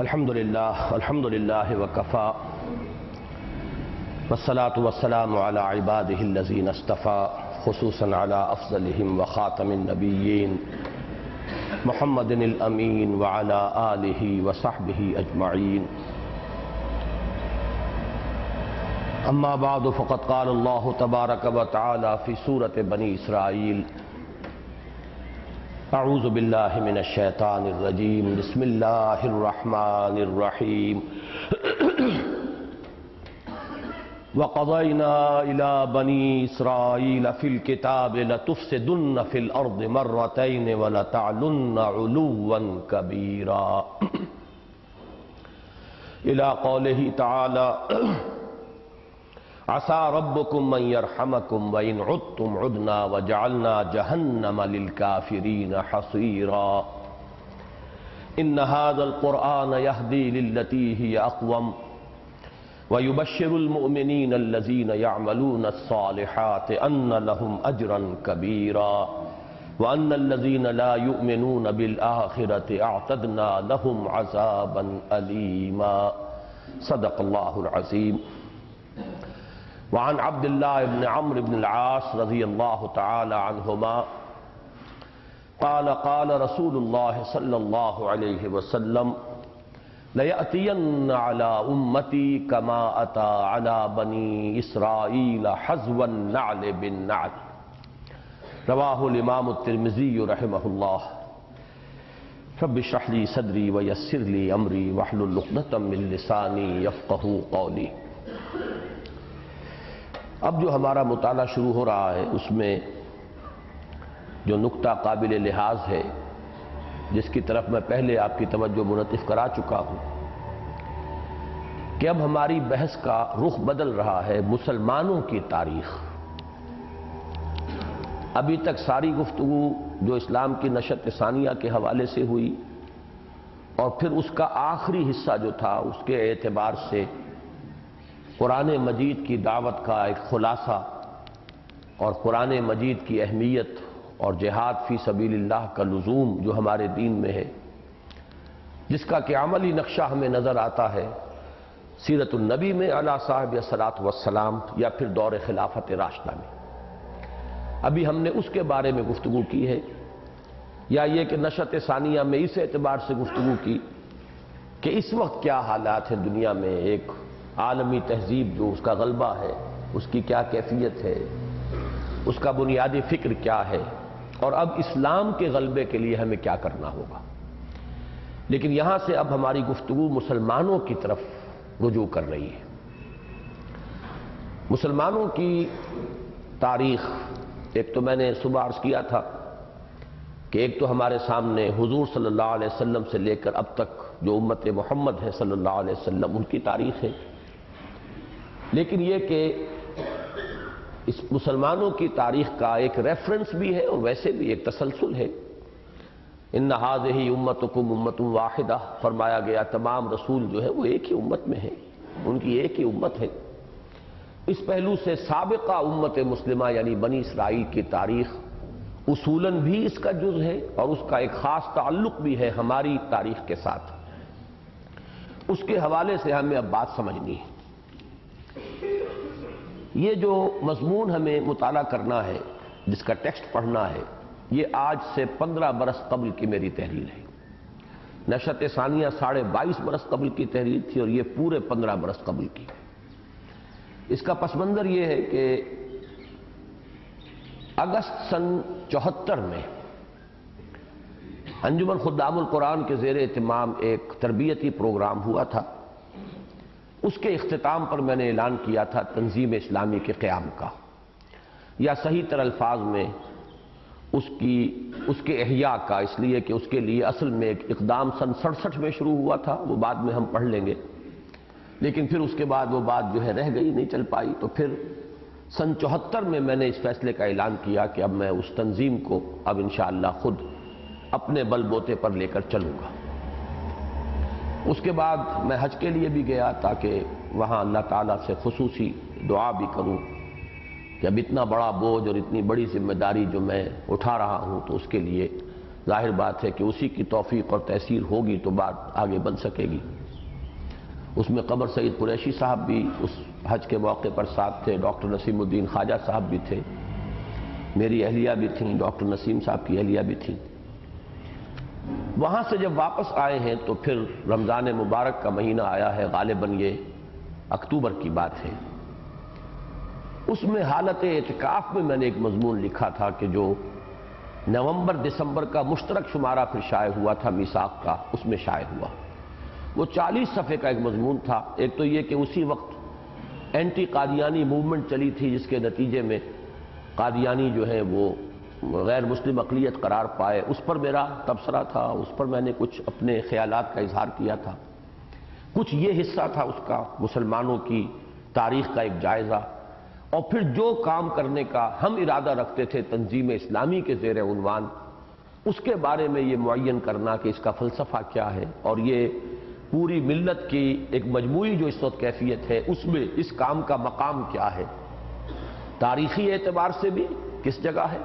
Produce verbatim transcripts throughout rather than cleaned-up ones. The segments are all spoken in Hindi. अल्हम्दुलिल्लाह अल्हम्दुलिल्लाह वकफ़ा वस्सलातु वस्सलामु अला इबादिहिल्लज़ीन इस्तफ़ा खुसूसन अला अफ़ज़लिहिम व ख़ातमिन नबिय्यीन मुहम्मदिनिल अमीन व अला आलिहि व सहबिहि अजमाइन। अम्मा बाद फ़क़द क़ाल अल्लाहु तबारक व तआला फ़ी सूरत बनी इसराईल अऊज़ु बिल्लाहि मिनश्शैतानिर्रजीम बिस्मिल्लाहिर्रहमानिर्रहीम वक़ज़यना इला बनी इसराईल फ़िल किताबि लतुफ़्सिदुन्न फ़िल अर्दि मर्रतैन वलतअलुन्न उलुव्वन कबीरा इला क़ौलिहि तआला असा रब्बुकुम मन यरहमकुम व इन उद्तुम उदना व जअलना जहन्नम लिलकाफिरीन हसीरा इन हादल कुरान यहदी लिल्लती हिय अक़वम व युबश्शिरुल मुमिनीन अल्लज़ीन यअमलून अस्सालिहात अन्न लहुम अजरन कबीरा व अन्न अल्लज़ीन ला युमिनून बिल आखिरति अअतदना लहुम अज़ाबन अलीमा। सदक़ल्लाहुल अज़ीम। वअन अब्दुल्लाह इब्न अम्र इब्न अल-आस रज़ियल्लाहु तआला अन्हुमा क़ाल क़ाल रसूलुल्लाह सल्लल्लाहु अलैहि वसल्लम लयअतियन्न अला उम्मती कमा अता अला बनी इसराईल हज़वन नअल बिन नअल। रवाहुल इमाम तिरमिज़ी रहमहुल्लाह। रब्बिश्रह ली सदरी व यस्सिर ली अमरी वहलुल उक़दतम मिन लिसानी यफ़क़हू क़ौली। अब जो हमारा मुताला शुरू हो रहा है उसमें जो नुक्ता काबिल लिहाज है, जिसकी तरफ मैं पहले आपकी तवज्जो मुनतिफ़ करा चुका हूँ कि अब हमारी बहस का रुख बदल रहा है मुसलमानों की तारीख़। अभी तक सारी गुफ्तगू जो इस्लाम की नशअत सानिया के हवाले से हुई और फिर उसका आखिरी हिस्सा जो था उसके एतबार से कुरान मजीद की दावत का एक खुलासा और कुरान मजीद की अहमियत और जिहाद फ़ी सबीलिल्लाह का लुज़ूम जो हमारे दीन में है, जिसका कि अमली नक्शा हमें नज़र आता है सीरतुन नबी में अला साहब या सलात वस्सलाम या फिर दौर खिलाफत राशदा में। अभी हमने उसके बारे में गुफ्तगू की है या ये कि नशअत सानिया में इस एतबार से गुफ्तगू की कि इस वक्त क्या हालात हैं दुनिया में, एक आलमी तहजीब जो उसका गलबा है उसकी क्या कैफियत है, उसका बुनियादी फ़िक्र क्या है और अब इस्लाम के गलबे के लिए हमें क्या करना होगा। लेकिन यहाँ से अब हमारी गुफ्तगू मुसलमानों की तरफ रुजू कर रही है। मुसलमानों की तारीख़, एक तो मैंने सुबह अर्ज़ किया था कि एक तो हमारे सामने हुजूर सल्लल्लाहु अलैहि वसल्लम से लेकर अब तक जो उम्मत मोहम्मद है सल्लल्लाहु अलैहि वसल्लम उनकी तारीख़ है, लेकिन ये कि इस मुसलमानों की तारीख़ का एक रेफरेंस भी है और वैसे भी एक तसलसल है। इन्ना हाज़िही उम्मतुकुम उम्मतुन वाहिदा फरमाया गया, तमाम रसूल जो है वो एक ही उम्मत में है, उनकी एक ही उम्मत है। इस पहलू से साबिक़ा उम्मत मुस्लिमा यानी बनी इसराइल की तारीख़ उसूलन भी इसका जुज़ है और उसका एक ख़ास ताल्लुक़ भी है हमारी तारीख़ के साथ। उसके हवाले से हमें अब बात समझनी है। ये जो मजमून हमें मुताला करना है, जिसका टेक्स्ट पढ़ना है, ये आज से पंद्रह बरस कबल की मेरी तहरीर है। नशअत सानिया साढ़े बाईस बरस कबल की तहरीर थी और ये पूरे पंद्रह बरस कबल की। इसका पसमंदर ये है कि अगस्त सन चौहत्तर में अंजुमन खुद्दामुल कुरान के ज़ेर इत्माम एक तरबियती प्रोग्राम हुआ था। उसके इख्तिताम पर मैंने ऐलान किया था तंजीम इस्लामी के क़याम का, या सही तर अल्फाज में उसकी उसके अहया का, इसलिए कि उसके लिए असल में एक इकदाम सन सड़सठ में शुरू हुआ था, वो बाद में हम पढ़ लेंगे, लेकिन फिर उसके बाद वो बात जो है रह गई, नहीं चल पाई। तो फिर सन चौहत्तर में मैंने इस फैसले का ऐलान किया कि अब मैं उस तंजीम को अब इंशाअल्लाह खुद अपने बलबोते पर लेकर चलूँगा। उसके बाद मैं हज के लिए भी गया ताकि वहाँ अल्लाह ताला से खुसूसी दुआ भी करूँ कि अब इतना बड़ा बोझ और इतनी बड़ी जिम्मेदारी जो मैं उठा रहा हूँ तो उसके लिए जाहिर बात है कि उसी की तौफीक और तैसीर होगी तो बात आगे बढ़ सकेगी। उसमें कमर सईद कुरैशी साहब भी उस हज के मौके पर साथ थे, डॉक्टर नसीमुद्दीन ख्वाजा साहब भी थे, मेरी अहलिया भी थी, डॉक्टर नसीम साहब की अहलिया भी थी। वहाँ से जब वापस आए हैं तो फिर रमज़ान मुबारक का महीना आया है, गालिबन ये अक्टूबर की बात है। उसमें हालत एतकाफ़ में मैंने एक मजमून लिखा था कि जो नवंबर दिसंबर का मुश्तरक शुमारा फिर शाये हुआ था मिसाक का, उसमें शाये हुआ वो चालीस सफ़े का एक मजमून था। एक तो ये कि उसी वक्त एंटी कादियानी मूवमेंट चली थी जिसके नतीजे में कादियानी जो है वो गैर मुस्लिम अक़लियत करार पाए, उस पर मेरा तबसरा था, उस पर मैंने कुछ अपने ख्यालात का इजहार किया था। कुछ ये हिस्सा था उसका मुसलमानों की तारीख़ का एक जायज़ा, और फिर जो काम करने का हम इरादा रखते थे तंजीम इस्लामी के ज़ेर उनवान, उसके बारे में ये मुअय्यन करना कि इसका फ़लसफ़ा क्या है, और ये पूरी मिल्लत की एक मजमूई जो इस वक्त कैफियत है उसमें इस काम का मकाम क्या है, तारीख़ी एतबार से भी किस जगह है,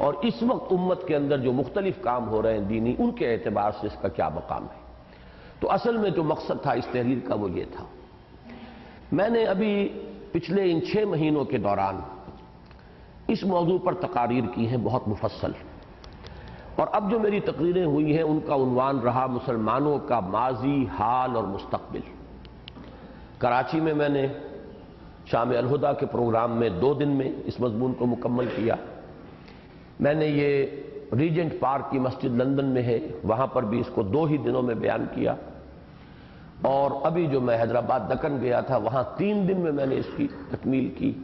और इस वक्त उम्मत के अंदर जो मुख्तलिफ काम हो रहे हैं दीनी, उनके एतबार से इसका क्या मकाम है। तो असल में जो मकसद था इस तहरीर का वो ये था। मैंने अभी पिछले इन छः महीनों के दौरान इस मौजू पर तकारीर की हैं बहुत मुफस्सल, और अब जो मेरी तकरीरें हुई हैं उनका उन्वान रहा मुसलमानों का माजी, हाल और मुस्तकबिल। कराची में मैंने शाम अलहुदा के प्रोग्राम में दो दिन में इस मजमून को मुकम्मल किया। मैंने ये रीजेंट पार्क की मस्जिद लंदन में है, वहाँ पर भी इसको दो ही दिनों में बयान किया, और अभी जो मैं हैदराबाद दक्कन गया था वहाँ तीन दिन में मैंने इसकी तकमील की।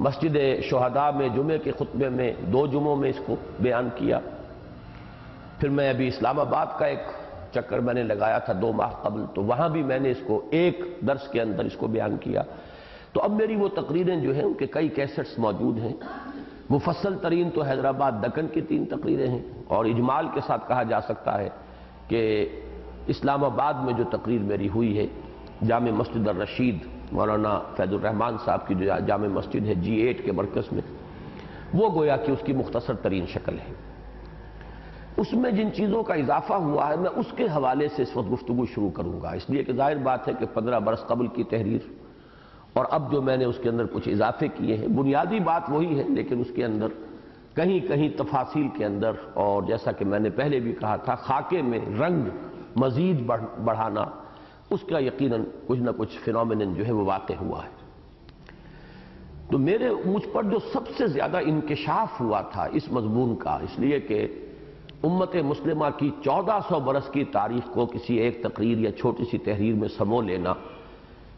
मस्जिद शोहदा में जुमे के खुतबे में दो जुमों में इसको बयान किया। फिर मैं अभी इस्लामाबाद का एक चक्कर मैंने लगाया था दो माह कबल, तो वहाँ भी मैंने इसको एक दर्स के अंदर इसको बयान किया। तो अब मेरी वो तकरीरें जो हैं उनके कई कैसेट्स मौजूद हैं। मुफस्सल तरीन तो हैदराबाद दक्कन की तीन तकरीरें हैं, और इजमाल के साथ कहा जा सकता है कि इस्लामाबाद में जो तकरीर मेरी हुई है जामे मस्जिद रशीद मौलाना फैजुर रहमान साहब की जो जामे मस्जिद है जी एट के मरकज़ में, वो गोया कि उसकी मुख्तसर तरीन शक्ल है। उसमें जिन चीज़ों का इजाफा हुआ है मैं उसके हवाले से इस वक्त गुफ्तगू शुरू करूँगा, इसलिए कि जाहिर बात है कि पंद्रह बरस कबल की तहरीर और अब जो मैंने उसके अंदर कुछ इजाफे किए हैं, बुनियादी बात वही है लेकिन उसके अंदर कहीं कहीं तफासिल के अंदर, और जैसा कि मैंने पहले भी कहा था, खाके में रंग मज़ीद बढ़ाना, उसका यकीनन कुछ ना कुछ फिनोमिनन जो है वो वाक़ हुआ है। तो मेरे मुझ पर जो सबसे ज़्यादा इंकशाफ हुआ था इस मजमून का, इसलिए कि उम्मत मुस्लिमा की चौदह सौ बरस की तारीख़ को किसी एक तकरीर या छोटी सी तहरीर में समो लेना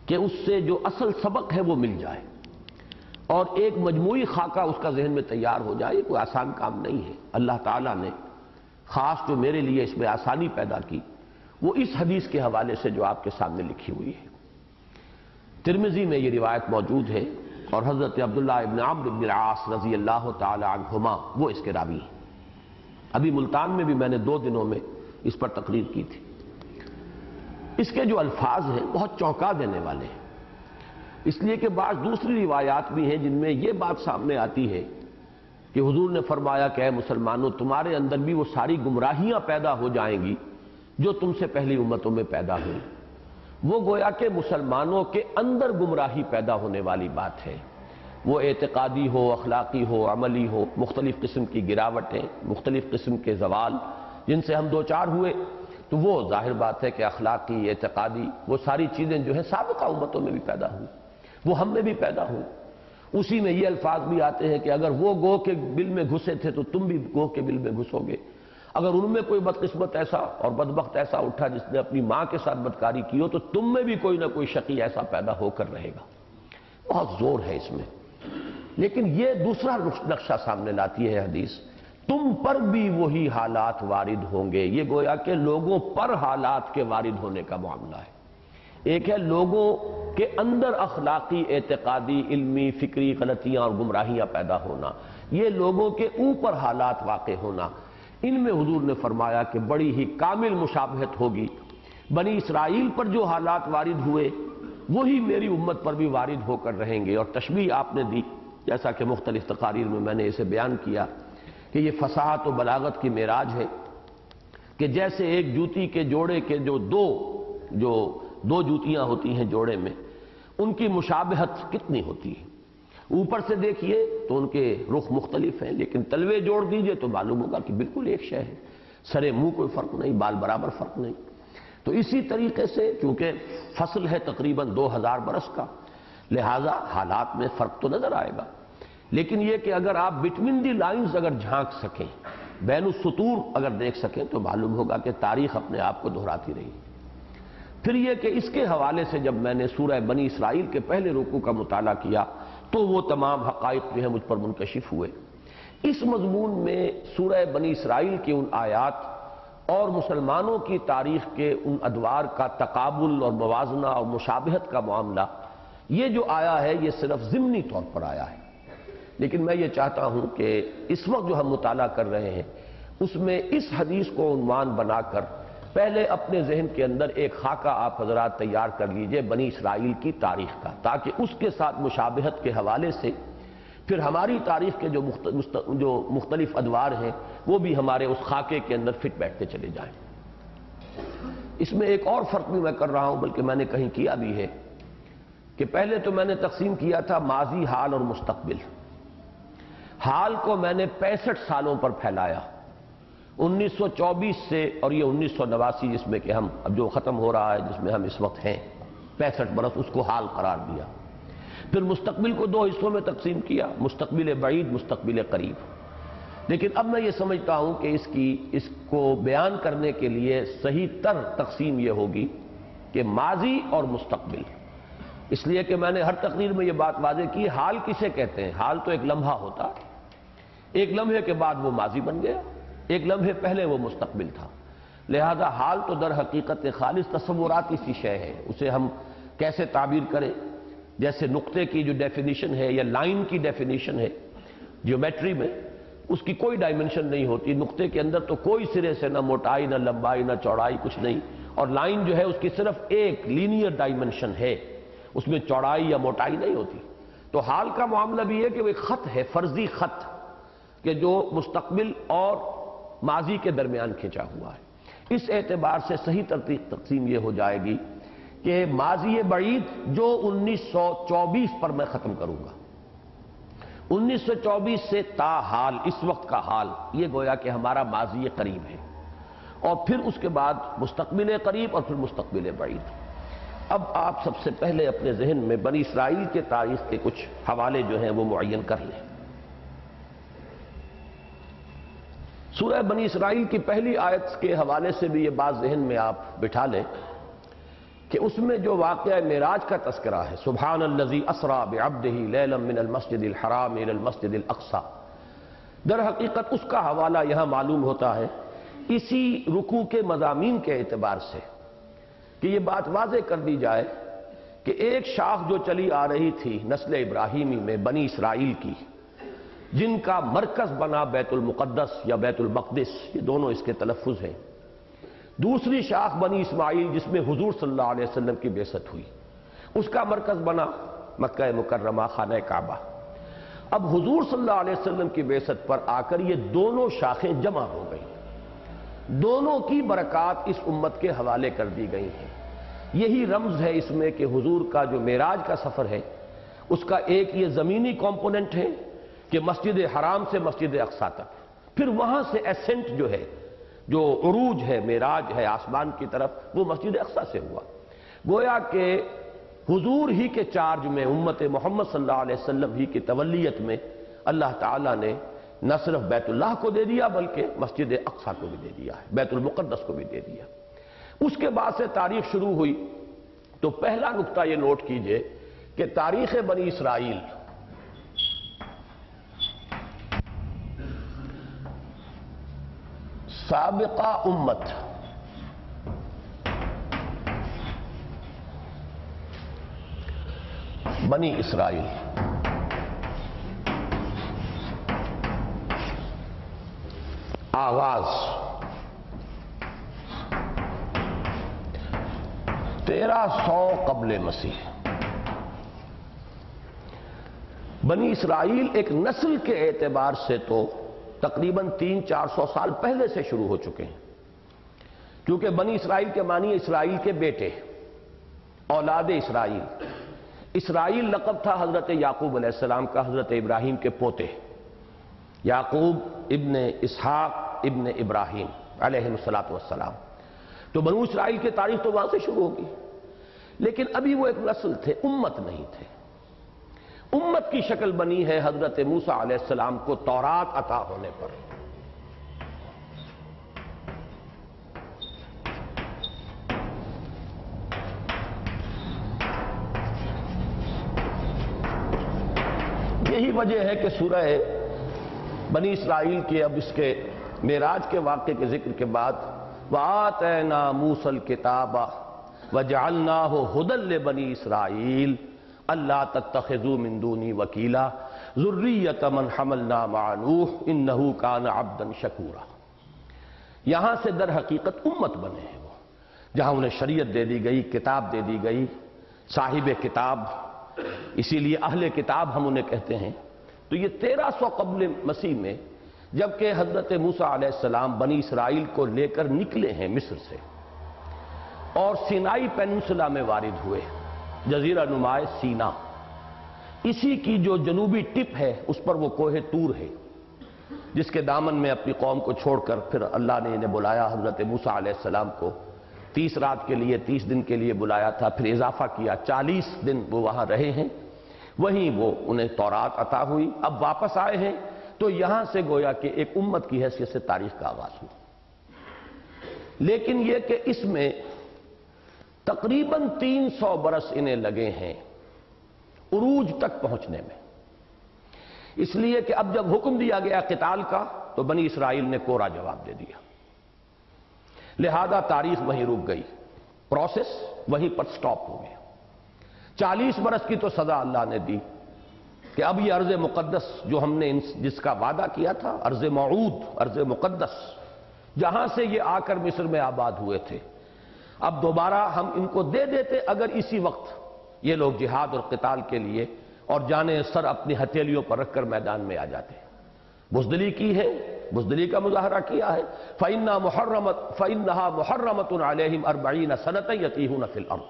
कि उससे जो असल सबक है वो मिल जाए और एक मजमूई खाका उसका जहन में तैयार हो जाए, कोई आसान काम नहीं है। अल्लाह ताला ने ख़ास जो मेरे लिए इसमें आसानी पैदा की वो इस हदीस के हवाले से जो आपके सामने लिखी हुई है। तिर्मिज़ी में ये रिवायत मौजूद है और हज़रत अब्दुल्लाह इब्न अम्र इब्न अल-आस रज़ी अल्लाह तआला अन्हुमा वो इसके रावी हैं। अभी मुल्तान में भी मैंने दो दिनों में इस पर तकरीर की थी। इसके जो अल्फाज हैं बहुत चौंका देने वाले हैं, इसलिए कि बाद दूसरी रिवायात भी हैं जिनमें यह बात सामने आती है कि हुजूर ने फरमाया कि ऐ मुसलमानों, तुम्हारे अंदर भी वो सारी गुमराहियां पैदा हो जाएंगी जो तुमसे पहली उम्मतों में पैदा हुई। वो गोया के मुसलमानों के अंदर गुमराही पैदा होने वाली बात है, वो एतकादी हो, अखलाकी हो, अमली हो, मुख्तलिफ़ किस्म की गिरावटें, मुख्तलिफ़ किस्म के जवाल जिनसे हम दो चार हुए, तो वो जाहिर बात है कि अखलाकी एतकादी वो सारी चीज़ें जो हैं साबिक़ा उम्मतों में भी पैदा हुई, वो हम में भी पैदा हुई। उसी में ये अल्फाज भी आते हैं कि अगर वो गो के बिल में घुसे थे तो तुम भी गो के बिल में घुसोगे। अगर उनमें कोई बदकिस्मत ऐसा और बदबख्त ऐसा उठा जिसने अपनी माँ के साथ बदकारी की हो तो तुम में भी कोई ना कोई शकी ऐसा पैदा होकर रहेगा। बहुत जोर है इसमें, लेकिन ये दूसरा नक्शा सामने लाती है हदीस, तुम पर भी वही हालात वारिद होंगे। ये गोया के लोगों पर हालात के वारिद होने का मामला है। एक है लोगों के अंदर अखलाकी, एतकादी, इल्मी, फिक्री गलतियां और गुमराहियां पैदा होना, ये लोगों के ऊपर हालात वाक़ होना। इनमें हुजूर ने फरमाया कि बड़ी ही कामिल मुशाबहत होगी, बनी इसराइल पर जो हालात वारिद हुए वही मेरी उम्मत पर भी वारिद होकर रहेंगे। और तशबीह आपने दी, जैसा कि मुख्तलिफ तकारीर में मैंने इसे बयान किया, कि ये फसाहत और बलागत की मेराज है कि जैसे एक जूती के जोड़े के जो दो जो दो जूतियां होती हैं जोड़े में, उनकी मुशाबहत कितनी होती है। ऊपर से देखिए तो उनके रुख मुख्तलिफ हैं, लेकिन तलवे जोड़ दीजिए तो मालूम होगा कि बिल्कुल एक शय है। सरे मुंह कोई फ़र्क नहीं, बाल बराबर फ़र्क नहीं। तो इसी तरीके से चूंकि फसल है तकरीबन दो हज़ार बरस का, लिहाजा हालात में फ़र्क तो नज़र आएगा, लेकिन यह कि अगर आप बिटवीन दी लाइंस अगर झांक सकें, बैनुस्सतूर अगर देख सकें, तो मालूम होगा कि तारीख अपने आप को दोहराती रही। फिर यह कि इसके हवाले से जब मैंने सूरह बनी इसराइल के पहले रुकू का मुताला किया तो वो तमाम हक़ाइक़ जो है मुझ पर मुनकशिफ हुए। इस मजमून में सूरह बनी इसराइल के उन आयात और मुसलमानों की तारीख के उन अदवार का तकाबुल और मवाजना और मुशाबहत का मामला, ये जो आया है ये सिर्फ ज़िमनी तौर पर आया है। लेकिन मैं ये चाहता हूँ कि इस वक्त जो हम मुताला कर रहे हैं उसमें इस हदीस को उन्वान बनाकर पहले अपने जहन के अंदर एक खाका आप हजरात तैयार कर लीजिए बनी इसराइल की तारीख का, ताकि उसके साथ मुशाबहत के हवाले से फिर हमारी तारीख के जो मुख्त, मुस्त, जो मुख्तलिफ अदवार हैं वो भी हमारे उस खाके के अंदर फिट बैठते चले जाएँ। इसमें एक और फ़र्क भी मैं कर रहा हूँ, बल्कि मैंने कहीं किया भी है कि पहले तो मैंने तकसीम किया था माजी, हाल और मुस्तकबिल। हाल को मैंने पैंसठ सालों पर फैलाया, उन्नीस सौ चौबीस से, और ये उन्नीस सौ नवासी जिसमें कि हम अब जो ख़त्म हो रहा है जिसमें हम इस वक्त हैं, पैंसठ बरस, उसको हाल करार दिया। फिर मुस्तकबिल को दो हिस्सों में तकसीम किया, मुस्तकबिल बईद, मुस्तकबिल करीब। लेकिन अब मैं ये समझता हूँ कि इसकी इसको बयान करने के लिए सही तर तकसीम ये होगी कि माजी और मुस्तकबिल, इसलिए कि मैंने हर तकरीर में ये बात वाजे की हाल किसे कहते हैं। हाल तो एक लम्हा होता, एक लम्हे के बाद वो माजी बन गया, एक लम्हे पहले वो मुस्तकबिल था। लिहाजा हाल तो दर हकीकत खालिस तस्वुराती सी शय है, उसे हम कैसे ताबीर करें। जैसे नुक्ते की जो डेफिनीशन है या लाइन की डेफिनीशन है ज्योमेट्री में, उसकी कोई डायमेंशन नहीं होती। नुक्ते के अंदर तो कोई सिरे से ना मोटाई ना लंबाई ना चौड़ाई, कुछ नहीं। और लाइन जो है उसकी सिर्फ एक लीनियर डायमेंशन है, उसमें चौड़ाई या मोटाई नहीं होती। तो हाल का मामला भी है कि वो एक खत है, फर्जी खत, कि जो मुस्तकबिल और माजी के दरमियान खिंचा हुआ है। इस एतबार से सही तरतीब तकसीम ये हो जाएगी कि माजी बईद जो उन्नीस सौ चौबीस पर मैं ख़त्म करूंगा, उन्नीस सौ चौबीस से ता हाल, इस वक्त का हाल, ये गोया कि हमारा माजी करीब है। और फिर उसके बाद मुस्तकबिल करीब और फिर मुस्तकबिल बईद। अब आप सबसे पहले अपने जहन में बनी इसराइल के तारीख के कुछ हवाले जो हैं वो मुअय्यन कर लें। सूरह बनी इसराइल की पहली आयत के हवाले से भी ये बात जहन में आप बिठा लें कि उसमें जो वाक़या मेराज का तस्करा है, सुबहानल्लज़ी असरा बिअब्दिही लैलन मिनल मस्जिदिल हराम इलल मस्जिदिल अक़सा, दर हकीकत उसका हवाला यहाँ मालूम होता है इसी रुकू के मज़ामीन के एतबार से, कि ये बात वाज़े कर दी जाए कि एक शाख जो चली आ रही थी नस्ल इब्राहिमी में बनी इसराइल की, जिनका मरकज़ बना बैतुल मुक़द्दस या बैतुल मक़दिस, ये दोनों इसके तलफ़्फ़ुज़ हैं। दूसरी शाख बनी इस्माइल जिसमें हुजूर सल्लल्लाहु अलैहि वसल्लम की बेअसत हुई, उसका मरकज़ बना मक्का मुकर्रमा, खाना काबा। अब हुजूर सल्लल्लाहु अलैहि वसल्लम की बेअसत पर आकर ये दोनों शाखें जमा हो गई, दोनों की बरक़ात इस उम्मत के हवाले कर दी गई है। यही रमज़ है इसमें कि हुजूर का जो मेराज का सफ़र है उसका एक ये ज़मीनी कॉम्पोनेंट है कि मस्जिद हराम से मस्जिद अक्सा तक, फिर वहाँ से एसेंट जो है, जो उरूज है, मेराज है आसमान की तरफ, वो मस्जिद अक्सा से हुआ। गोया के हुजूर ही के चार्ज में, उम्मत मोहम्मद सल्लल्लाहु अलैहि वसल्लम ही की तवल्लियत में अल्लाह ताला ने न सिर्फ बैतुल्लाह को दे दिया बल्कि मस्जिद अक्सा को भी दे दिया है, बैतुल मुक़द्दस को भी दे दिया। उसके बाद से तारीख शुरू हुई। तो पहला नुक्ता ये नोट कीजिए कि तारीख़ बनी इसराइल साबिक़ा उम्मत बनी इसराइल आगाज तेरह सौ कबल मसीह। बनी इसराइल एक नस्ल के एतबार से तो तकरीबन तीन चार सौ साल पहले से शुरू हो चुके हैं, क्योंकि बनी इसराइल के मानी इसराइल के बेटे, औलाद इसराइल, इसराइल लकब था हजरत याकूब अलैहिस्सलाम का, हजरत इब्राहिम के पोते याकूब इब्न इसहाक इब्न इब्राहिम अलैहिस्सलातु वस्सलाम। तो बनी इसराइल की तारीख तो वहां से शुरू होगी, लेकिन अभी वो एक नस्ल थे, उम्मत नहीं थे। उम्मत की शक्ल बनी है हजरत मूसा अलैहिस्सलाम को तौरात अता होने पर। यही वजह है कि सूरह बनी इसराइल के अब इसके मेराज के वाक़े के जिक्र के बाद वातैना मूसल किताबा वजअलनाहु हुदल ले बनी इसराइल अल्ला तत्तखिजू मिन दूनी वकीला ज़ुर्रियत मन हमलना मअ नूह इन्नहु कान अब्दन शकूरा। यहां से दर हकीकत उम्मत बने हैं वो, जहां उन्हें शरीयत दे दी गई, किताब दे दी गई, साहिब किताब, इसीलिए अहले किताब हम उन्हें कहते हैं। तो ये तेरह सौ कब्ल मसीह में जबकि हजरत मूसा अलैहिस्सलाम बनी इसराइल को लेकर निकले हैं मिस्र से और सिनाई पेनिनसुला में वारिद हुए, जजीरा नुमाए सीना, इसी की जो जनूबी टिप है उस पर वो कोहे तूर है, जिसके दामन में अपनी कौम को छोड़कर फिर अल्लाह ने इन्हें बुलाया, हजरत मूसा अलैहिस्सलाम को तीस रात के लिए तीस दिन के लिए बुलाया था, फिर इजाफा किया, चालीस दिन वो वहां रहे हैं, वहीं वो उन्हें तौरात अता हुई, अब वापस आए हैं। तो यहां से गोया कि एक उम्मत की हैसियत से तारीख का आगाज हुआ, लेकिन यह कि इसमें तकरीबन तीन सौ बरस इन्हें लगे हैं उरूज तक पहुंचने में, इसलिए कि अब जब हुक्म दिया गया किताल का तो बनी इसराइल ने कोरा जवाब दे दिया, लिहाजा तारीख वहीं रुक गई, प्रोसेस वहीं पर स्टॉप हो गया। चालीस बरस की तो सजा अल्लाह ने दी कि अब यह अर्ज मुकद्दस जो हमने जिसका वादा किया था, अर्ज मऊद, अर्ज मुकद्दस, जहां से ये आकर मिस्र में आबाद हुए थे, अब दोबारा हम इनको दे देते अगर इसी वक्त ये लोग जिहाद और किताल के लिए और जाने सर अपनी हथेलियों पर रखकर मैदान में आ जाते। बुजदली की है, बुजदली का मुजाहरा किया है। फइन्ना मुहर्रमत फइन्नहा मुहर्रमतुन अलैहिम अरबईन सनतन यतीहून फिल अर्द,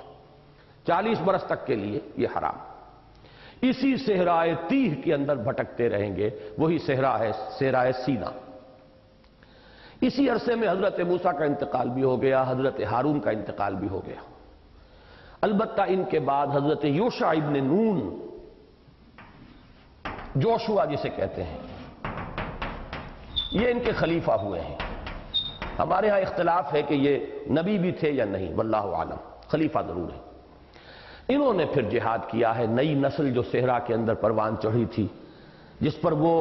चालीस बरस तक के लिए ये हराम, इसी सेहराए तीह के अंदर भटकते रहेंगे। वही सेहरा है, सेहराए सीना। इसी अरसे में हजरत मूसा का इंतकाल भी हो गया, हजरत हारून का इंतकाल भी हो गया। अलबत्ता इनके बाद हजरत योशा इब्न नून, जोशुआ जिसे कहते हैं, ये इनके खलीफा हुए हैं। हमारे यहां इख्तिलाफ है कि ये नबी भी थे या नहीं, वल्लाहु आलम, खलीफा जरूर है। इन्होंने फिर जिहाद किया है, नई नस्ल जो सेहरा के अंदर परवान चढ़ी थी, जिस पर वो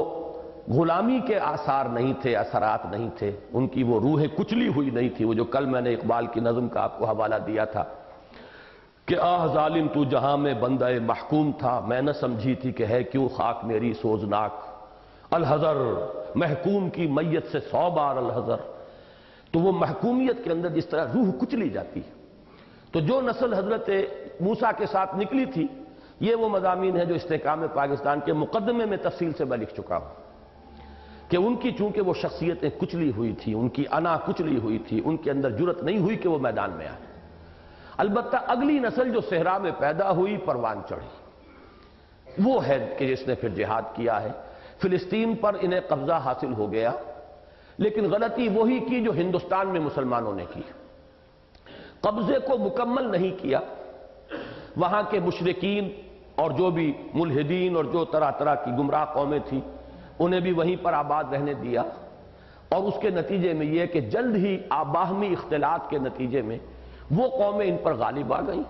गुलामी के आसार नहीं थे, असरात नहीं थे, उनकी वो रूहें कुचली हुई नहीं थी। वो जो कल मैंने इकबाल की नज़म का आपको हवाला दिया था कि आह जालिम तू जहां में बंदाए महकूम था, मैं न समझी थी कि है क्यों खाक मेरी सोजनाक, अलहजर महकूम की मैयत से सौ बार अलहजर। तो वो महकूमियत के अंदर जिस तरह रूह कुचली जाती है, तो जो नस्ल हजरत मूसा के साथ निकली थी, ये वो मजामीन है जो इस्तेकाम पाकिस्तान के मुकदमे में तफसील से मैं लिख चुका हूं कि उनकी चूंकि वो शख्सियतें कुचली हुई थी, उनकी अना कुचली हुई थी, उनके अंदर जुरत नहीं हुई कि वो मैदान में आए। अलबत्ता अगली नस्ल जो सेहरा में पैदा हुई, परवान चढ़ी, वो है कि जिसने फिर जिहाद किया है। फिलिस्तीन पर इन्हें कब्जा हासिल हो गया, लेकिन गलती वही की जो हिंदुस्तान में मुसलमानों ने की, कब्जे को मुकम्मल नहीं किया। वहां के मुशरिकीन और जो भी मुल्हिदीन और जो तरह तरह की गुमराह कौमें थी, उन्हें भी वहीं पर आबाद रहने दिया, और उसके नतीजे में यह कि जल्द ही आबाहमी इख्तिलात के नतीजे में वो कौमें इन पर गालिब आ गई,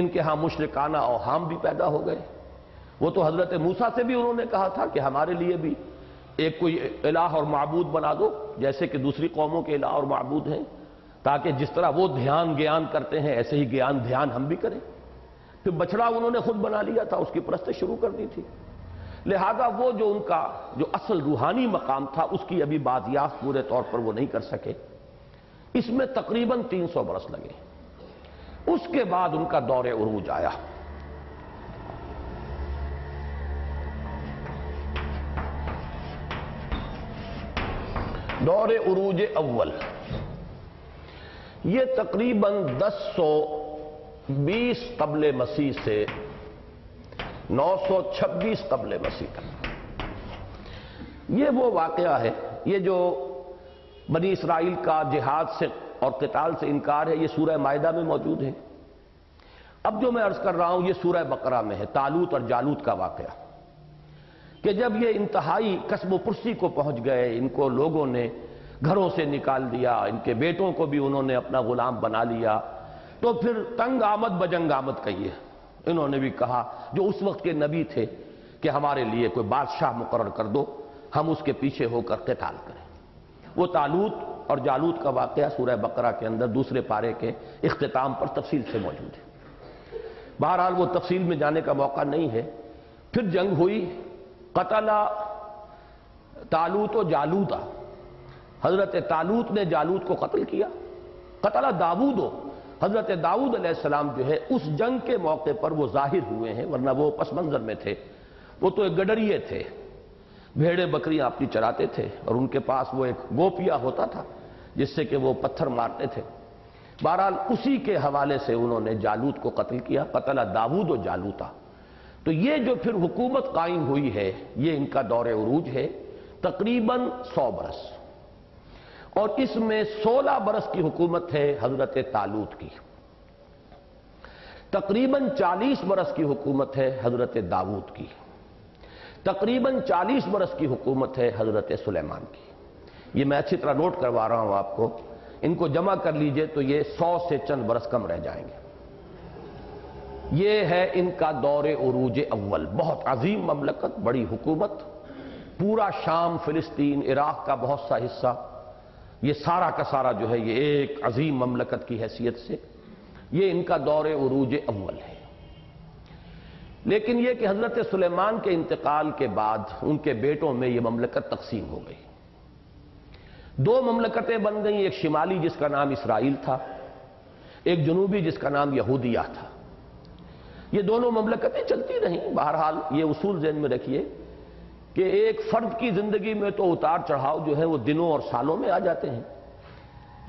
इनके यहां मुशरिकाना औहाम भी पैदा हो गए। वो तो हजरत मूसा से भी उन्होंने कहा था कि हमारे लिए भी एक कोई इलाह और माबूद बना दो, जैसे कि दूसरी कौमों के इलाह और माबूद हैं, ताकि जिस तरह वो ध्यान ज्ञान करते हैं ऐसे ही ज्ञान ध्यान हम भी करें। फिर बछड़ा उन्होंने खुद बना लिया था, उसकी परस्तिश शुरू कर दी थी। लिहाजा वो जो उनका जो असल रूहानी मकाम था, उसकी अभी बादयाफ्त पूरे तौर पर वो नहीं कर सके। इसमें तकरीबन तीन सौ बरस लगे। उसके बाद उनका दौरे उरूज आया। दौर उरूज अव्वल ये तकरीबन दस सौ बीस कबल मसीह से नौ सौ छब्बीस कबल मसीह तक। ये वो वाक़या है, ये जो बनी इसराइल का जिहाद से और क़िताल से इनकार है, ये सूरह मायदा में मौजूद है। अब जो मैं अर्ज़ कर रहा हूँ ये सूरह बकरा में है, तालूत और जालूत का वाक़या, कि जब ये इंतहाई कस्म पुर्सी को पहुँच गए, इनको लोगों ने घरों से निकाल दिया, इनके बेटों को भी उन्होंने अपना गुलाम बना लिया, तो फिर तंग आमद बजंग आमद कहिए, इन्होंने भी कहा जो उस वक्त के नबी थे कि हमारे लिए कोई बादशाह मुकर्रर कर दो, हम उसके पीछे होकर क़िताल करें। वो तालूत और जालूत का वाक़या सूरह बकरा के अंदर दूसरे पारे के इख्तिताम पर तफसील से मौजूद है। बहरहाल वो तफसील में जाने का मौका नहीं है। फिर जंग हुई, कतला तालूत और जालूता, हज़रत तालूत ने जालूत को कत्ल किया। कतला दाऊदो, हज़रत दाऊद अलैहिस्सलाम जो है उस जंग के मौके पर वो जाहिर हुए हैं, वरना वो पस मंज़र में थे। वो तो एक गडरिए थे, भेड़े बकरियां अपनी चराते थे और उनके पास वो एक गोपिया होता था जिससे कि वो पत्थर मारते थे। बहरहाल उसी के हवाले से उन्होंने जालूत को कत्ल किया, कतला दाऊद व जालूता। तो ये जो फिर हुकूमत कायम हुई है ये इनका दौरे उरूज है, तकरीबन सौ बरस, और इसमें सोलह बरस की हुकूमत है हजरत तालूत की, तकरीबन चालीस बरस की हुकूमत है हजरत दाऊद की, तकरीबन चालीस बरस की हुकूमत है हजरत सुलेमान की। ये मैं अच्छी तरह नोट करवा रहा हूं आपको, इनको जमा कर लीजिए तो ये सौ से चंद बरस कम रह जाएंगे। ये है इनका दौरे उरूज अव्वल। बहुत अजीम ममलकत, बड़ी हुकूमत, पूरा शाम, फिलिस्तीन, इराक का बहुत सा हिस्सा, ये सारा का सारा जो है ये एक अजीम ममलकत की हैसियत से ये इनका दौरे उरूज अव्वल है। लेकिन यह कि हजरत सुलेमान के इंतकाल के बाद उनके बेटों में यह ममलकत तकसीम हो गई। दो ममलकतें बन गई, एक शिमाली जिसका नाम इसराइल था, एक जनूबी जिसका नाम यहूदिया था। ये दोनों ममलकतें चलती रहीं। बहरहाल ये उसूल जहन में रखिए कि एक फर्द की जिंदगी में तो उतार चढ़ाव जो है वो दिनों और सालों में आ जाते हैं,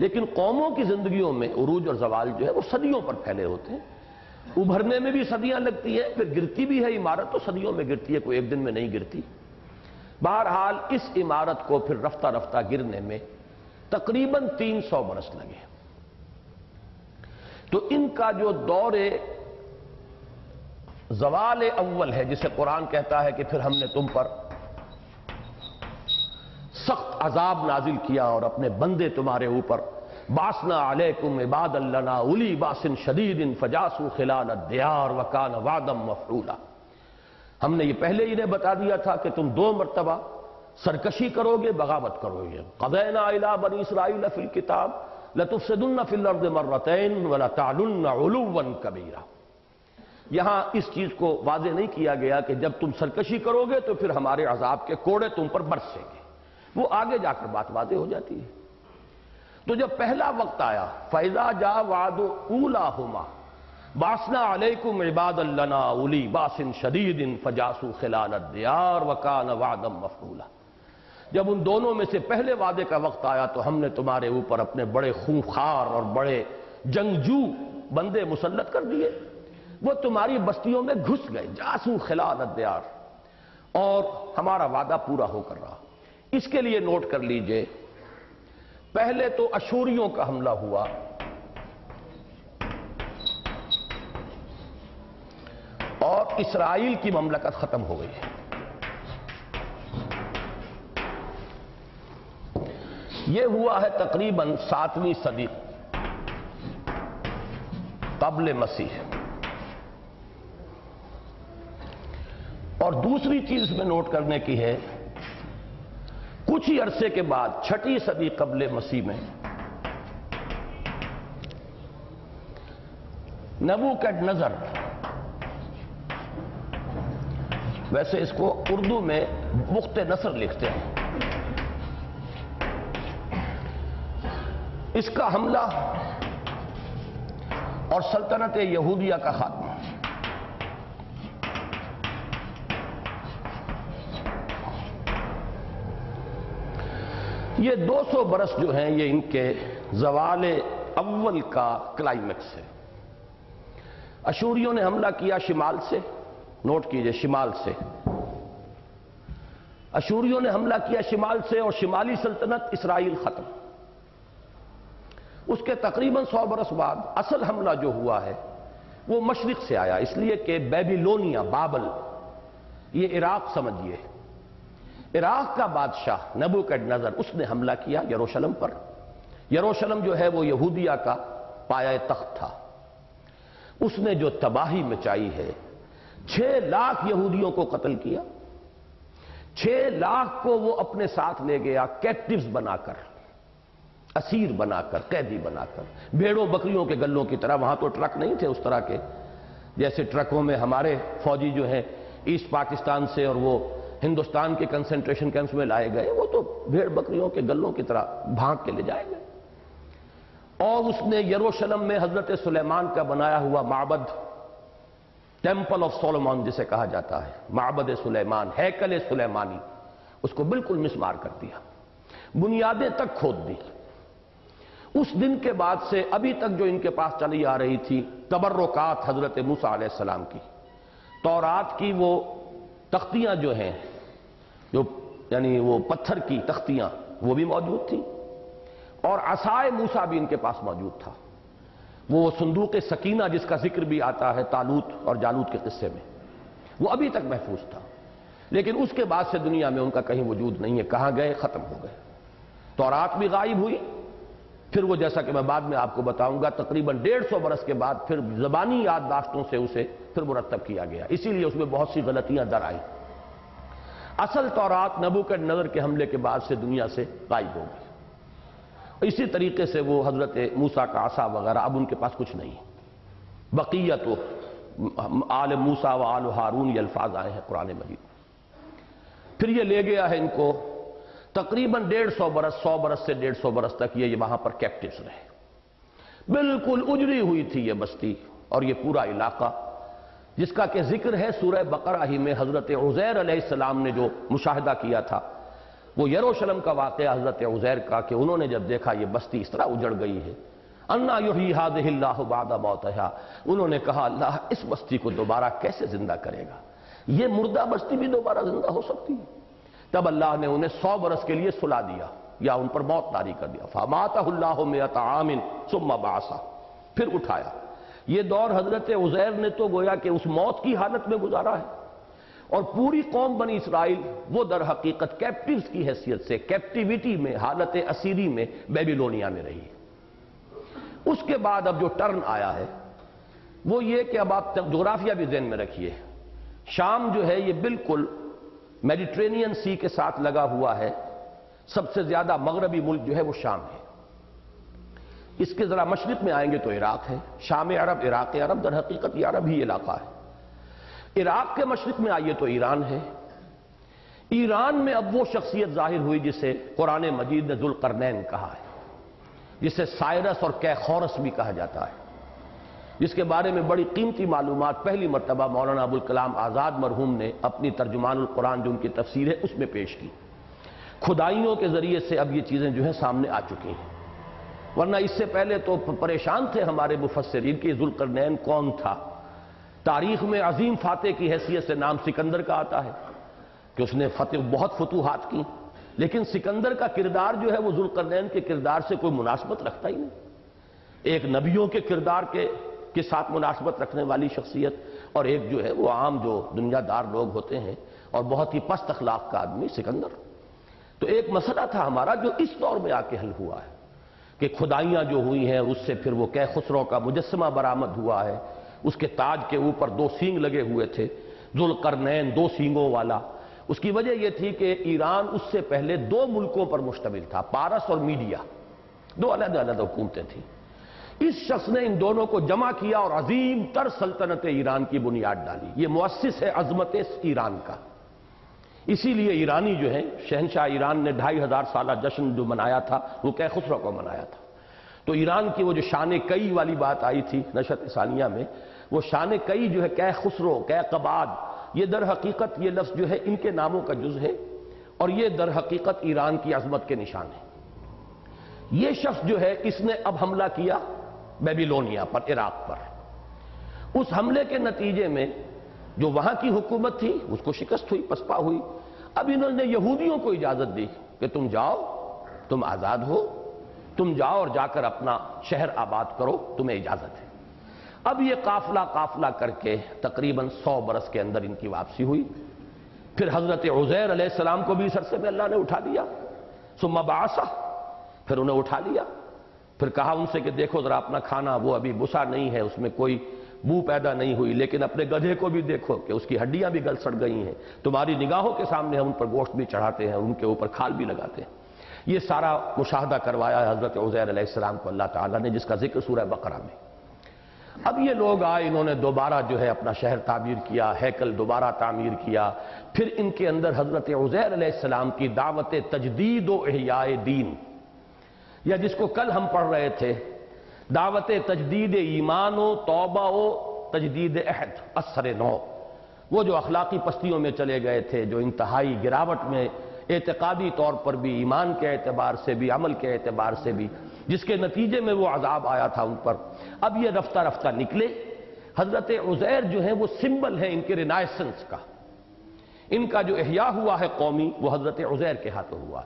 लेकिन कौमों की जिंदगियों में उरूज और जवाल जो है वो सदियों पर फैले होते हैं। उभरने में भी सदियां लगती हैं, फिर गिरती भी है इमारत तो सदियों में गिरती है, कोई एक दिन में नहीं गिरती। बहरहाल इस इमारत को फिर रफ्ता रफ्ता गिरने में तकरीबन तीन सौ बरस लगे। तो इनका जो दौरे जवाल अव्वल है, जिसे कुरान कहता है कि फिर हमने तुम पर सख्त अजाब नाजिल किया और अपने बंदे तुम्हारे ऊपर बासना अलैकुम इबादल्लना उली बासिन शदीदिन फजासु खिलाल अद्दियार वकान वादम मफरूला। हमने ये पहले ही इन्हें बता दिया था कि तुम दो मरतबा सरकशी करोगे, बगावत करोगे। कज़ैना इला बनी इसराइल फिल किताब लतुफ़्सिदुन्ना फिल अर्द मर्रतैन वलतअलुन्ना उलुव्वन कबीरा। यहां इस चीज को वाजे नहीं किया गया कि जब तुम सरकशी करोगे तो फिर हमारे अजाब के कोड़े तुम पर बरसेंगे, वो आगे जाकर बात वाजे हो जाती है। तो जब पहला वक्त आया, फैजा जा वादो ऊला हुमा बासना अलैकुम इबादल्लना उली बासिन शदीदिन फजासु खिलाल अद्दियार वकान वादम मफरूला, जब उन दोनों में से पहले वादे का वक्त आया तो हमने तुम्हारे ऊपर अपने बड़े खूंखार और बड़े जंगजू बंदे मुसल्लत कर दिए, वो तुम्हारी बस्तियों में घुस गए, जासू खिलाल अद्यार, और हमारा वादा पूरा होकर रहा। इसके लिए नोट कर लीजिए, पहले तो अशूरियों का हमला हुआ, और इसराइल की ममलकत खत्म हो गई है। यह हुआ है तकरीबन सातवीं सदी क़ब्ल मसीह। और दूसरी चीज इसमें नोट करने की है, कुछ ही अरसे के बाद छठी सदी क़ब्ल मसीह में नबूकदनेज़र, वैसे इसको उर्दू में मुख्त नसर लिखते हैं, इसका हमला और सल्तनत यहूदिया का खात्मा। ये दो सौ बरस जो हैं ये इनके जवाले अव्वल का क्लाइमेक्स है। अशूरियों ने हमला किया शिमाल से, नोट कीजिए शिमाल से, अशूरियों ने हमला किया शिमाल से और शिमाली सल्तनत इसराइल खत्म। उसके तकरीबन सौ बरस बाद असल हमला जो हुआ है वो मशरिक से आया, इसलिए कि बेबीलोनिया बाबल, ये इराक समझिए, इराक का बादशाह नबूकदनेस्सर उसने हमला किया यरूशलेम पर। यरूशलेम जो है वो यहूदिया का पाया तख्त था। उसने जो तबाही मचाई है, छह लाख यहूदियों को कत्ल किया, छह लाख को वो अपने साथ ले गया कैप्टिव्स बनाकर, असीर बनाकर, कैदी बनाकर, भेड़ों बकरियों के गल्लों की तरह। वहां तो ट्रक नहीं थे उस तरह के जैसे ट्रकों में हमारे फौजी जो हैं ईस्ट पाकिस्तान से और वो हिंदुस्तान के कंसंट्रेशन कैंप्स में लाए गए, वो तो भेड़ बकरियों के गल्लों की तरह भाग के ले जाए गए। और उसने यरूशलेम में हजरत सुलेमान का बनाया हुआ माबद, टेम्पल ऑफ सोलोमन जिसे कहा जाता है, माबद सुलेमान, हैकल सुलेमानी, उसको बिल्कुल मिसमार कर दिया, बुनियादें तक खोद दी। उस दिन के बाद से अभी तक जो इनके पास चली आ रही थी तबर्रुकात हजरत मूसा अलैहिस्सलाम की, तौरात की वो तख्तियां जो हैं, जो यानी वो पत्थर की तख्तियां, वो भी मौजूद थी और असाए मूसा भी इनके पास मौजूद था। वो संदूक सकीना जिसका जिक्र भी आता है तालूत और जालूत के किस्से में, वो अभी तक महफूज था, लेकिन उसके बाद से दुनिया में उनका कहीं वजूद नहीं है, कहां गए, खत्म हो गए। तौरात भी गायब हुई, फिर वो जैसा कि मैं बाद में आपको बताऊंगा तकरीबन डेढ़ सौ बरस के बाद फिर जबानी याददाश्तों से उसे फिर मुरत्तब किया गया, इसीलिए उसमें बहुत सी गलतियां दर आई। असल तौरात नबूकदनेस्सर के हमले के बाद से दुनिया से गायब हो गई। इसी तरीके से वो हजरत मूसा का आसा वगैरह, अब उनके पास कुछ नहीं। बकीयत आल मूसा व आल हारून, ये अल्फाज आए हैं कुरान मजीद। फिर ये ले गया है इनको तकरीबन डेढ़ सौ बरस, सौ बरस से डेढ़ सौ बरस तक ये वहां पर कैप्टिव्स रहे। बिल्कुल उजड़ी हुई थी ये बस्ती और ये पूरा इलाका, जिसका के जिक्र है सूरह बकरा ही में। हजरत उजैर अलैहिस्सलाम ने जो मुशाहिदा किया था वो यरूशलेम का वाक़या हजरत उजैर का, कि उन्होंने जब देखा ये बस्ती इस तरह उजड़ गई है, अन्ना युही हादिहिल्लाहु बादा मौतिहा, उन्होंने कहा अल्लाह इस बस्ती को दोबारा कैसे जिंदा करेगा, ये मुर्दा बस्ती भी दोबारा जिंदा हो सकती है। तब अल्लाह ने उन्हें सौ बरस के लिए सुला दिया या उन पर मौत तारी कर दिया। फ़ामातहुल्लाहु मिअता आमिन सुम्मा बासा, फिर उठाया। ये दौर हजरत उजैर ने तो गोया कि उस मौत की हालत में गुजारा है, और पूरी कौम बनी इसराइल वो दर हकीकत कैप्टिव्स की हैसियत से कैप्टिविटी में, हालत असीरी में, बेबीलोनिया में रही। उसके बाद अब जो टर्न आया है वो ये कि अब आप जोग्राफिया भी ध्यान में रखिए। शाम जो है ये बिल्कुल मेडिट्रेनियन सी के साथ लगा हुआ है, सबसे ज्यादा मगरबी मुल्क जो है वो शाम है। इसके जरा मशरिक में आएंगे तो इराक है, शाम अरब, इराक अरब, दर हकीकत ये अरब ही इलाका है। इराक के मशरिक में आइए तो ईरान है। ईरान में अब वो शख्सियत जाहिर हुई जिसे कुरान मजीद ने जुलकरनैन कहा है, जिसे साइरस और कैखोरस भी कहा जाता है, जिसके बारे में बड़ी कीमती मालूमात पहली मरतबा मौलाना अबुल कलाम आज़ाद मरहूम ने अपनी तर्जुमानुल कुरान जो उनकी तफसीर है उसमें पेश की। खुदाइयों के जरिए से अब ये चीज़ें जो है सामने आ चुकी हैं, वरना इससे पहले तो परेशान थे हमारे मुफस्सिरीन कि ज़ुल्क़रनैन कौन था। तारीख में अजीम फातह की हैसियत से नाम सिकंदर का आता है कि उसने फतेह बहुत फतूहात की, लेकिन सिकंदर का किरदार जो है वो ज़ुल्क़रनैन के किरदार से कोई मुनासबत रखता ही नहीं। एक नबियों के किरदार के के साथ मुनासबत रखने वाली शख्सियत, और एक जो है वो आम जो दुनियादार लोग होते हैं और बहुत ही पस्त अखलाक का आदमी सिकंदर। तो एक मसला था हमारा जो इस दौर में आके हल हुआ है कि खुदाइयाँ जो हुई हैं उससे फिर वो कै खुसरो का मुजस्समा बरामद हुआ है, उसके ताज के ऊपर दो सींग लगे हुए थे, ज़ुल्क़रनैन दो सींगों वाला। उसकी वजह यह थी कि ईरान उससे पहले दो मुल्कों पर मुश्तमिल था, पारस और मीडिया, दो अलग अलग हुकूमतें थीं। इस शख्स ने इन दोनों को जमा किया और अजीम तर सल्तनत ईरान की बुनियाद डाली। ये मुअस्सिस है अजमत ईरान का। इसीलिए ईरानी जो है शहनशाह ईरान ने ढाई हजार साल जश्न जो मनाया था वो कै खुसरो को मनाया था। तो ईरान की वो जो शान कई वाली बात आई थी नशत सानिया में, वो शान कई जो है कै खुसरो, कै कबाद, ये दर हकीकत ये लफ्ज़ जो है इनके नामों का जुज है, और ये दर हकीकत ईरान की अजमत के निशान है। यह शख्स जो है इसने अब हमला किया बेबीलोनिया पर, इराक पर। उस हमले के नतीजे में जो वहां की हुकूमत थी उसको शिकस्त हुई, पसपा हुई। अब इन्होंने यहूदियों को इजाजत दी कि तुम जाओ, तुम आजाद हो, तुम जाओ और जाकर अपना शहर आबाद करो, तुम्हें इजाजत है। अब ये काफला काफला करके तकरीबन सौ बरस के अंदर इनकी वापसी हुई। फिर हजरत उजैर अलैहिस्सलाम को भी इस अरसे में अल्लाह ने उठा लिया, सुम्मा बासा, फिर उन्हें उठा लिया। फिर कहा उनसे कि देखो जरा अपना खाना, वो अभी भूसा नहीं है, उसमें कोई बू पैदा नहीं हुई, लेकिन अपने गधे को भी देखो कि उसकी हड्डियां भी गल सड़ गई हैं, तुम्हारी निगाहों के सामने हम उन पर गोश्त भी चढ़ाते हैं, उनके ऊपर खाल भी लगाते हैं। ये सारा मुशाहदा करवाया है हजरत उजैर अलैहिस्सलाम को अल्लाह ताला ने, जिसका जिक्र सूरह बकरा में। अब ये लोग आए, इन्होंने दोबारा जो है अपना शहर तामीर किया, हैकल दोबारा तामीर किया। फिर इनके अंदर हजरत उजैर अलैहिस्सलाम की दावत तजदीद व इहयाए दीन, या जिसको कल हम पढ़ रहे थे दावत तजदीद ईमान व तौबा व तजदीद अहद असर नौ, वो जो अखलाकी पस्तियों में चले गए थे, जो इंतहाई गिरावट में एतकादी तौर पर भी, ईमान के एतबार से भी, अमल के एतबार से भी, जिसके नतीजे में वो अजाब आया था उन पर। अब ये रफ्ता रफ्ता निकले। हजरत उजैर जो है वो सिंबल है इनके रिनाइसेंस का, इनका जो इहया हुआ है कौमी वो हजरत उजैर के हाथों हुआ।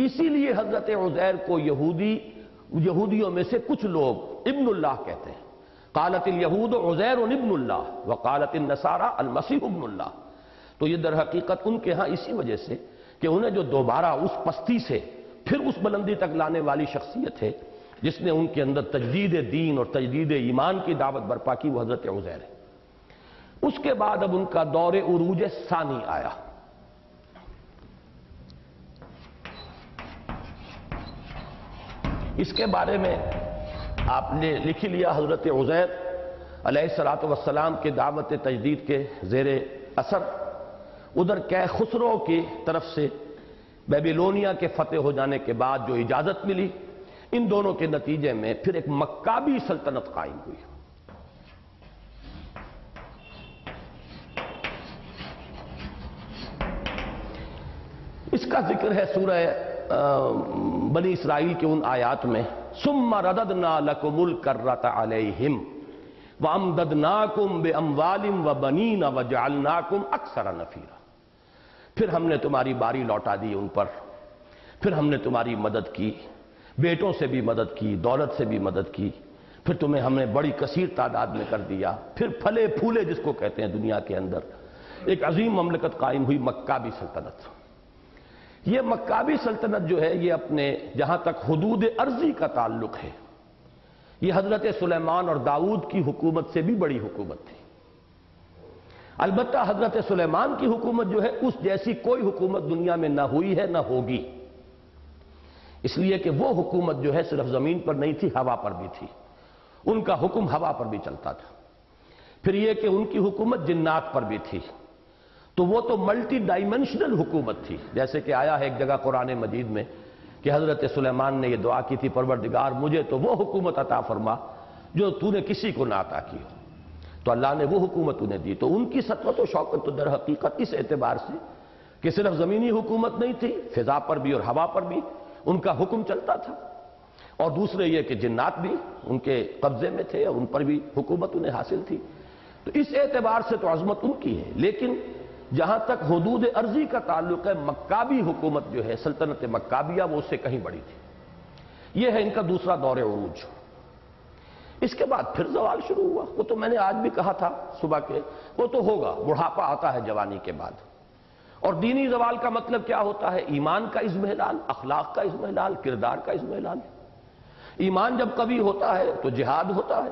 इसीलिए हजरत उजैर को यहूदी यहूदियों में से कुछ लोग इब्नुल्लाह कहते हैं। कालतिल यहूद उजैर इब्नुल्लाह व कालतिन नसारा अलमसीह इब्नुल्लाह। तो ये दर हकीकत उनके यहां इसी वजह से कि उन्हें जो दोबारा उस पस्ती से फिर उस बुलंदी तक लाने वाली शख्सियत है जिसने उनके अंदर तजदीद दीन और तजदीद ईमान की दावत बर्पा की, वो हजरत उजैर है। उसके बाद अब उनका दौरे उरूज सानी आया। इसके बारे में आपने लिख लिया, हजरत उजैर अलैहिस्सलातु वस्सलाम के दावत तजदीद के जेर असर उधर कै खुसरो की तरफ से बेबीलोनिया के फतेह हो जाने के बाद जो इजाजत मिली, इन दोनों के नतीजे में फिर एक मक्काबी सल्तनत कायम हुई। इसका जिक्र है सूरह बनी इसराइल के उन आयात में, सुम्मा रददना लकुमुल कर्रता अलैहिम व अमददनाकुम बि अमवालिम व बनीन व जअलनाकुम अक्सरा नफीरा। फिर हमने तुम्हारी बारी लौटा दी उन पर, फिर हमने तुम्हारी मदद की, बेटों से भी मदद की, दौलत से भी मदद की, फिर तुम्हें हमने बड़ी कसीर तादाद में कर दिया। फिर फले फूले जिसको कहते हैं दुनिया के अंदर, एक अजीम ममलकत कायम हुई, मक्काबी सल्तनत। यह मक्काबी सल्तनत जो है ये अपने जहां तक हुदूद अर्जी का ताल्लुक है, यह हजरत सुलेमान और दाऊद की हुकूमत से भी बड़ी हुकूमत थी। अलबत्ता हजरत सुलेमान की हुकूमत जो है उस जैसी कोई हुकूमत दुनिया में ना हुई है ना होगी, इसलिए कि वो हुकूमत जो है सिर्फ जमीन पर नहीं थी, हवा पर भी थी। उनका हुक्म हवा पर भी चलता था। फिर यह कि उनकी हुकूमत जिन्नात पर भी थी, तो वो तो मल्टी डाइमेंशनल हुकूमत थी। जैसे कि आया है एक जगह कुरान मजीद में कि हजरत सुलेमान ने यह दुआ की थी, परवरदिगार मुझे तो वो हुकूमत अता फरमा जो तूने किसी को ना अता की हो, तो अल्लाह ने वो हुकूमत उन्हें दी। तो उनकी सतरत और शौकत तो दर हकीकत इस एतबार से कि सिर्फ ज़मीनी हुकूमत नहीं थी, फिजा पर भी और हवा पर भी उनका हुक्म चलता था, और दूसरे ये कि जिन्नात भी उनके कब्जे में थे, उन पर भी हुकूमत उन्हें हासिल थी। तो इस एतबार से तो अजमत उनकी है। लेकिन जहां तक हुदूद अर्जी का ताल्लुक है, मक्काबी हुकूमत जो है, सल्तनत मक्काबिया, वो उससे कहीं बड़ी थी। यह है इनका दूसरा दौरे उरूज। इसके बाद फिर जवाल शुरू हुआ। वो तो मैंने आज भी कहा था सुबह के, वो तो होगा, बुढ़ापा आता है जवानी के बाद। और दीनी जवाल का मतलब क्या होता है? ईमान का इज़्मिहलाल, अखलाक का इज़्मिहलाल, किरदार का इज़्मिहलाल। ईमान जब कभी होता है तो जिहाद होता है,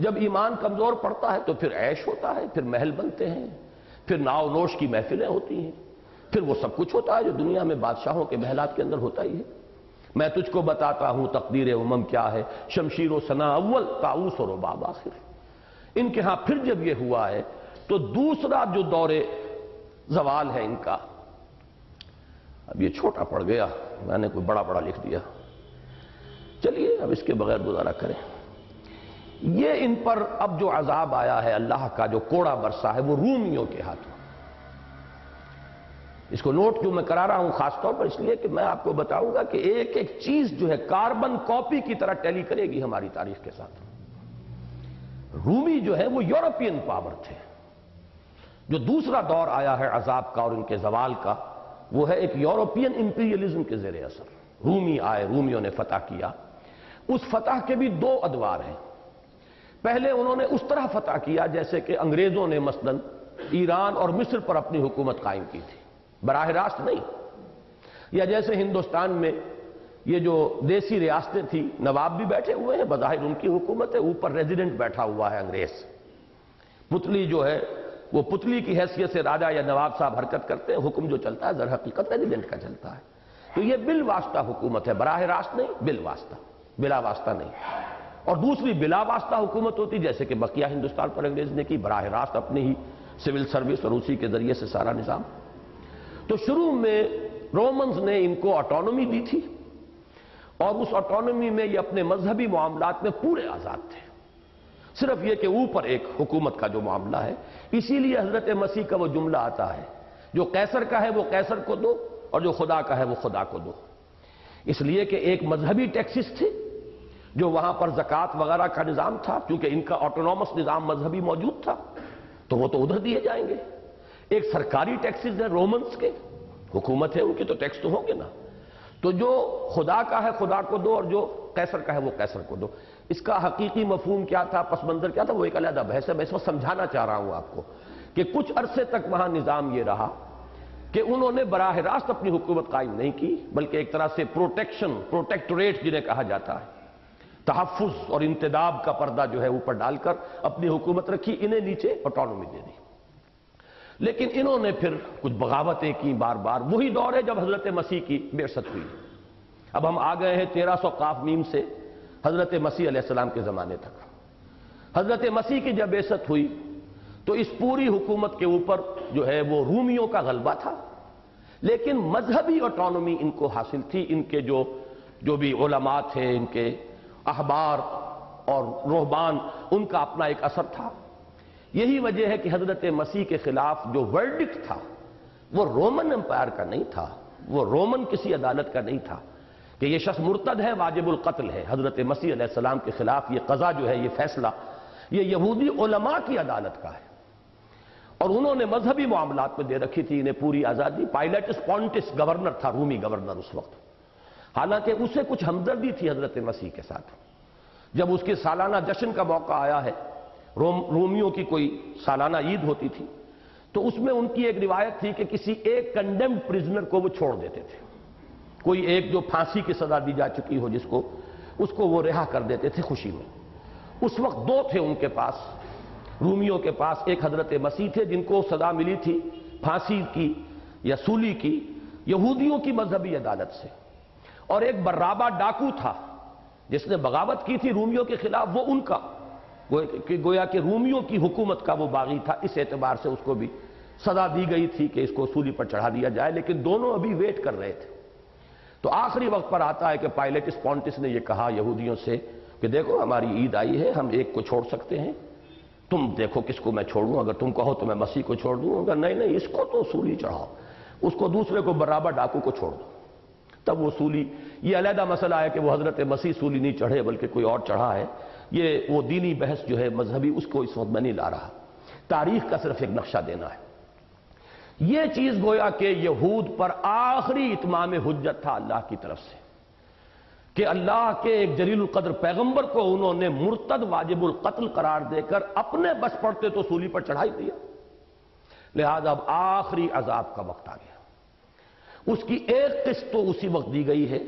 जब ईमान कमजोर पड़ता है तो फिर ऐश होता है, फिर महल बनते हैं, फिर नाव नोश की महफिलें होती हैं, फिर वो सब कुछ होता है जो दुनिया में बादशाहों के महलात के अंदर होता ही है। मैं तुझको बताता हूं तकदीर उमम क्या है, शमशीर व सना अव्वल ताऊस और रुबाब आखिर। इनके यहां फिर जब यह हुआ है तो दूसरा जो दौरे जवाल है इनका, अब ये छोटा पड़ गया, मैंने कोई बड़ा बड़ा लिख दिया, चलिए अब इसके बगैर गुजारा करें। ये इन पर अब जो अजाब आया है अल्लाह का, जो कोड़ा बरसा है, वो रूमियों के हाथों। इसको नोट क्यों मैं करा रहा हूं खासतौर पर इसलिए कि मैं आपको बताऊंगा कि एक एक चीज जो है कार्बन कॉपी की तरह टैली करेगी हमारी तारीख के साथ। रूमी जो है वो यूरोपियन पावर थे। जो दूसरा दौर आया है अजाब का और इनके जवाल का वो है एक यूरोपियन इंपीरियलिज्म के जेर असर। रूमी आए, रूमियों ने फतह किया। उस फतह के भी दो अदवार हैं। पहले उन्होंने उस तरह फतह किया जैसे कि अंग्रेजों ने मसलन ईरान और मिस्र पर अपनी हुकूमत कायम की थी, बराह रास्त नहीं, या जैसे हिंदुस्तान में ये जो देसी रियासतें थी नवाब भी बैठे हुए हैं, बज़ाहिर उनकी हुकूमत है, ऊपर रेजिडेंट बैठा हुआ है अंग्रेज, पुतली जो है वो पुतली की हैसियत से राजा या नवाब साहब हरकत करते हैं, हुक्म जो चलता है जरा हकीकत रेजिडेंट का चलता है। तो ये बिल वास्ता हुकूमत है, बराह रास्त नहीं, बिल वास्ता, बिला वास्ता नहीं। और दूसरी बिला वास्ता हुकूमत होती जैसे कि बकिया हिंदुस्तान पर अंग्रेज ने की, बराह रास्त अपनी ही सिविल सर्विस और उसी के जरिए से सारा निजाम। तो शुरू में रोमन्स ने इनको ऑटोनॉमी दी थी और उस ऑटोनॉमी में ये अपने मजहबी मामलात में पूरे आजाद थे, सिर्फ ये कि ऊपर एक हुकूमत का जो मामला है। इसीलिए हजरत मसीह का वो जुमला आता है, जो कैसर का है वो कैसर को दो और जो खुदा का है वो खुदा को दो। इसलिए कि एक मजहबी टैक्सेस थे जो वहां पर ज़कात वगैरह का निजाम था, क्योंकि इनका ऑटोनॉमस निजाम मजहबी मौजूद था तो वो तो उधर दिए जाएंगे। एक सरकारी टैक्सेस है रोमन्स के, हुकूमत है उनकी तो टैक्स तो होंगे ना। तो जो खुदा का है खुदा को दो और जो कैसर का है वो कैसर को दो। इसका हकीकी मफहूम क्या था, पस मंजर क्या था, वो एक अलग बहस है। मैं इसको समझाना चाह रहा हूं आपको कि कुछ अरसे तक वहां निजाम ये रहा कि उन्होंने बराह रास्त अपनी हुकूमत कायम नहीं की, बल्कि एक तरह से प्रोटेक्शन, प्रोटेक्टोरेट जिन्हें कहा जाता है, तहफ़ुज़ और इंतदाब का पर्दा जो है ऊपर डालकर अपनी हुकूमत रखी, इन्हें नीचे ऑटोनॉमी दे दी। लेकिन इन्होंने फिर कुछ बगावतें की बार बार। वही दौर है जब हजरत मसीह की बेअसत हुई। अब हम आ गए हैं तेरह सौ काफ मीम से हजरत मसीह अलैहिस्सलाम के ज़माने तक। हजरत मसीह की जब बेअसत हुई तो इस पूरी हुकूमत के ऊपर जो है वो रूमियों का गलबा था, लेकिन मजहबी ऑटोनॉमी इनको हासिल थी। इनके जो जो भी उलमा थे, इनके अहबार और रोहबान, उनका अपना एक असर था। यही वजह है कि हजरत मसीह के खिलाफ जो वर्डिक्ट था वो रोमन एम्पायर का नहीं था, वो रोमन किसी अदालत का नहीं था कि ये शख्स मुर्तद है, वाजिबुल कत्ल है। हजरत मसीह अलैहिस्सलाम के खिलाफ ये कज़ा जो है, ये फैसला ये यहूदी उलमा की अदालत का है और उन्होंने मजहबी मामलात में दे रखी थी, इन्हें पूरी आज़ादी। पाइलटस पॉन्टिस गवर्नर था, रूमी गवर्नर उस वक्त। हालांकि उसे कुछ हमदर्दी थी हजरत मसीह के साथ। जब उसके सालाना जश्न का मौका आया है, रोम रोमियों की कोई सालाना ईद होती थी, तो उसमें उनकी एक रिवायत थी कि किसी एक कंडेम्ड प्रिजनर को वो छोड़ देते थे। कोई एक जो फांसी की सजा दी जा चुकी हो जिसको, उसको वो रिहा कर देते थे खुशी में। उस वक्त दो थे उनके पास, रोमियों के पास। एक हजरत मसीह थे जिनको सजा मिली थी फांसी की या सूली की, यहूदियों की मजहबी अदालत से, और एक बर्राबा डाकू था जिसने बगावत की थी रूमियों के खिलाफ, वो उनका गोया कि रूमियों की हुकूमत का वो बागी था। इस एतबार से उसको भी सजा दी गई थी कि इसको सूली पर चढ़ा दिया जाए, लेकिन दोनों अभी वेट कर रहे थे। तो आखिरी वक्त पर आता है कि पाइलटस पॉन्टिस ने ये कहा यहूदियों से कि देखो हमारी ईद आई है, हम एक को छोड़ सकते हैं, तुम देखो किसको मैं छोड़ूं, अगर तुम कहो तो मैं मसीह को छोड़ दूं, अगर नहीं नहीं इसको तो सूली चढ़ाओ, उसको दूसरे को बर्राबा डाकू को छोड़ दो। तब वो सूली, ये अलहदा मसला है कि वो हजरत मसीह सूली नहीं चढ़े बल्कि कोई और चढ़ा है। ये वो दीनी बहस जो है मजहबी, उसको इस वक्त मैं नहीं ला रहा, तारीख का सिर्फ एक नक्शा देना है। ये चीज गोया कि यहूद पर आखिरी इत्माम हुज्जत था अल्लाह की तरफ से, कि अल्लाह के एक जलील कद्र पैगंबर को उन्होंने मुर्तद वाजिबुल कत्ल करार देकर अपने बस पड़ते तो सूली पर चढ़ाई दिया। लिहाजा अब आखिरी अजाब का वक्त आ गया। उसकी एक किस्त तो उसी वक्त दी गई है,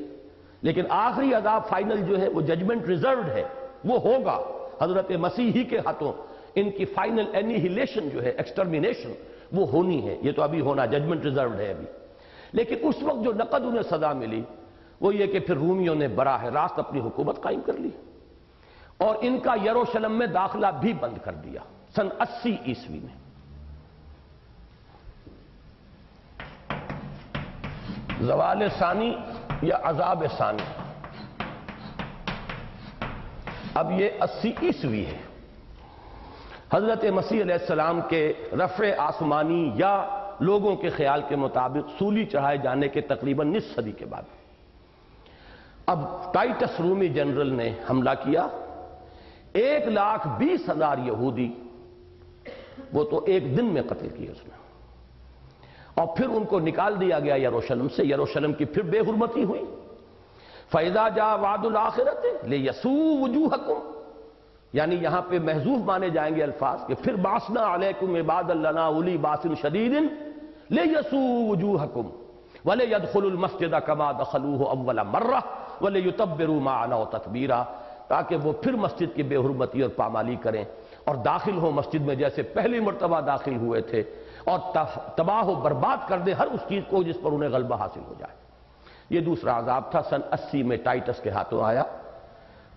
लेकिन आखिरी अजाब फाइनल जो है वो जजमेंट रिजर्व्ड है, वो होगा हजरत मसीह ही के हाथों। इनकी फाइनल एनिहिलेशन जो है, एक्सटर्मिनेशन, वो होनी है। ये तो अभी होना, जजमेंट रिजर्व्ड है अभी। लेकिन उस वक्त जो नकद उन्हें सजा मिली वो ये कि फिर रूमियों ने बराह रास्त अपनी हुकूमत कायम कर ली और इनका यरूशलेम में दाखिला भी बंद कर दिया सन अस्सी ईस्वी में। ज़वाल सानी या अज़ाब सानी, अब ये अस्सी ईस्वी है। हजरत मसीह अलैहिस्सलाम के रफ़े आसमानी या लोगों के ख्याल के मुताबिक सूली चढ़ाए जाने के तकरीबन निस सदी के बाद। अब टाइटस रूमी जनरल ने हमला किया, एक लाख बीस हजार यहूदी वो तो एक दिन में कत्ल किए उसने, और फिर उनको निकाल दिया गया यरूशलेम से। यरूशलेम की फिर बेहुरमती हुई। फैजा जा वादुल आखिरत ले यसू वजूहकुम, यानी यहां पे महजूफ माने जाएंगे अल्फाज के फिर बासना अलैकुम इबादल्लाना उली बासिन शदीदिन ले यसू वजूहकुम वले यदखुलुल मस्जिद कमा दखलूहु अव्वल मर्रा वले युतब्बिरू मा अलौ ततबीरा, ताकि वो फिर मस्जिद की बेहुरमती और पामाली करें और दाखिल हो मस्जिद में जैसे पहली मरतबा दाखिल हुए थे, और तबाह व बर्बाद कर दे हर उस चीज को जिस पर उन्हें गलबा हासिल हो जाए। यह दूसरा अजाब था। सन अस्सी में टाइटस के हाथों आया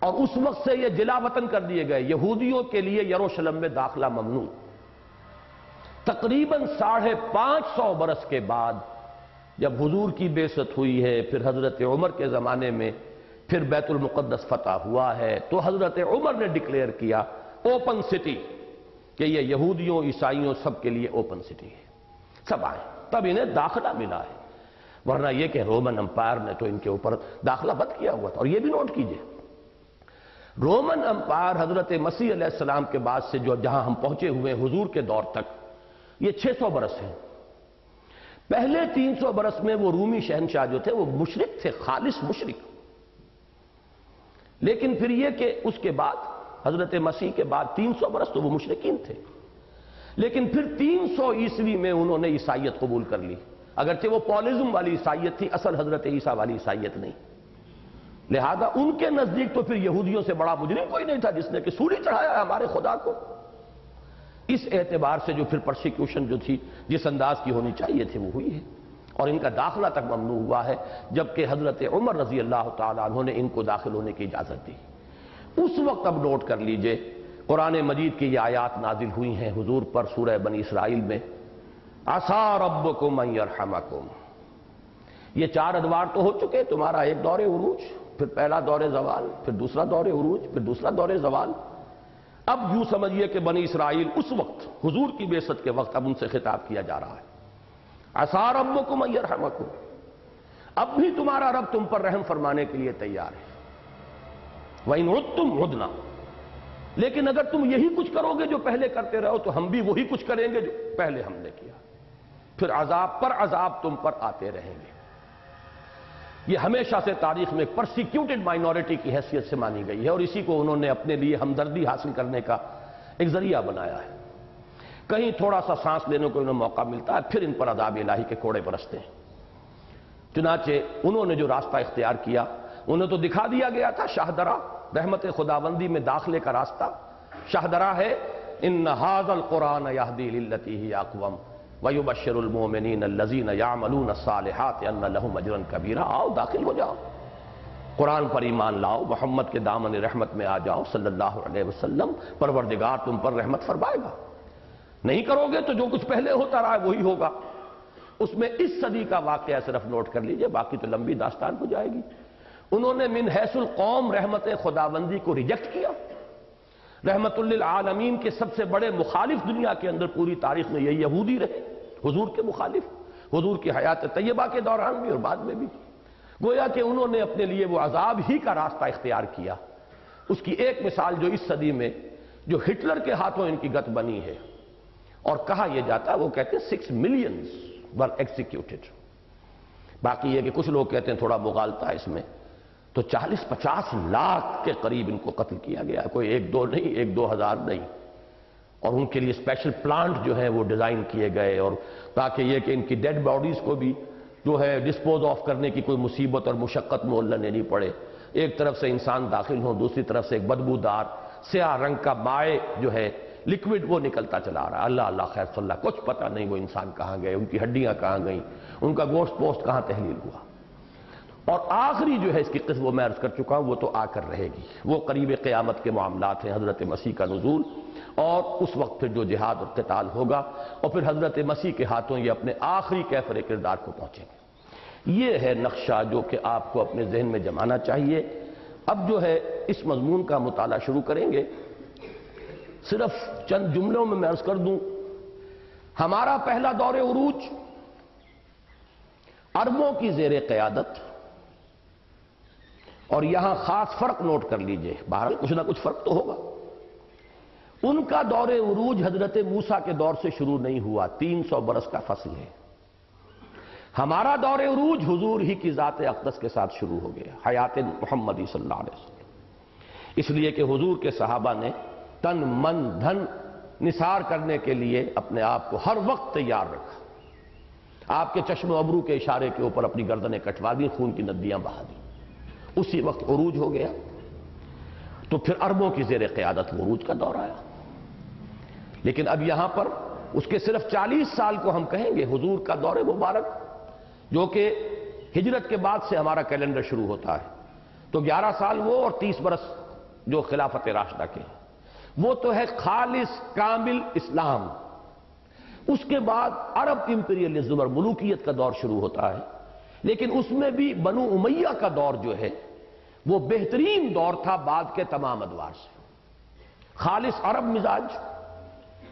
और उस वक्त से यह जिला वतन कर दिए गए। यहूदियों के लिए यरूशलेम में दाखिला ममनू। तकरीबन साढ़े पांच सौ बरस के बाद जब हुजूर की बेइज्जत हुई है, फिर हजरत उमर के जमाने में फिर बैतुल मुक़द्दस फतह हुआ है, तो हजरत उमर ने डिक्लेयर किया ओपन सिटी कि यह यहूदियों ईसाइयों सब के लिए ओपन सिटी है, सब आए। तब इन्हें दाखिला मिला है, वरना यह कि रोमन एम्पायर ने तो इनके ऊपर दाखिला बंद किया हुआ था। और यह भी नोट कीजिए, रोमन एम्पायर हजरत मसीह अलैहिस्सलाम के बाद से जो जहां हम पहुंचे हुए हुजूर के दौर तक ये छह सौ बरस है। पहले तीन सौ बरस में वो रूमी शहनशाह जो थे वो मुशरिक थे, खालिस मुशरिक। लेकिन फिर यह कि उसके बाद हजरत मसीह के बाद तीन सौ बरस तो वो मुशरिकीन थे, लेकिन फिर तीन सौ ईस्वी में उन्होंने ईसाइयत कबूल कर ली। अगरचे वो पॉलिज्म वाली ईसाइयत थी, असल हजरत ईसा वाली ईसाइयत नहीं। लिहाजा उनके नजदीक तो फिर यहूदियों से बड़ा मुजरिम कोई नहीं था जिसने कि सूली चढ़ाया हमारे खुदा को। इस एतबार से जो फिर परसिक्यूशन जो थी जिस अंदाज की होनी चाहिए थी वो हुई है, और इनका दाखिला तक ममनू हुआ है, जबकि हजरत उमर रजी अल्लाह तआला अन्हु ने इनको दाखिल होने की इजाजत दी। उस वक्त अब नोट कर लीजिए, कुरान मजीद की ये आयात नाजिल हुई हैं हुजूर पर सूरह बनी इसराइल में, आसा रब्बकुम अन यरहमकुम। ये चार अदवार तो हो चुके, तुम्हारा एक दौरे उरूज, फिर पहला दौरे जवाल, फिर दूसरा दौरे उरूज, फिर दूसरा दौरे जवाल। अब यूं समझिए कि बनी इसराइल उस वक्त हुजूर की बेइज्जत के वक्त अब उनसे खिताब किया जा रहा है, आसा रब्बकुम अन यरहमकुम, अब भी तुम्हारा रब तुम पर रहम फरमाने के लिए तैयार है। वइन तुम उदना, लेकिन अगर तुम यही कुछ करोगे जो पहले करते रहो तो हम भी वही कुछ करेंगे जो पहले हमने किया, फिर अजाब पर अजाब तुम पर आते रहेंगे। यह हमेशा से तारीख में परसिक्यूटेड माइनॉरिटी की हैसियत से मानी गई है, और इसी को उन्होंने अपने लिए हमदर्दी हासिल करने का एक जरिया बनाया है। कहीं थोड़ा सा सांस लेने को उन्हें मौका मिलता है, फिर इन पर अजाब इलाही के कोड़े बरसते हैं। चुनाचे उन्होंने जो रास्ता इख्तियार किया, उन्हें तो दिखा दिया गया था शाहदरा, रहमत खुदाबंदी में दाखिले का रास्ता शाहदरा है। इन हाज़ल कुरान यहदी लिल्लती ही अक़वम वयुबश्शिरुल मोमिनीन अल्लज़ीन यामलून अस्सालिहात अन्न लहुम अजरन कबीरा। आओ दाखिल हो जाओ, कुरान पर ईमान लाओ, मोहम्मद के दामन रहमत में आ जाओ सल्लल्लाहु अलैहि वसल्लम, परवरदिगार तुम पर रहमत फरमाएगा। नहीं करोगे तो जो कुछ पहले होता रहा वही होगा। उसमें इस सदी का वाक़या सिर्फ नोट कर लीजिए, बाकी तो लंबी दास्तान हो जाएगी। उन्होंने मिन हैसुल कौम रहमत खुदाबंदी को रिजेक्ट किया। रहमतुल्लिल आलमीन के सबसे बड़े मुखालिफ दुनिया के अंदर पूरी तारीख में यही यहूदी रहे, हुजूर के मुखालिफ, हुजूर की हयात तय्यबा के दौरान भी और बाद में भी। गोया कि उन्होंने अपने लिए वो अजाब ही का रास्ता इख्तियार किया। उसकी एक मिसाल जो इस सदी में जो हिटलर के हाथों इनकी गत बनी है, और कहा यह जाता वो कहते हैं सिक्स मिलियंस वर एग्जीक्यूटेड। बाकी यह कि कुछ लोग कहते हैं थोड़ा मुगालता है इसमें, तो चालीस पचास लाख के करीब इनको कत्ल किया गया, कोई एक दो नहीं, एक दो हजार नहीं। और उनके लिए स्पेशल प्लांट जो है वो डिजाइन किए गए, और ताकि ये कि इनकी डेड बॉडीज को भी जो है डिस्पोज ऑफ करने की कोई मुसीबत और मुशक्कत मोहल्ला लेनी पड़े। एक तरफ से इंसान दाखिल हो, दूसरी तरफ से एक बदबूदार स्याह रंग का माए जो है लिक्विड वो निकलता चला रहा है। अल्लाह अल्लाह खैर सल्लाह, कुछ पता नहीं वो इंसान कहाँ गए, उनकी हड्डियां कहाँ गई, उनका गोश्त पोस्ट कहाँ तहलील हुआ। और आखिरी जो है इसकी किस्म वो मैं अर्ज कर चुका हूं, वो तो आकर रहेगी, वो करीब क़यामत के मामलात हैं, हजरत मसीह का नुज़ूल, और उस वक्त फिर जो जिहाद और क़िताल होगा, और फिर हजरत मसीह के हाथों ये अपने आखिरी कैफरे किरदार को पहुंचेंगे। ये है नक्शा जो कि आपको अपने जहन में जमाना चाहिए। अब जो है इस मजमून का मुताला शुरू करेंगे। सिर्फ चंद जुमलों में मैं अर्ज कर दूं, हमारा पहला दौरे उरूज अरबों की जेरे क़यादत, और यहां खास फर्क नोट कर लीजिए, बहरहाल कुछ ना कुछ फर्क तो होगा। उनका दौरे उरूज हजरत मूसा के दौर से शुरू नहीं हुआ, तीन सौ बरस का फसल है। हमारा दौरे उरूज हुजूर ही की जात अक़दस के साथ शुरू हो गया, हयात मुहम्मदी सल्लल्लाहु अलैहि वसल्लम, इसलिए कि हुजूर के सहाबा ने तन मन धन निसार करने के लिए अपने आप को हर वक्त तैयार रखा। आपके चश्म अबरू के इशारे के ऊपर अपनी गर्दनें कटवा दी, खून की नदियां बहा दी, उसी वक्त उरूज हो गया। तो फिर अरबों की जेर क़यादत उरूज का दौर आया। लेकिन अब यहां पर उसके सिर्फ चालीस साल को हम कहेंगे हुजूर का दौरे मुबारक, जो कि हिजरत के बाद से हमारा कैलेंडर शुरू होता है। तो ग्यारह साल वो और तीस बरस जो खिलाफत राशिदा के, वो तो है खालिस कामिल इस्लाम। उसके बाद अरब इंपीरियलिज्म और मुलूकियत का दौर शुरू होता है। लेकिन उसमें भी बनु उमैया का दौर जो है वो बेहतरीन दौर था बाद के तमाम अदवार से। खालिस अरब मिजाज,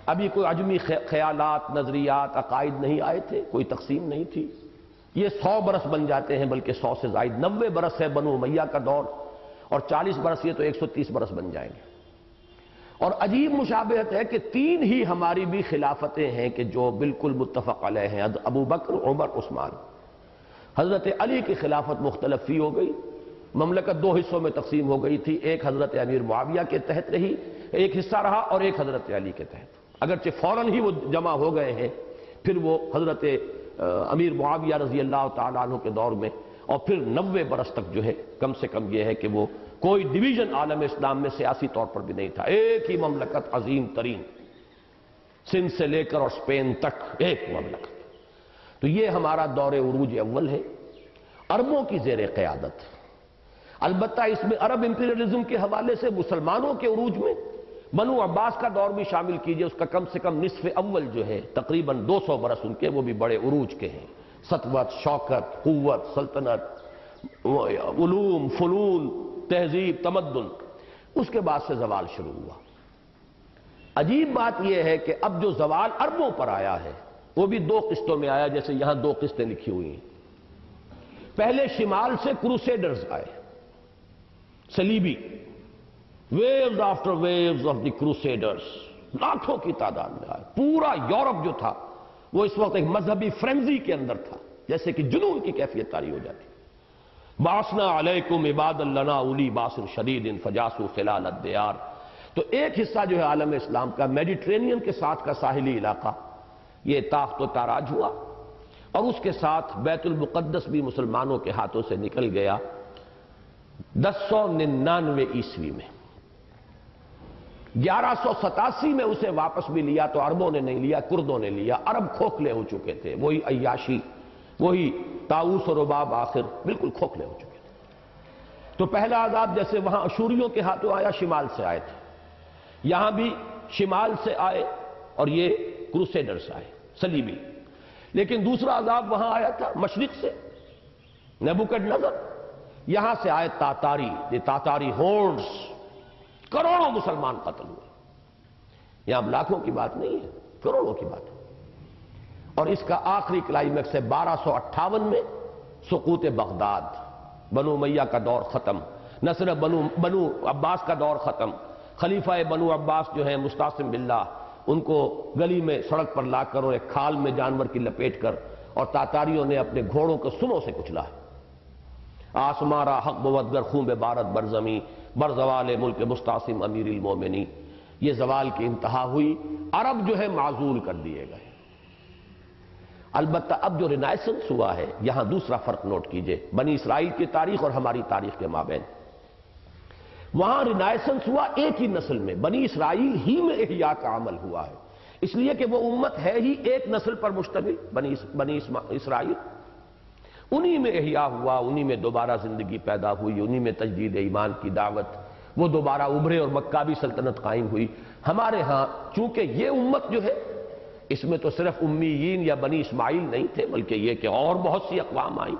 अभी कोई अजमी ख्यालात नजरियात अकायद नहीं आए थे, कोई तकसीम नहीं थी। ये सौ बरस बन जाते हैं, बल्कि सौ से जायद, नब्बे बरस है बनु उमैया का दौर, और चालीस बरस ये तो एक सौ तीस बरस बन जाएंगे। और अजीब मुशाबहत है कि तीन ही हमारी भी खिलाफतें हैं कि जो बिल्कुल मुत्तफ़क़ अलैह हैं, अबू बकर उमर उस्मान। हज़रत अली की खिलाफत मुख्तलिफ फी हो गई, ममलकत दो हिस्सों में तकसीम हो गई थी, एक हज़रत अमीर मुआविया के तहत रही, एक हिस्सा रहा, और एक हज़रत अली के तहत। अगरचे फ़ौरन ही वो जमा हो गए हैं, फिर वो हज़रत अमीर मुआविया रज़ी अल्लाह तआला अन्हु के दौर में, और फिर नब्बे बरस तक जो है कम से कम यह है कि वो कोई डिवीजन आलम इस्लाम में सियासी तौर पर भी नहीं था। एक ही ममलकत अजीम तरीन, सिंध से लेकर और स्पेन तक एक ममलकत। तो ये हमारा दौरे उरूज अव्वल है, अरबों की जेर क़यादत। अलबत्ता इसमें अरब इंपीरियलिज्म के हवाले से मुसलमानों के उरूज में बनु अब्बास का दौर भी शामिल कीजिए, उसका कम से कम निसफ अव्वल जो है तकरीबन दो सौ बरस उनके, वो भी बड़े उरूज के हैं। सतवत, शौकत, कुव्वत, सल्तनत, उलूम, फनून, तहजीब, तमद्दुन, उसके बाद से जवाल शुरू हुआ। अजीब बात यह है कि अब जो जवाल अरबों पर आया है वो भी दो किस्तों में आया, जैसे यहां दो किस्तें लिखी हुई हैं। पहले शिमाल से क्रूसेडर्स आए, सलीबी, waves after waves of the crusaders, लाखों की तादाद में आए। पूरा यूरोप जो था वो इस वक्त एक मजहबी फ्रेंजी के अंदर था, जैसे कि जुनून की कैफियत तारी हो जाती। बासना अलैकुम इबादल्लना उली बासुर शदीद इन फजासु खिलाल अद्दियार। तो एक हिस्सा जो है आलम इस्लाम का मेडिट्रेनियन के साथ का साहिली इलाका, ये ताख्त व ताराज हुआ, और उसके साथ बैतुल मुक़द्दस भी मुसलमानों के हाथों से निकल गया दस सौ निन्यानवे ईस्वी में। ग्यारह सौ सतासी में उसे वापस भी लिया तो अरबों ने नहीं लिया, कुर्दों ने लिया। अरब खोखले हो चुके थे, वही अय्याशी, वही ताऊस और रुबाब, आखिर बिल्कुल खोखले हो चुके थे। तो पहला आजाद जैसे वहां अशूरियों के हाथों आया, शिमाल से आए थे, यहां भी शिमाल से आए और ये क्रूसेडर्स आए, सलीबी। लेकिन दूसरा आजाद वहां आया था मशरिक से, नबूकदनेज़र, यहां से आए तातारी, ये तातारी होर्ड्स, करोड़ों मुसलमान कत्ल हुए। यहां लाखों की बात नहीं है, करोड़ों की बात है। और इसका आखिरी क्लाइमैक्स है बारह सौ अट्ठावन में सुकूत बगदाद। बनु उमैया का दौर खत्म, न सिर्फ बनु बनु अब्बास का दौर खत्म, खलीफा बनु अब्बास जो है मुस्तासिम बिल्लाह, उनको गली में सड़क पर लाकर और एक खाल में जानवर की लपेट कर, और तातारियों ने अपने घोड़ों को सुनों से कुचला। आसमारा हक बवदगर खूब भारत बरजमी बरजवाल मुल्क मुस्तासिम अमीरुल मोमिनीन। ये जवाल की इंतहा हुई, अरब जो है माजूल कर दिए गए। अलबत्ता अब जो रिनाइसेंस हुआ है, यहां दूसरा फर्क नोट कीजिए, बनी इसराइल की तारीख और हमारी तारीख के माबैन। वहां रिनाइसेंस हुआ एक ही नस्ल में, बनी इसराइल ही में इहया का अमल हुआ है, इसलिए कि वो उम्मत है ही एक नस्ल पर मुश्तमिल, बनी बनी इसराइल। उन्हीं में इहया हुआ, उन्हीं में दोबारा जिंदगी पैदा हुई, उन्हीं में तजदीद ईमान की दावत, वो दोबारा उभरे और मक्का भी सल्तनत कायम हुई। हमारे यहां चूंकि ये उम्मत जो है, इसमें तो सिर्फ उम्मीयीन या बनी इस्माइल नहीं थे, बल्कि ये कि और बहुत सी अकवाम आई।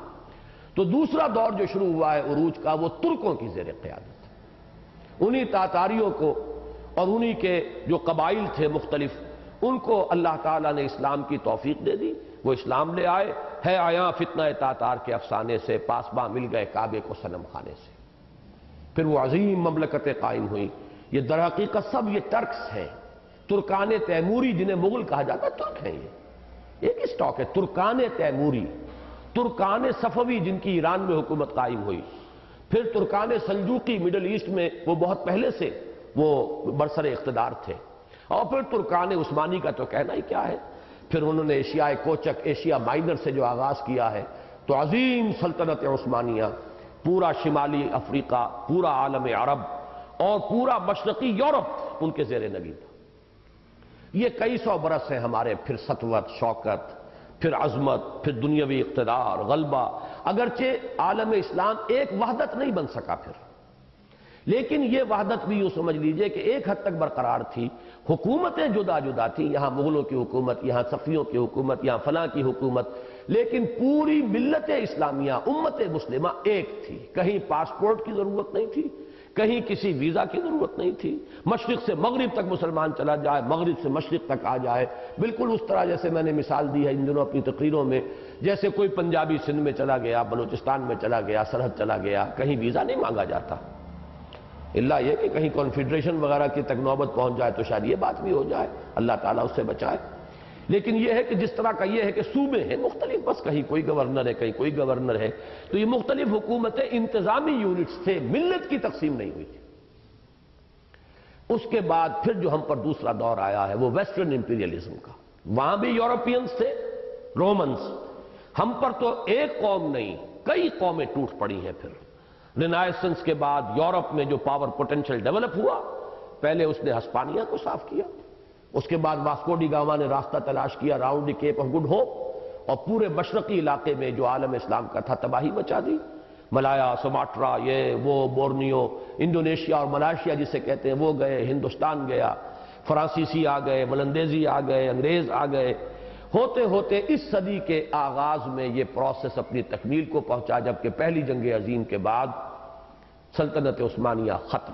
तो दूसरा दौर जो शुरू हुआ है उरूज का, वो तुर्कों की जेर क़यादत। उन्हीं तातारियों को और उन्हीं के जो कबाइल थे मुख्तलिफ, उनको अल्लाह ताला ने इस्लाम की तौफीक दे दी, वो इस्लाम ले आए। है आया फितना तातार के अफसाने से, पासबा मिल गए काबे को सनम खाने से। फिर वो अजीम ममलकतें कायम हुई। ये दरहकीकत सब ये टर्क्स हैं, तुर्कान तैमूरी जिन्हें मुगल कहा जाता है, तुर्क हैं ये, एक स्टॉक है तुर्कान तैमूरी, तुर्कान सफवी जिनकी ईरान में हुकूमत कायम हुई, फिर तुर्कान सल्जूकी मिडल ईस्ट में, वो बहुत पहले से वो बरसर इख्तदार थे, और फिर तुर्कान उस्मानी का तो कहना ही क्या है। फिर उन्होंने एशियाए कोचक, एशिया माइनर से जो आगाज़ किया है, तो अजीम सल्तनत उस्मानिया पूरा शिमाली अफ्रीका, पूरा आलम अरब और पूरा मशरक़ी यूरोप उनके ज़ेरे नगीब। ये कई सौ बरस हैं हमारे, फिर सतवत, शौकत, फिर अजमत, फिर दुनियावी इक़्तिदार, गलबा। अगरचे आलम इस्लाम एक वहदत नहीं बन सका फिर, लेकिन यह वहदत भी यूं समझ लीजिए कि एक हद तक बरकरार थी। हुकूमतें जुदा जुदा थी, यहां मुगलों की हुकूमत, यहां सफियों की हुकूमत, यहां फलां की हुकूमत, लेकिन पूरी मिल्लत इस्लामिया, उम्मत मुस्लिमा एक थी। कहीं पासपोर्ट की जरूरत नहीं थी, कहीं किसी वीजा की जरूरत नहीं थी। मशरिक से मगरिब तक मुसलमान चला जाए, मगरिब से मशरिक तक आ जाए, बिल्कुल उस तरह जैसे मैंने मिसाल दी है इन दिनों अपनी तकरीरों में, जैसे कोई पंजाबी सिंध में चला गया, बलूचिस्तान में चला गया, सरहद चला गया, कहीं वीजा नहीं मांगा जाता। इल्ला ये कि कहीं कॉन्फेडरेशन वगैरह की तक नौबत पहुंच जाए तो शायद ये बात भी हो जाए, अल्लाह ताला उससे बचाए। लेकिन यह है कि जिस तरह का यह है कि सूबे हैं मुख्तलिफ, बस कहीं कोई गवर्नर है, कहीं कोई गवर्नर है, तो ये मुख्तलिफ हुकूमतें इंतजामी यूनिट्स थे, मिल्लत की तकसीम नहीं हुई। उसके बाद फिर जो हम पर दूसरा दौर आया है वो वेस्टर्न इंपीरियलिज्म का। वहां भी यूरोपियंस थे, रोमन्स, हम पर तो एक कौम नहीं कई कौमें टूट पड़ी हैं। फिर रिनाइसेंस के बाद यूरोप में जो पावर पोटेंशियल डेवलप हुआ, पहले उसने हस्पानिया को साफ किया, उसके बाद वास्को डी गामा ने रास्ता तलाश किया round the cap of good Hope, और पूरे मशरकी इलाके में जो आलम इस्लाम का था तबाही मचा दी। मलाया, सुमाट्रा, ये वो, बोर्नियो, इंडोनेशिया और मलेशिया जिसे कहते हैं वो गए, हिंदुस्तान गया, फ्रांसीसी आ गए, वलंदेजी आ गए, अंग्रेज आ गए। होते होते इस सदी के आगाज में ये प्रोसेस अपनी तकमील को पहुंचा, जबकि पहली जंग अजीम के बाद सल्तनत उस्मानिया खत्म,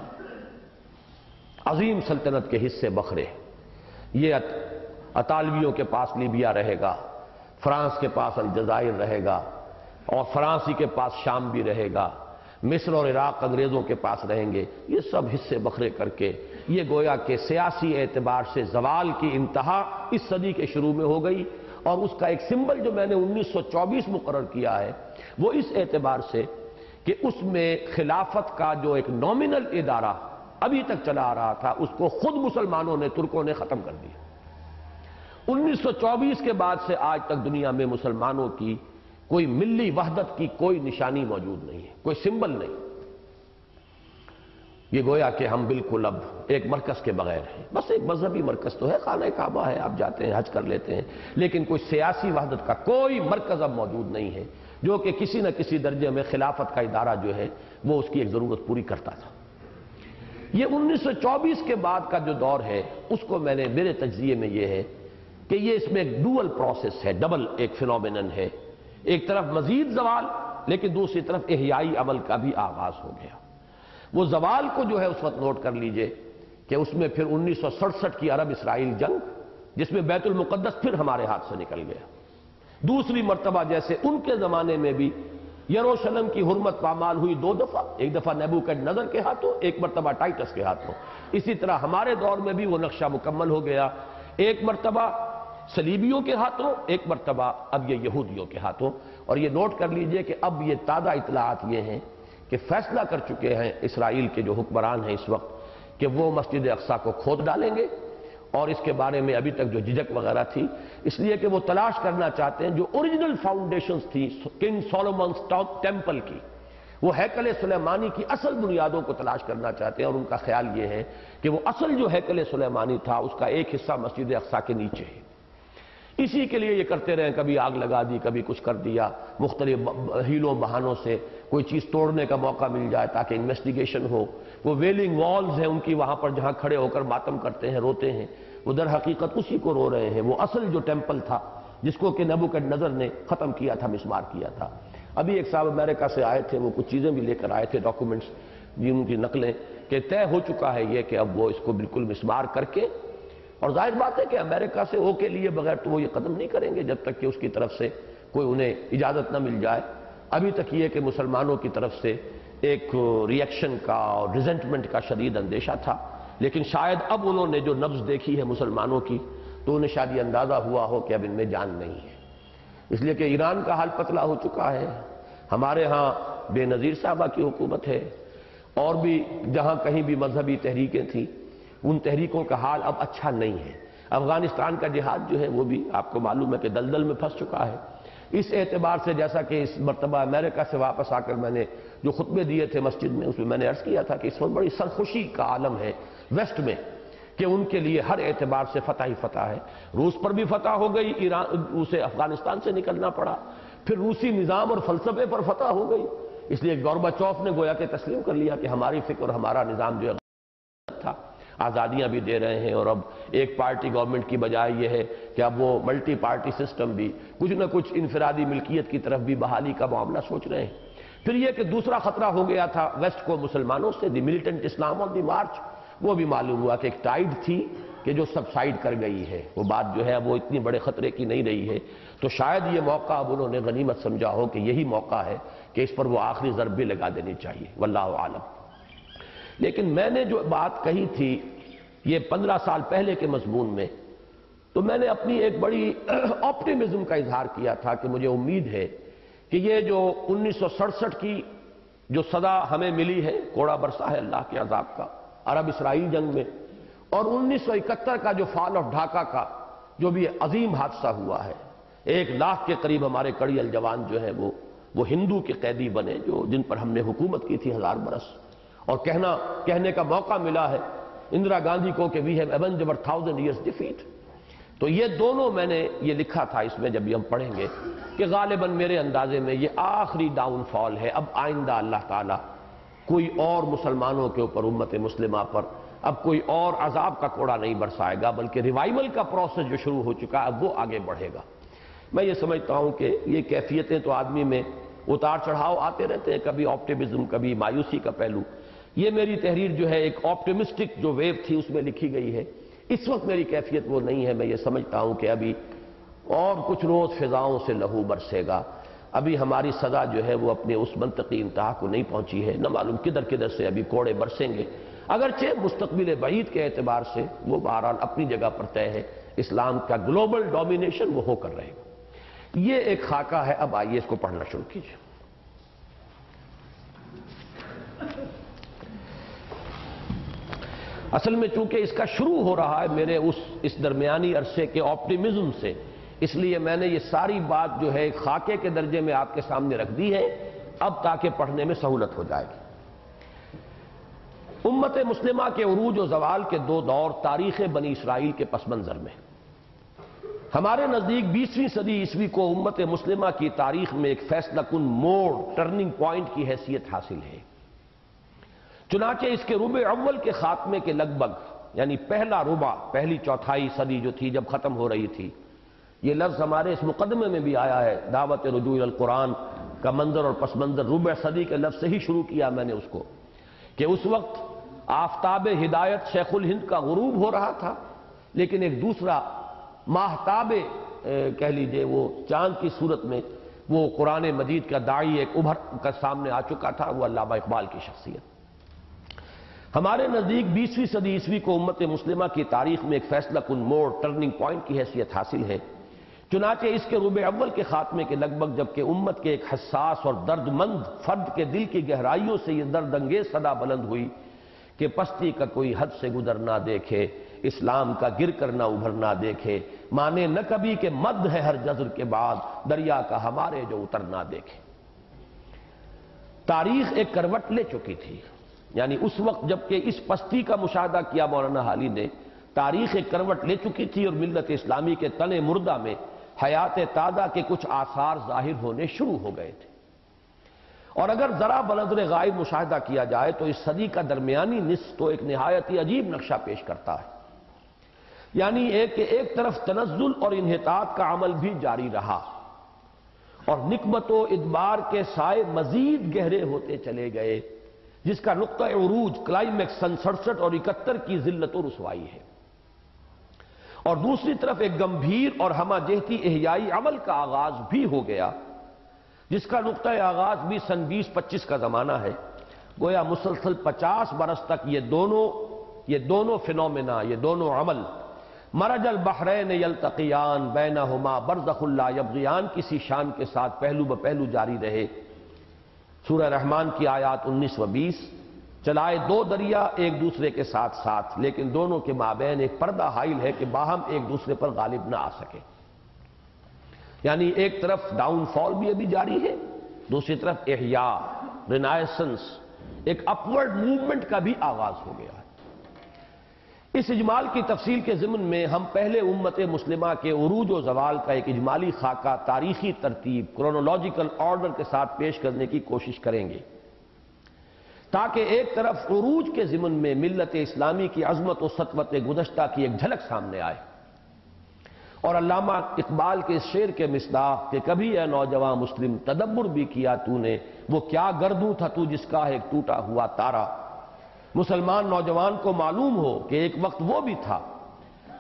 अजीम सल्तनत के हिस्से बखरे। ये अतालवियों के पास लीबिया रहेगा, फ्रांस के पास अलजायर रहेगा, और फ्रांसी के पास शाम भी रहेगा, मिस्र और इराक अंग्रेजों के पास रहेंगे। ये सब हिस्से बखरे करके ये गोया के सियासी एतबार से जवाल की इंतहा इस सदी के शुरू में हो गई, और उसका एक सिंबल जो मैंने उन्नीस सौ चौबीस मुकर्रर किया है वो इस एतबार से कि उसमें खिलाफत का जो एक नॉमिनल इदारा अभी तक चला आ रहा था उसको खुद मुसलमानों ने, तुर्कों ने खत्म कर दिया। उन्नीस सौ चौबीस के बाद से आज तक दुनिया में मुसलमानों की कोई मिली वहदत की कोई निशानी मौजूद नहीं है, कोई सिंबल नहीं। ये गोया कि हम बिल्कुल अब एक मरकज के बगैर हैं। बस एक मजहबी मरकज तो है, खाना काबा है, आप जाते हैं, हज कर लेते हैं, लेकिन कोई सियासी वहदत का कोई मरकज अब मौजूद नहीं है, जो कि किसी न किसी दर्जे में खिलाफत का इदारा जो है वो उसकी एक जरूरत पूरी करता था। ये उन्नीस सौ चौबीस के बाद का जो दौर है उसको मैंने, मेरे तज्जिए में यह है कि ये इसमें एक डुअल प्रोसेस है, डबल एक फिनोमिनन है। एक तरफ मजीद जवाल, लेकिन दूसरी तरफ इहयाई अमल का भी आगाज हो गया। वो जवाल को जो है उस वक्त नोट कर लीजिए कि उसमें फिर उन्नीस सौ सड़सठ की अरब इसराइल जंग, जिसमें बैतुल मुकद्दस फिर हमारे हाथ से निकल गया। दूसरी मरतबा जैसे उनके जमाने में भी यरूशलेम की हुर्मत पामाल हुई दो दफा, एक दफा नेबूकदनेस्सर के हाथों, एक मरतबा टाइटस के हाथों। इसी तरह हमारे दौर में भी वो नक्शा मुकम्मल हो गया, एक मरतबा सलीबियों के हाथों, एक मरतबा अब ये यहूदियों के हाथों। और ये नोट कर लीजिए कि अब ये ताज़ा इतलाआत ये हैं कि फैसला कर चुके हैं इसराइल के जो हुक्मरान हैं इस वक्त, कि वो मस्जिद अक्सा को खोद डालेंगे, और इसके बारे में अभी तक जो झिझक वगैरह थी इसलिए कि वो तलाश करना चाहते हैं जो ओरिजिनल फाउंडेशंस थी किंग सोलोमन्स टेम्पल की, वो हैकल सुलेमानी की असल बुनियादों को तलाश करना चाहते हैं। और उनका ख्याल ये है कि वो असल जो हैकल सुलेमानी था उसका एक हिस्सा मस्जिद अक्सा के नीचे है। इसी के लिए ये करते रहे, कभी आग लगा दी, कभी कुछ कर दिया, मुख्तलिफ हीलों बहानों से कोई चीज़ तोड़ने का मौका मिल जाए ताकि इन्वेस्टिगेशन हो। वो वेलिंग वॉल्स हैं उनकी, वहाँ पर जहाँ खड़े होकर मातम करते हैं, रोते हैं, वो दर हकीकत उसी को रो रहे हैं। वो असल जो टेम्पल था जिसको कि नबूकदनेस्सर ने ख़त्म किया था, मिसमार किया था। अभी एक साहब अमेरिका से आए थे, वो कुछ चीज़ें भी लेकर आए थे, डॉक्यूमेंट्स जिनकी नकलें, कि तय हो चुका है ये कि अब वो इसको बिल्कुल मिसमार करके और जाहिर बात है कि अमेरिका से ओ के लिए बगैर तो वो ये कदम नहीं करेंगे जब तक कि उसकी तरफ से कोई उन्हें इजाज़त ना मिल जाए। अभी तक ये कि मुसलमानों की तरफ से एक रिएक्शन का और रिजेंटमेंट का शदीद अंदेशा था, लेकिन शायद अब उन्होंने जो नब्ज देखी है मुसलमानों की तो उन्हें शायद अंदाज़ा हुआ हो कि अब इनमें जान नहीं है, इसलिए कि ईरान का हाल पतला हो चुका है। हमारे यहाँ बेनज़ीर साहबा की हुकूमत है और भी जहाँ कहीं भी मजहबी तहरीकें थीं उन तहरीकों का हाल अब अच्छा नहीं है। अफगानिस्तान का जिहाद जो है वो भी आपको मालूम है कि दलदल में फंस चुका है। इस एतबार से जैसा कि इस मरतबा अमेरिका से वापस आकर मैंने जो खुतबे दिए थे मस्जिद में उसमें मैंने अर्ज़ किया था कि इस वक्त बड़ी सरखुशी का आलम है वेस्ट में कि उनके लिए हर एतबार से फतह ही फतह है। रूस पर भी फतह हो गई, ईरान उसे अफगानिस्तान से निकलना पड़ा, फिर रूसी निज़ाम और फलसफे पर फतह हो गई। इसलिए गोर्बाचोफ ने गोया के तस्लीम कर लिया कि हमारी फिक्र और हमारा निज़ाम जो है था, आज़ादियाँ भी दे रहे हैं और अब एक पार्टी गवर्नमेंट की बजाय यह है कि अब वो मल्टी पार्टी सिस्टम भी कुछ ना कुछ इंफिरादी मिल्कियत की तरफ भी बहाली का मामला सोच रहे हैं। फिर यह कि दूसरा खतरा हो गया था वेस्ट को मुसलमानों से दी मिलिटेंट इस्लाम ऑन दी मार्च, वो भी मालूम हुआ कि एक टाइड थी कि जो सबसाइड कर गई है, वो बात जो है वो इतनी बड़े खतरे की नहीं रही है। तो शायद ये मौका अब उन्होंने गनीमत समझा हो कि यही मौका है कि इस पर वो आखिरी ज़रब भी लगा देनी चाहिए, वल्लाहु आलम। लेकिन मैंने जो बात कही थी ये पंद्रह साल पहले के मजमून में, तो मैंने अपनी एक बड़ी ऑप्टिमिज्म का इजहार किया था कि मुझे उम्मीद है कि ये जो उन्नीस सौ सड़सठ की जो सदा हमें मिली है, कोड़ा बरसा है अल्लाह के अजाब का अरब इसराइल जंग में, और उन्नीस सौ इकहत्तर का जो फॉल ऑफ ढाका का जो भी अजीम हादसा हुआ है, एक लाख के करीब हमारे कड़ी अलजवान जो है वो वो हिंदू के कैदी बने जो जिन पर हमने हुकूमत की थी हजार बरस, और कहना कहने का मौका मिला है इंदिरा गांधी को कि we have avenge our thousand years defeat. तो ये दोनों मैंने ये लिखा था इसमें जब भी हम पढ़ेंगे कि गालिबन मेरे अंदाजे में ये आखिरी डाउनफॉल है। अब आइंदा अल्लाह ताला कोई और मुसलमानों के ऊपर, उम्मत मुस्लिमा पर अब कोई और अजाब का कोड़ा नहीं बरसाएगा, बल्कि रिवाइवल का प्रोसेस जो शुरू हो चुका है अब वो आगे बढ़ेगा। मैं ये समझता हूँ कि ये कैफियतें तो आदमी में उतार चढ़ाव आते रहते हैं, कभी ऑप्टिमिज्म कभी मायूसी का पहलू। ये मेरी तहरीर जो है एक ऑप्टिमिस्टिक जो वेव थी उसमें लिखी गई है। इस वक्त मेरी कैफियत वो नहीं है। मैं ये समझता हूँ कि अभी और कुछ रोज़ फिजाओं से लहू बरसेगा। अभी हमारी सदा जो है वो अपने उस मनतकी इंतहा को नहीं पहुँची है, न मालूम किधर किधर से अभी कोड़े बरसेंगे, अगरचे मुस्तकबिल बईद के एतबार से वो बहरहाल अपनी जगह पर तय है। इस्लाम का ग्लोबल डोमिनेशन वो होकर रहेगा। ये एक खाका है। अब आइए इसको पढ़ना शुरू कीजिए। असल में चूंकि इसका शुरू हो रहा है मेरे उस इस दरमियानी अरसे के ऑप्टिमिज्म से, इसलिए मैंने ये सारी बात जो है खाके के दर्जे में आपके सामने रख दी है, अब ताकि पढ़ने में सहूलत हो जाएगी। उम्मत मुस्लिमा के उरूज और जवाल के दो दौर तारीख बनी इसराइल के पस मंजर में। हमारे नजदीक बीसवीं सदी ईस्वी को उम्मत मुस्लिमा की तारीख में एक फैसला कुन मोड़, टर्निंग पॉइंट की हैसियत हासिल है। चुनाचे इसके रुबे अव्वल के खात्मे के लगभग, यानी पहला रुबा, पहली चौथाई सदी जो थी जब खत्म हो रही थी, ये लफ्ज़ हमारे इस मुकदमे में भी आया है, दावत रुजू अल कुरान का मंजर और पस मंजर रुबे सदी के लफ्ज़ से ही शुरू किया मैंने उसको, कि उस वक्त आफ्ताब हिदायत शेखुल हिंद का गुरूब हो रहा था, लेकिन एक दूसरा माहताब कह लीजिए वो चांद की सूरत में वो कुरान मजीद का दाई एक उभर कर सामने आ चुका था, वो अल्लामा इकबाल की शख्सियत। हमारे नजदीक बीसवीं सदी ईस्वी को उम्मत मुस्लिमा की तारीख में एक फैसला कुन मोड़, टर्निंग पॉइंट की हैसियत हासिल है। चुनाचे इसके रुबे अव्वल के खात्मे के लगभग, जबकि उम्मत के एक हसास और दर्दमंद फर्द के दिल की गहराइयों से यह दर्द अंगेज सदा बुलंद हुई कि पस्ती का कोई हद से गुजरना देखे, इस्लाम का गिर करना उभरना देखे, माने न कभी के मद है हर जज्र के बाद, दरिया का हमारे जो उतरना देखे। तारीख एक करवट ले चुकी थी, यानी उस वक्त जबकि इस पस्ती का मुशाहदा किया मौलाना हाली ने, तारीख एक करवट ले चुकी थी और मिल्लत इस्लामी के तने मुर्दा में हयात तादा के कुछ आसार जाहिर होने शुरू हो गए थे। और अगर जरा बलंदर गायब मुशाहदा किया जाए तो इस सदी का दरमियानी निस्फ तो एक नहायत ही अजीब नक्शा पेश करता है। यानी एक एक तरफ तनज़्ज़ुल और इन्हितात का अमल भी जारी रहा और निकबत व इदबार के साए मजीद गहरे होते चले गए, जिसका नुक्ता उरूज क्लाइमैक्स सन सड़सठ और इकहत्तर की जिल्लत और रुसवाई है। और दूसरी तरफ एक गंभीर और हमाजेहती इहयाई अमल का आगाज भी हो गया, जिसका नुक्ता आगाज भी सन बीस पच्चीस का जमाना है। गोया मुसलसल पचास बरस तक ये दोनों ये दोनों फिनोमिना, ये दोनों अमल मरजल बहरैन यल्तकियान बैनहुमा बरज़खुल ला यबग़ियान किसी शान के साथ पहलू ब पहलू जारी रहे। सूरह रहमान की आयात उन्नीस व बीस, चलाए दो दरिया एक दूसरे के साथ साथ, लेकिन दोनों के माबैन एक पर्दा हाइल है कि बाहम एक दूसरे पर गालिब ना आ सके। यानी एक तरफ डाउनफॉल भी अभी जारी है, दूसरी तरफ एहया, रिनायसेंस, एक अपवर्ड मूवमेंट का भी आगाज हो गया है। इस इजमाल की तफसील के जिम्मन में हम पहले उम्मत मुस्लिमा के उरूज व जवाल का एक इजमाली खाका तारीखी तरतीब, क्रोनोलॉजिकल ऑर्डर के साथ पेश करने की कोशिश करेंगे, ताकि एक तरफ उरूज के जिमन में मिल्लत इस्लामी की अजमत और सतवत गुज़श्ता की एक झलक सामने आए। और अल्लामा इकबाल के इस शेर के मिस्दाक के कभी ए नौजवान मुस्लिम तदब्बुर भी किया तूने, वो क्या गर्दू था तू जिसका है एक टूटा हुआ तारा। मुसलमान नौजवान को मालूम हो कि एक वक्त वो भी था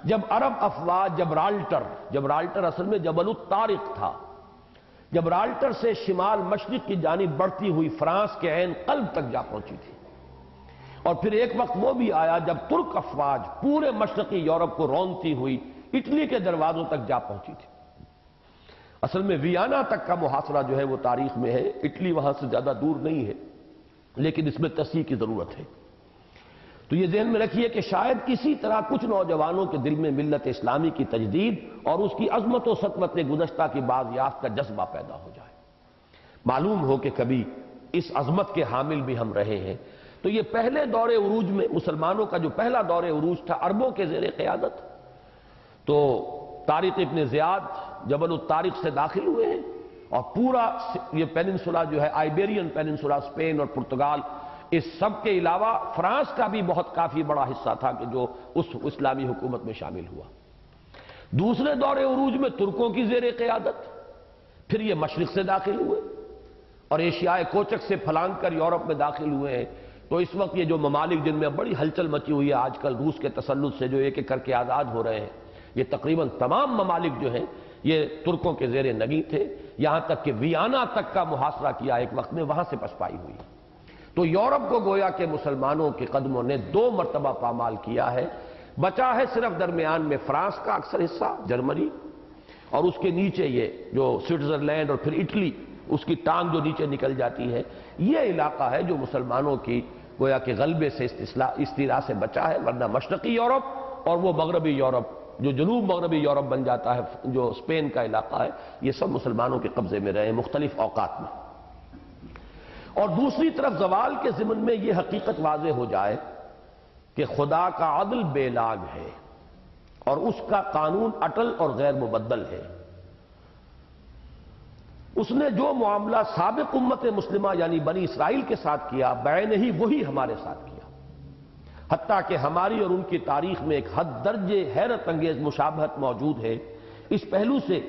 जब अरब अफवाज जबराल्टर जबराल्टर असल में जबलुत तारिक था, जबराल्टर से शिमाल मशरिक की जानिब बढ़ती हुई फ्रांस के ऐन कल्ब तक जा पहुंची थी। और फिर एक वक्त वो भी आया जब तुर्क अफवाज पूरे मशरकी यूरोप को रौंदती हुई इटली के दरवाजों तक जा पहुंची थी। असल में वियाना तक का मुहासरा जो है वो तारीख में है, इटली वहां से ज्यादा दूर नहीं है, लेकिन इसमें तस्दीक की जरूरत है। तो ये जहन में रखिए कि शायद किसी तरह कुछ नौजवानों के दिल में मिल्लत इस्लामी की तजदीद और उसकी अजमत व सतमत गुज़श्ता की बाज़याफ्त का जज्बा पैदा हो जाए, मालूम हो कि कभी इस अजमत के हामिल भी हम रहे हैं। तो ये पहले दौरे उरूज में मुसलमानों का जो पहला दौरे उरूज था अरबों के ज़ेरे क़यादत, तो Tariq ibn Ziyad Jabal Tariq से दाखिल हुए हैं और पूरा ये पेनिनसुला जो है, आइबेरियन पेनिनसुला, स्पेन और पुर्तगाल, इस सब के अलावा फ्रांस का भी बहुत काफी बड़ा हिस्सा था कि जो उस इस्लामी हुकूमत में शामिल हुआ। दूसरे दौरे उरूज में तुर्कों की जेरे क़यादत, फिर ये मशरिक से दाखिल हुए और एशियाए कोचक से फलांग कर यूरोप में दाखिल हुए हैं। तो इस वक्त ये जो ममालिक जिनमें बड़ी हलचल मची हुई है आजकल रूस के तसल्लुत से, जो एक एक करके आज़ाद हो रहे हैं, ये तकरीबन तमाम ममालिक जो हैं ये तुर्कों के जेरे नगी थे, यहाँ तक कि वियाना तक का मुहासरा किया एक वक्त में, वहाँ से पसपाई हुई। तो यूरोप को गोया के मुसलमानों के कदमों ने दो मरतबा पामाल किया है। बचा है सिर्फ दरमियान में फ्रांस का अक्सर हिस्सा, जर्मनी, और उसके नीचे ये जो स्विट्जरलैंड और फिर इटली, उसकी टांग जो नीचे निकल जाती है, ये इलाका है जो मुसलमानों की गोया के गलबे से इस्तिला से बचा है। वरना मशरकी यूरोप और वो मगरबी यूरोप जो जनूब मगरबी यूरोप बन जाता है, जो स्पेन का इलाका है, ये सब मुसलमानों के कब्जे में रहे मुख्तलिफ औकात में। और दूसरी तरफ जवाल के जिमन में यह हकीकत वाजे हो जाए कि खुदा का अदल बेलाग है और उसका कानून अटल और गैर मुबद्दल है। उसने जो मामला साबिक उम्मत मुस्लिमा यानी बनी इसराइल के साथ किया, बैन ही वही हमारे साथ किया, हत्ता कि हमारी और उनकी तारीख में एक हद दर्जे हैरत अंगेज मुशाबहत मौजूद है इस पहलू से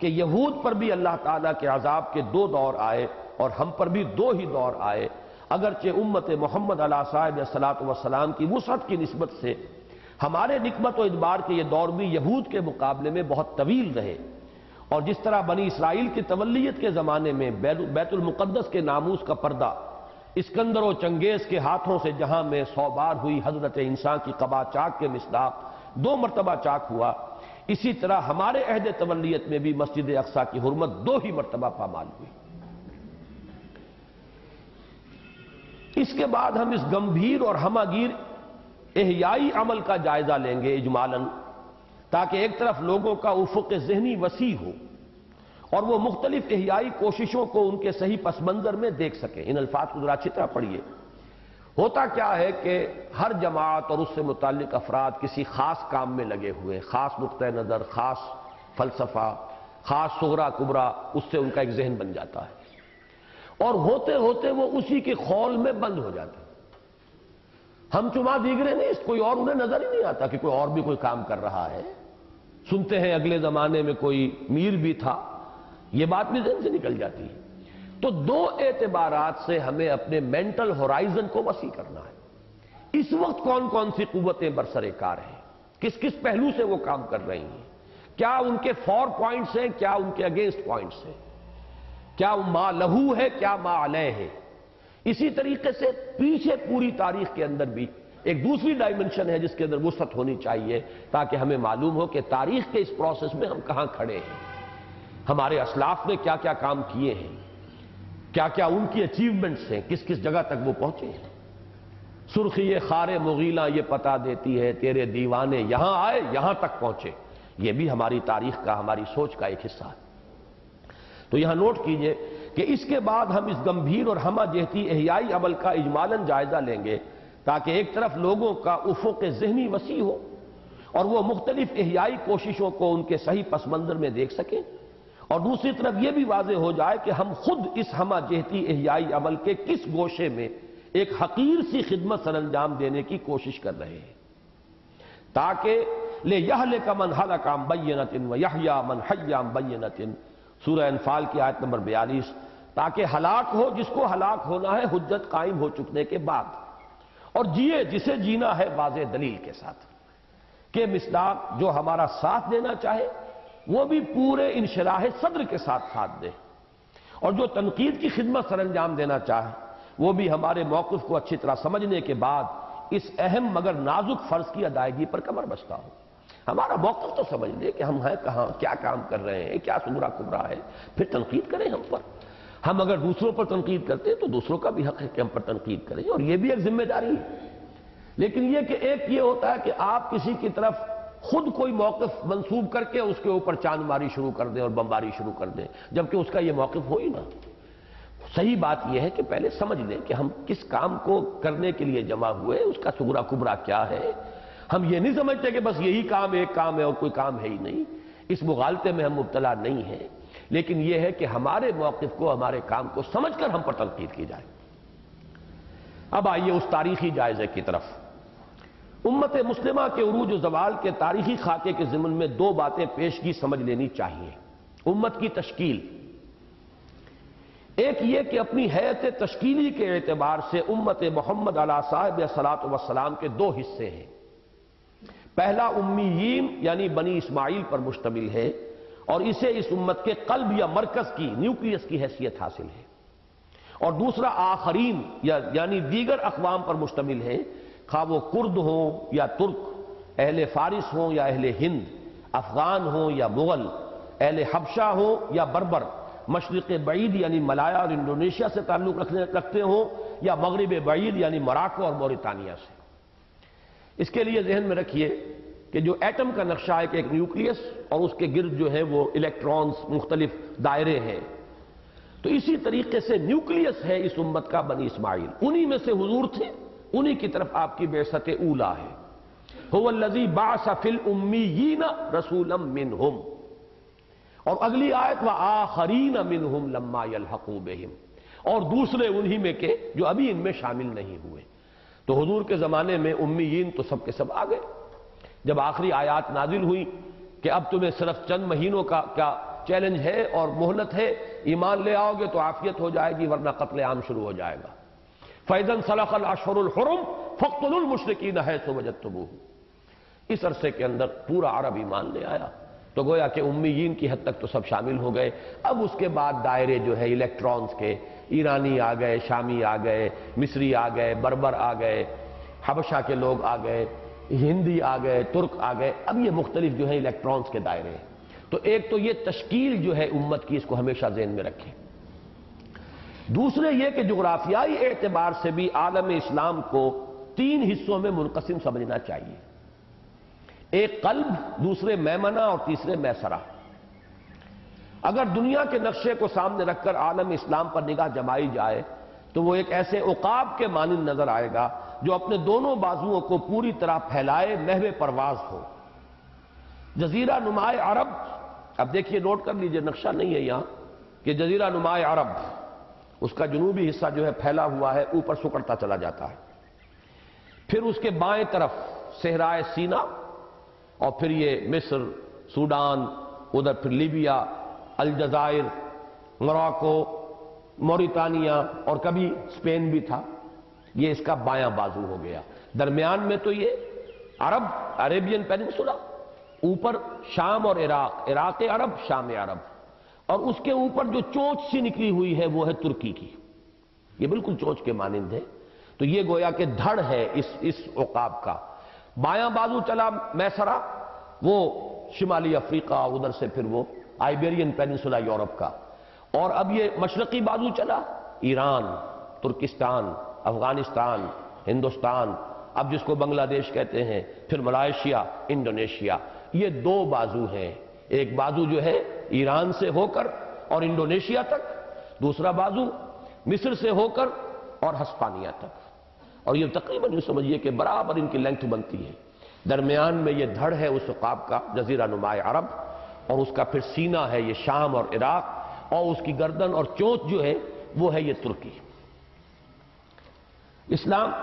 कि यहूद पर भी अल्लाह ताला के अजाब के दो दौर आए और हम पर भी दो ही दौर आए, अगरचे उम्मत मोहम्मद अला साहिब सलात वसलाम की वसअत की निस्बत से हमारे निकमत और इदबार के ये दौर भी यहूद के मुकाबले में बहुत तवील रहे। और जिस तरह बनी इसराइल की तवल्लियत के ज़माने में बैतुल मुक़द्दस के नामूस का पर्दा इस्कंदर और चंगेज़ के हाथों से जहां में सौ बार हुई हजरत इंसान की कबा चाक के मिस्दाक दो मरतबा चाक हुआ, इसी तरह हमारे अहद तवल्लियत में भी मस्जिद अक्सा की हुर्मत दो ही मरतबा पामाल हुई। इसके बाद हम इस गंभीर और हमागीर एहयाई अमल का जायजा लेंगे इजमालन, ताकि एक तरफ लोगों का उफुक ज़हनी वसी हो और वह मुख्तलिफ एहयाई कोशिशों को उनके सही पस मंजर में देख सकें। इन अल्फाज को जरा अच्छी तरह पढ़िए। होता क्या है कि हर जमात और उससे मुताल्लिक अफराद किसी खास काम में लगे हुए, खास नुक्ता नज़र, खास फलसफा, खास सुगरा कुबरा, उससे उनका एक जहन बन जाता है और होते होते वो उसी के खौल में बंद हो जाते। हम चुमा दीगरे नहीं, कोई और उन्हें नजर ही नहीं आता कि कोई और भी कोई काम कर रहा है। सुनते हैं अगले जमाने में कोई मीर भी था, ये बात भी जहन से निकल जाती है। तो दो एतबारात से हमें अपने मेंटल होराइजन को वसी करना है। इस वक्त कौन कौन सी कुव्वतें बरसरेकार हैं, किस किस पहलू से वो काम कर रही हैं, क्या उनके फॉर पॉइंट्स हैं, क्या उनके अगेंस्ट पॉइंट्स हैं, क्या मां लहू है, क्या मां अलय है। इसी तरीके से पीछे पूरी तारीख के अंदर भी एक दूसरी डायमेंशन है जिसके अंदर वसअत होनी चाहिए ताकि हमें मालूम हो कि तारीख के इस प्रोसेस में हम कहां खड़े हैं, हमारे असलाफ ने क्या क्या काम किए हैं, क्या क्या उनकी अचीवमेंट्स हैं, किस किस जगह तक वो पहुंचे हैं। सुर्खी ये खारे मुगीला ये पता देती है तेरे दीवाने यहां आए यहां तक पहुंचे, ये भी हमारी तारीख का हमारी सोच का एक हिस्सा है। तो यहां नोट कीजिए कि इसके बाद हम इस गंभीर और हमाजहती एहयाई अमल का इजमालन जायजा लेंगे ताकि एक तरफ लोगों का उफुक ज़हनी वसी हो और वह मुख्तलिफ एहयाई कोशिशों को उनके सही पस मंजर में देख सकें, और दूसरी तरफ यह भी वाज़ेह हो जाए कि हम खुद इस हमाजहती एहयाई अमल के किस गोशे में एक हकीर सी खिदमत सर अंजाम देने की कोशिश कर रहे हैं, ताकि ले यहले का मन हलकाम बैनतिन व यहया मन हय्याम बैनतिन, सूरह अनफाल की आयत नंबर बयालीस, ताकि हलाक हो जिसको हलाक होना है हुज्जत कायम हो चुकने के बाद, और जिए जिसे जीना है वाज़ेह दलील के साथ। के मिसदाक जो हमारा साथ देना चाहे वो भी पूरे इंशराह सद्र के साथ साथ दे, और जो तनकीद की खिदमत सर अंजाम देना चाहे वो भी हमारे मौक़िफ़ को अच्छी तरह समझने के बाद इस अहम मगर नाजुक फर्ज की अदायगी पर कमर बस्ता हो। हमारा मौक़िफ़ तो समझ ले कि हम हैं कहाँ, क्या काम कर रहे हैं, क्या सुगरा कुबरा है, फिर तनकीद करें हम पर। हम अगर दूसरों पर तनकीद करते हैं तो दूसरों का भी हक है कि हम पर तनकीद करें, और यह भी एक जिम्मेदारी है। लेकिन यह कि एक ये होता है कि आप किसी की तरफ खुद कोई मौक़िफ़ मंसूब करके उसके ऊपर चांदमारी शुरू कर दें और बमबारी शुरू कर दें, जबकि उसका यह मौक़िफ़ हो ही ना। सही बात यह है कि पहले समझ लें कि हम किस काम को करने के लिए जमा हुए, उसका सुगरा कुबरा क्या है। हम ये नहीं समझते कि बस यही काम एक काम है और कोई काम है ही नहीं, इस मुगालते में हम मुब्तला नहीं है। लेकिन यह है कि हमारे मौक़िफ़ को, हमारे काम को समझकर हम पर तनकीद की जाए। अब आइए उस तारीखी जायजे की तरफ। उम्मत मुस्लिमा के उरूज और ज़वाल के तारीखी खाके के ज़िम्न में दो बातें पेश की समझ लेनी चाहिए। उम्मत की तश्कील, एक ये कि अपनी हैत तश्कीली के एतबार से उम्मत मोहम्मद अला साहिब सलात व सलाम के दो हिस्से हैं। पहला उम्मीयीन यानी बनी इस्माइल पर मुश्तमिल है और इसे इस उम्मत के कल्ब या मरकज की, न्यूक्लियस की हैसियत हासिल है, और दूसरा आखरीन या, यानी दीगर अकवाम पर मुश्तमिल है, खा वो कुर्द हों या तुर्क, अहले फारिस हों या अहले हिंद, अफगान हों या मुगल, अहले हबशा हों या बर्बर, मशरिक़ बईद यानी मलाया और इंडोनेशिया से ताल्लुक़ रखने रखते हों या मगरिब बईद यानी मोराको और मोरितानिया से। इसके लिए जहन में रखिए कि जो एटम का नक्शा है कि एक न्यूक्लियस और उसके गिर्द जो है वो इलेक्ट्रॉन्स, मुख्तलिफ दायरे हैं, तो इसी तरीके से न्यूक्लियस है इस उम्मत का बनी इस्माइल, उन्हीं में से हुजूर थे, उन्हीं की तरफ आपकी बेअसत ऊला है। हुवल्लज़ी बाअस फ़िल उम्मियीन रसूलम मिनहुम, और अगली आयत व आखरीन मिनहुम लम्मा यल्हकू बिहिम, और दूसरे उन्हीं में के जो अभी इनमें शामिल नहीं हुए। तो हुजूर के जमाने में उम्मीयीन तो सब के सब आ गए। जब आखिरी आयत नाजिल हुई कि अब तुम्हें सिर्फ चंद महीनों का क्या चैलेंज है और मोहलत है, ईमान ले आओगे तो आफियत हो जाएगी वरना कत्ल आम शुरू हो जाएगा। फैजन सलखल अशरुल हुरुम फक्तुल मुश्रिकीन हैसु वजदतमूहुम, इस अरसे के अंदर पूरा अरब ईमान ले आया, तो गोया कि उम्मीयीन की हद तक तो सब शामिल हो गए। अब उसके बाद दायरे जो है इलेक्ट्रॉन्स के, ईरानी आ गए, शामी आ गए, मिस्री आ गए, बर्बर आ गए, हबशा के लोग आ गए, हिंदी आ गए, तुर्क आ गए, अब ये मुख्तलिफ जो है इलेक्ट्रॉन्स के दायरे हैं। तो एक तो ये तश्कील जो है उम्मत की, इसको हमेशा जहन में रखें। दूसरे ये कि जोग्राफियाई एतबार से भी आलम इस्लाम को तीन हिस्सों में मुनकसिम समझना चाहिए, एक कल्ब, दूसरे मैमना और तीसरे मैसरा। अगर दुनिया के नक्शे को सामने रखकर आलम इस्लाम पर निगाह जमाई जाए तो वो एक ऐसे उकाब के मानिंद नजर आएगा जो अपने दोनों बाजुओं को पूरी तरह फैलाए महवे परवाज हो। जजीरा नुमाए अरब, अब देखिए नोट कर लीजिए, नक्शा नहीं है यहां कि जजीरा नुमाए अरब, उसका जनूबी हिस्सा जो है फैला हुआ है, ऊपर सुकड़ता चला जाता है, फिर उसके बाएं तरफ सहराए सीना और फिर ये मिस्र, सूडान, उधर फिर लीबिया, अलजायर, मोरक्को, मोरितानिया और कभी स्पेन भी था, ये इसका बायां बाजू हो गया। दरमियान में तो ये अरब, अरेबियन पेनिनसुला, ऊपर शाम और इराक, इराक अरब, शाम अरब, और उसके ऊपर जो चोंच सी निकली हुई है वो है तुर्की की। ये बिल्कुल चोंच के मानिंद है। तो ये गोया के धड़ है इस इस औकाब का। बायां बाजू चला मैसरा, वो शिमाली अफ्रीका, उधर से फिर वो आइबेरियन पेनिनसुला यूरोप का, और अब ये मशरकी बाजू चला ईरान, तुर्किस्तान, अफगानिस्तान, हिंदुस्तान, अब जिसको बांग्लादेश कहते हैं, फिर मलाइशिया, इंडोनेशिया। ये दो बाजू हैं, एक बाजू जो है ईरान से होकर और इंडोनेशिया तक, दूसरा बाजू मिस्र से होकर और हस्पानिया तक। और ये तकरीबन यूं समझिए कि बराबर इनकी लेंथ बनती है। दरमियान में ये धड़ है उस औकाब का, जजीरा नुमाय अरब, और उसका फिर सीना है ये शाम और इराक, और उसकी गर्दन और चोंच जो है वो है ये तुर्की। इस्लाम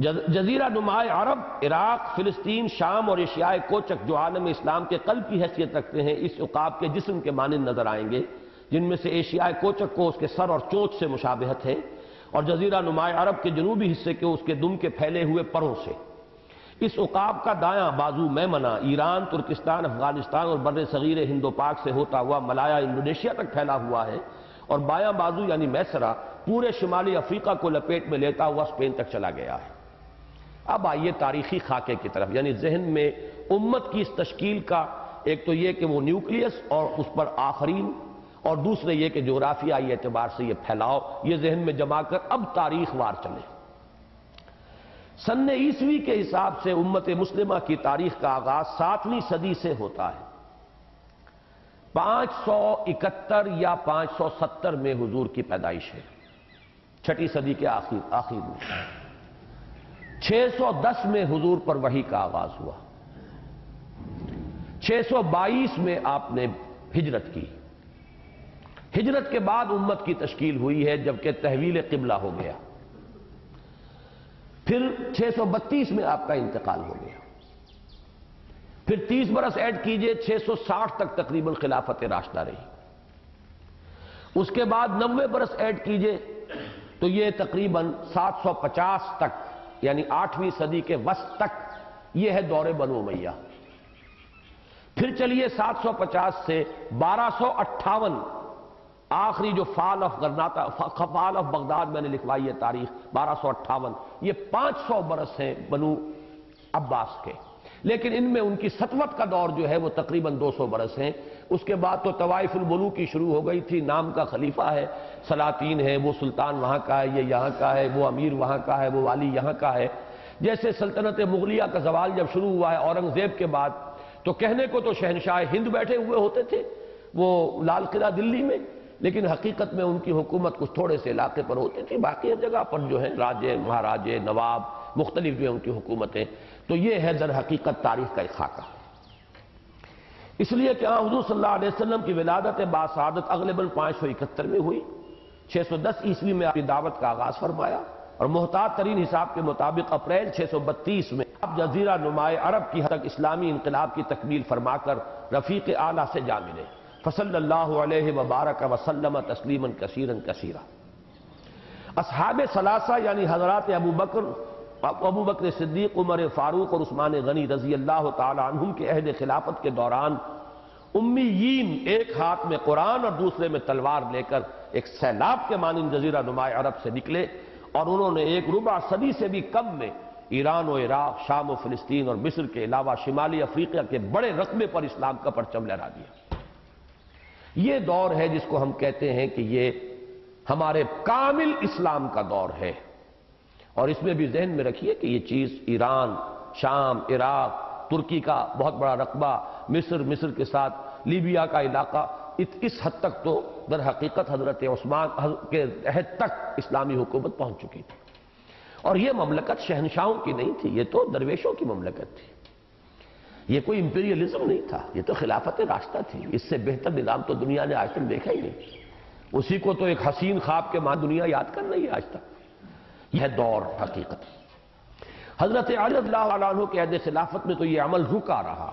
जजीरा नुमाय अरब, इराक, फिलिस्तीन, शाम और एशियाए कोचक जो आलम इस्लाम के कल्ब की हैसियत रखते हैं, इस उकाब के जिस्म के मानंद नजर आएंगे, जिनमें से एशियाए कोचक को उसके सर और चोंच से मुशाबहत है, और जजीरा नुमाय अरब के जनूबी हिस्से के उसके दुम के फैले हुए परों से। इस उकाब का दायां बाजू मैमना ईरान, तुर्किस्तान, अफगानिस्तान और बर्रे सगीरे हिंदो पाक से होता हुआ मलाया, इंडोनेशिया तक फैला हुआ है, और बायां बाजू यानी मैसरा पूरे शिमाली अफ्रीका को लपेट में लेता हुआ स्पेन तक चला गया है। अब आइए तारीखी खाके की तरफ, यानी जहन में उम्मत की इस तश्कील का एक तो यह कि वो न्यूक्लियस और उस पर आखरीन, और दूसरे ये कि जोग्राफियाई एतबार से ये फैलाव, ये जहन में जमा कर अब तारीख वार चले। सन्ने ईसवी के हिसाब से उम्मत मुस्लिमा की तारीख का आगाज सातवीं सदी से होता है। पांच सौ इकहत्तर या पांच सौ सत्तर में हुजूर की पैदाइश है, छठी सदी के आखिर आखिर में। छह सौ दस में हुजूर पर वही का आगाज हुआ। छह सौ बाईस में आपने हिजरत की। हिजरत के बाद उम्मत की तश्कील हुई है, जबकि तहवील किबला हो गया। फिर छह सौ बत्तीस में आपका इंतकाल हो गया। फिर तीस बरस ऐड कीजिए, छह सौ साठ तक तकरीबन खिलाफत राशिदा रही। उसके बाद नब्बे बरस ऐड कीजिए तो यह तकरीबन सात सौ पचास तक, यानी आठवीं सदी के वस्त तक, यह है दौरे बनो मैया। फिर चलिए सात सौ पचास से बारह सौ अट्ठावन, आखिरी जो fall of गरनाता, fall of Baghdad मैंने लिखवाई है तारीख, बारह सौ अट्ठावन, ये पांच सौ बरस हैं बनु अब्बास के। लेकिन इनमें उनकी सतवत का दौर जो है वो तकरीबन दो सौ बरस हैं। उसके बाद तो तवाइफुल मुलूकी शुरू हो गई थी, नाम का खलीफा है, सलातीन है, वो सुल्तान वहां का है, ये यहां का है, वो अमीर वहां का है, वो वाली यहां का है। जैसे सल्तनत मुगलिया का जवाल जब शुरू हुआ है औरंगजेब के बाद, तो कहने को तो शहनशाह हिंद बैठे हुए होते थे वो लाल किला दिल्ली में, लेकिन हकीकत में उनकी हुकूमत कुछ थोड़े से इलाके पर होती थी, बाकी हर जगह पर जो है राजे, महाराजे, नवाब, मुख्तलिफ जो है उनकी हुकूमतें। तो ये है दर हकीकत तारीख का खाका। इसलिए कि हुजूर सल्लल्लाहु अलैहि वसल्लम की विलादत बासादत अगलेबन पाँच सौ इकहत्तर में हुई। छः सौ दस ईस्वी में आपकी दावत का आगाज फरमाया, और मोहतात तरीन हिसाब के मुताबिक अप्रैल छः सौ बत्तीस में आप जजीरा नुमाए अरब की हद तक इस्लामी इनकलाब की तकमील फरमाकर रफीक आला से जा मिले। फसल्लल्लाहु अलैहि वबारक वसल्लम तस्लीमन कसीरन कसीरा। असहाबे सलासा यानी हजरत अबू बकर, अबू बकर सिद्दीक, उमर फारूक और उस्मान गनी रजी अल्लाह तआला अन्हुम के अहद खिलाफत के दौरान उम्मीयीन एक हाथ में कुरान और दूसरे में तलवार लेकर एक सैलाब के मानिंद जजीरा नुमाए अरब से निकले, और उन्होंने एक रुबा सदी से भी कम में ईरान और इराक, शाम और फिलिस्तीन और मिस्र के अलावा शिमाली अफ्रीका के बड़े रकबे पर इस्लाम का परचम लहरा दिया। यह दौर है जिसको हम कहते हैं कि यह हमारे कामिल इस्लाम का दौर है। और इसमें भी जहन में रखिए कि यह चीज ईरान, शाम, इराक, तुर्की का बहुत बड़ा रकबा, मिस्र, मिस्र के साथ लीबिया का इलाका, इस हद तक तो दर हकीकत हजरत उस्मान के अहद तक इस्लामी हुकूमत पहुंच चुकी थी। और यह ममलकत शहनशाहों की नहीं थी, यह तो दरवेशों की ममलकत थी। यह कोई इंपीरियलिज्म नहीं था, यह तो खिलाफत रास्ता थी। इससे बेहतर निजाम तो दुनिया ने आज तक देखा ही नहीं। उसी को तो एक हसीन ख्वाब के मां दुनिया याद कर रही है आज तक। यह दौर हकीकत हजरत अली रज़ियल्लाहु अन्हु के अहद खिलाफत में तो यह अमल रुका रहा,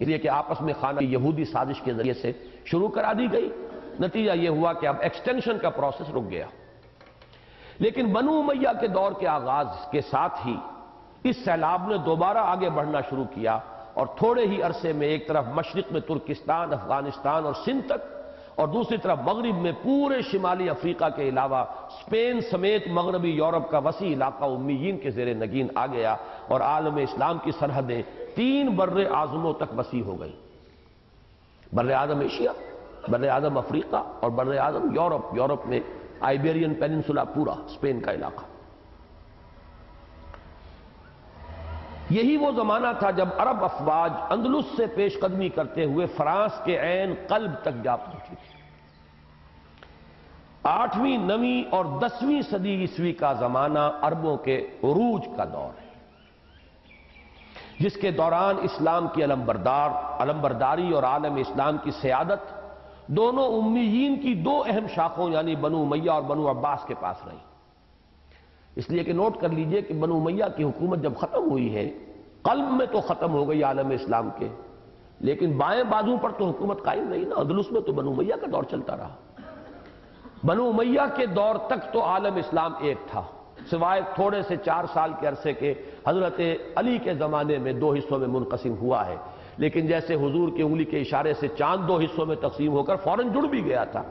इसलिए कि आपस में खाना यहूदी साजिश के जरिए से शुरू करा दी गई। नतीजा यह हुआ कि अब एक्सटेंशन का प्रोसेस रुक गया। लेकिन बनु उमैया के दौर के आगाज के साथ ही इस सैलाब ने दोबारा आगे बढ़ना शुरू किया और थोड़े ही अरसे में एक तरफ मशरिक में तुर्किस्तान, अफगानिस्तान और सिंध तक और दूसरी तरफ मगरिब में पूरे शिमाली अफ्रीका के अलावा स्पेन समेत मगरबी यूरोप का वसी इलाका उम्मीयीन के जेर नगीन आ गया और आलम इस्लाम की सरहदें तीन बर्रे आजमों तक वसी हो गई। बर्रे आजम एशिया, बर्रे आजम अफ्रीका और बर्रे आजम यूरोप, यूरोप में आइबेरियन पेनिनसुला पूरा, स्पेन का इलाका। यही वो जमाना था जब अरब अफवाज अंदलुस से पेशकदमी करते हुए फ्रांस के ऐन कल्ब तक जा पहुंची थी। आठवीं, नवीं और दसवीं सदी ईस्वी का जमाना अरबों के उरूज का दौर है, जिसके दौरान इस्लाम की अलमबरदार अलमबरदारी और आलम इस्लाम की सियादत दोनों उम्मीयीन की दो अहम शाखों यानी बनु उमैया और बनु अब्बास के पास रही। इसलिए कि नोट कर लीजिए कि बनु उमैया की हुकूमत जब खत्म हुई है, कल्ब में तो खत्म हो गई आलम इस्लाम के, लेकिन बाएं बाजू पर तो हुकूमत कायम रही ना। अंदलुस में तो बनु उमैया का दौर चलता रहा। बनु उमैया के दौर तक तो आलम इस्लाम एक था, सिवाय थोड़े से चार साल के अरसे के हजरत अली के जमाने में दो हिस्सों में मुनकसिम हुआ है, लेकिन जैसे हुजूर की उंगली के इशारे से चांद दो हिस्सों में तकसीम होकर फौरन जुड़ भी गया था,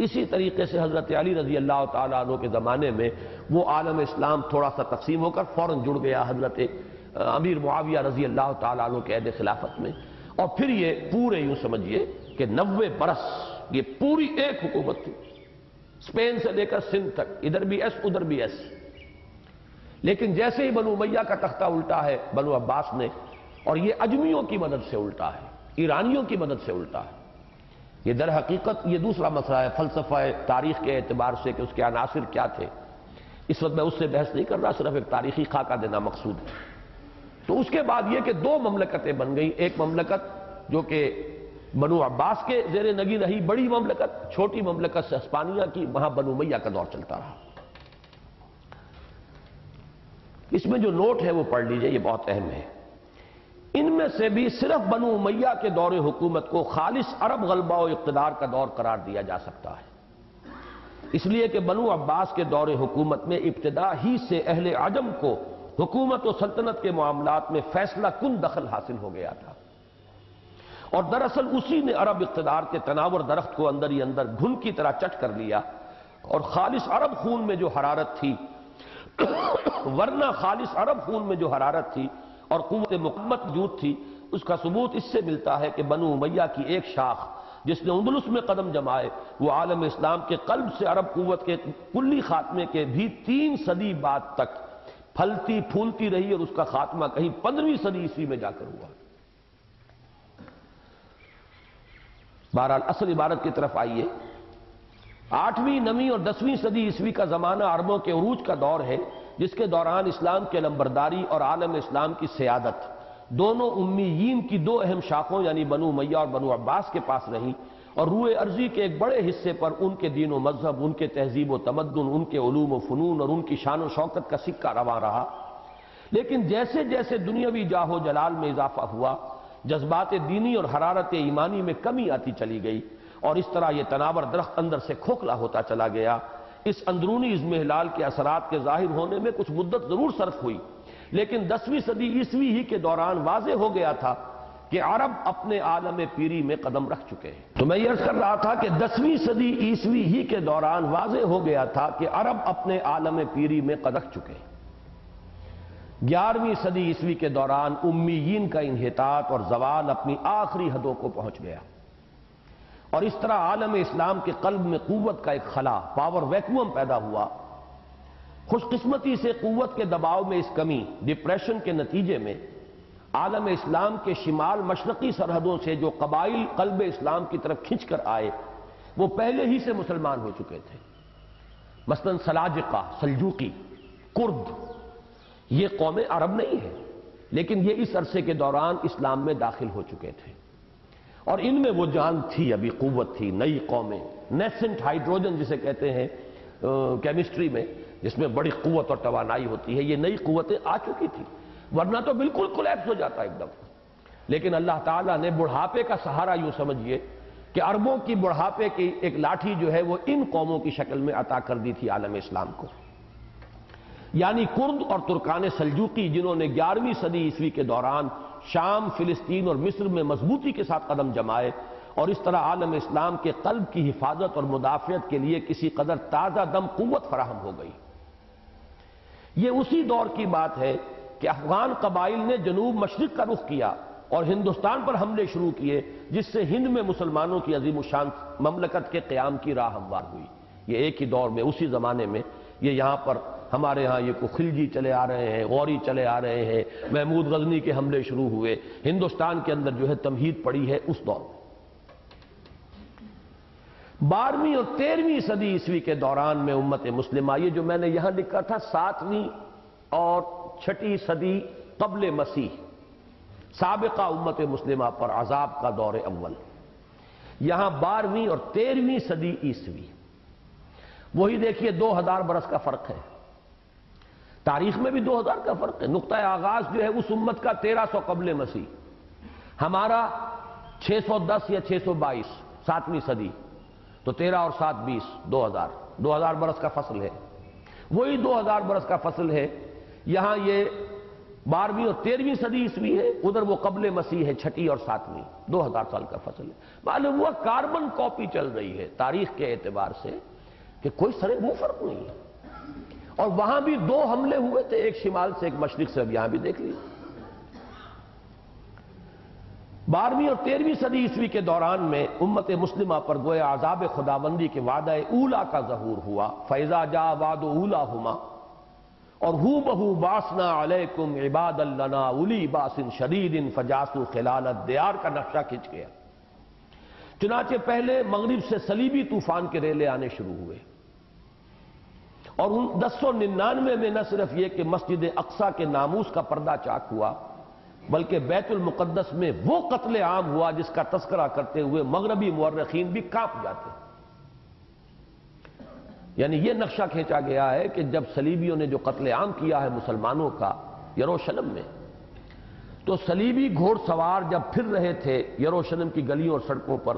इसी तरीके से हजरत अली रजी अल्लाह ताला अन्हु के ज़माने में वो आलम इस्लाम थोड़ा सा तकसीम होकर फ़ौरन जुड़ गया हजरत अमीर मुआविया रजी अल्लाह ताला अन्हु के ऐद खिलाफत में। और फिर ये पूरे यूं समझिए कि नब्बे बरस ये पूरी एक हुकूमत थी, स्पेन से लेकर सिंध तक, इधर भी एस उधर भी एस। लेकिन जैसे ही बनु उमैया का तख्ता उल्टा है बनु अब्बास ने, और ये अजमियों की मदद से उल्टा है, ईरानियों की मदद से उल्टा है। ये दर हकीकत ये दूसरा मसला है फलसफा तारीख के एतबार से कि उसके अनासिर क्या थे। इस वक्त मैं उससे बहस नहीं कर रहा, सिर्फ एक तारीखी खाका देना मकसूद है। तो उसके बाद ये कि दो ममलकतें बन गई, एक ममलकत जो कि बनु अब्बास के जेर नगी रही, बड़ी ममलकत, छोटी ममलकत हिस्पानिया की, वहां बनु उमैया का दौर चलता रहा। इसमें जो नोट है वो पढ़ लीजिए, ये बहुत अहम है। इनमें से भी सिर्फ बनु उमैया के दौर हुकूमत को खालिस अरब गलबा और इक़्तिदार का दौर करार दिया जा सकता है, इसलिए कि बनु अब्बास के दौर हुकूमत में इब्तिदा ही से अहले अजम को हुकूमत और सल्तनत के मामलात में फैसला कुन दखल हासिल हो गया था। और दरअसल उसी ने अरब इक़्तिदार के तनावर दरख्त को अंदर ही अंदर घुन की तरह चट कर लिया और खालिस अरब खून में जो हरारत थी वरना खालिस अरब खून में जो हरारत थी और कुव्वत मुकम्मत मौजूद थी, उसका सबूत इससे मिलता है कि बनु उमैया की एक शाख जिसने अंदलुस में कदम जमाए, वो आलम इस्लाम के कल्ब से अरब कुव्वत के कुल्ली खात्मे के भी तीन सदी बाद तक फलती फूलती रही और उसका खात्मा कहीं पंद्रहवीं सदी ईस्वी में जाकर हुआ। बहरहाल असल इबारत की तरफ आइए। आठवीं, नवीं और दसवीं सदी ईस्वी का जमाना अरबों के उरूज का दौर है, जिसके दौरान इस्लाम की अलमबरदारी और आलम इस्लाम की सियादत दोनों उम्मीयीन की दो अहम शाखों यानी बनु उमैया और बनु अब्बास के पास रही और रूए अर्जी के एक बड़े हिस्से पर उनके दीन व मजहब, उनके तहजीब व तमद्दुन, उनके उलूम व फनून और उनकी शान व शौकत का सिक्का रवा रहा। लेकिन जैसे जैसे दुनियावी जाहो जलाल में इजाफा हुआ, जज्बात दीनी और हरारत ईमानी में कमी आती चली गई और इस तरह यह तनावर दरख्त अंदर से खोखला होता चला गया। इस अंदरूनी इज़्मिहलाल के असरात के जाहिर होने में कुछ मुद्दत जरूर सर्फ हुई, लेकिन दसवीं सदी ईस्वी ही के दौरान वाजे हो गया था कि अरब अपने आलम पीरी में कदम रख चुके हैं। तो मैं ये अर्ज कर रहा था कि दसवीं सदी ईस्वी ही के दौरान वाजे हो गया था कि अरब अपने आलम पीरी में कदम रख चुके हैं। ग्यारहवीं सदी ईस्वी के दौरान उम्मीयीन का इन्हितात और जवाल अपनी आखिरी हदों को पहुंच गया और इस तरह आलम इस्लाम के कल्ब में कुव्वत का एक खला, पावर वैक्यूम पैदा हुआ। खुशकिस्मती से कुव्वत के दबाव में इस कमी, डिप्रेशन के नतीजे में आलम इस्लाम के शिमाल मशरकी सरहदों से जो कबाइल कल्ब इस्लाम की तरफ खिंचकर आए, वो पहले ही से मुसलमान हो चुके थे। मसलन सलाजिका, सल्जूकी, कुर्द, ये कौमें अरब नहीं है, लेकिन ये इस अरसे के दौरान इस्लाम में दाखिल हो चुके थे और इनमें वो जान थी, अभी कुव्वत थी। नई कौमें, नेसेंट हाइड्रोजन जिसे कहते हैं केमिस्ट्री में, जिसमें बड़ी कुव्वत और तवानाई होती है, ये नई कुव्वतें आ चुकी थी, वरना तो बिल्कुल कोलैप्स हो जाता एकदम। लेकिन अल्लाह ताला ने बुढ़ापे का सहारा, यूं समझिए कि अरबों की बुढ़ापे की एक लाठी जो है वो इन कौमों की शक्ल में अता कर दी थी आलम इस्लाम को। यानी कुर्द और तुर्कान सल्जूकी जिन्होंने ग्यारहवीं सदी ईस्वी के दौरान शाम, फिलिस्तीन और मिस्र में मजबूती के साथ कदम जमाए और इस तरह आलम इस्लाम के कल्ब की हिफाजत और मुदाफियत के लिए किसी कदर ताज़ा दम कुव्वत फराहम हो गई। ये उसी दौर की बात है कि अफगान कबाइल ने जनूब मशरक का रुख किया और हिंदुस्तान पर हमले शुरू किए, जिससे हिंद में मुसलमानों की अजीम शान ममलकत के क्याम की राह हमवार हुई। ये एक ही दौर में, उसी जमाने में, ये यहाँ पर हमारे यहाँ ये को खिलजी चले आ रहे हैं, गौरी चले आ रहे हैं, महमूद गजनी के हमले शुरू हुए, हिंदुस्तान के अंदर जो है तमहीद पड़ी है। उस दौर में बारहवीं और तेरहवीं सदी ईस्वी के दौरान में उम्मत मुस्लिमा, ये जो मैंने यहां लिखा था सातवीं और छठी सदी कबल मसीह, साबिका उम्मत मुस्लिमा पर अजाब का दौर अव्वल, यहां बारहवीं और तेरहवीं सदी ईस्वी। वही देखिए दो हजार बरस का फर्क है, तारीख में भी दो हजार का फर्क है। नुक्ता आगाज जो है उस उम्मत का तेरह सौ कबल मसीह, हमारा छह सौ दस या छह सौ बाईस सातवीं सदी, तो तेरह और सात बीस, दो हजार दो हजार बरस का फसल है। वही दो हजार बरस का फसल है, यहां ये बारहवीं और तेरहवीं सदी ईस्वी है, उधर वो कबल मसीह है छठी और सातवीं, दो हजार साल का फसल है। मालूम हुआ कार्बन कॉपी चल रही है तारीख के एतबार से, कि कोई सरे मुंह फर्क नहीं है। और वहां भी दो हमले हुए थे, एक शिमाल से एक मशरिक से, अब यहां भी देख लीजिए। बारहवीं और तेरहवीं सदी ईस्वी के दौरान में उम्मत मुस्लिमा पर गोया आजाब खुदाबंदी के वादा ऊला का जहूर हुआ, फैजा जा वाद ऊला हुमा, और हु बहू बासना अलैकुम इबादल्लना उली बासिन शदीदिन फजासु खिलाल दियार का नक्शा खिंच गया। चुनाचे पहले मगरिब से सलीबी तूफान के रेले आने शुरू हुए और उन दस सौ निन्यानवे में न सिर्फ यह कि मस्जिद अक्सा के नामूस का पर्दा चाक हुआ, बल्कि बैतुल मुकद्दस में वो कत्ल आम हुआ जिसका तस्करा करते हुए मगरबी मुअर्रिखीन भी कांप जाते। यानी यह नक्शा खींचा गया है कि जब सलीबियों ने जो कत्लेआम किया है मुसलमानों का यरूशलेम में, तो सलीबी घोड़सवार जब फिर रहे थे यरूशलेम की गलियों और सड़कों पर,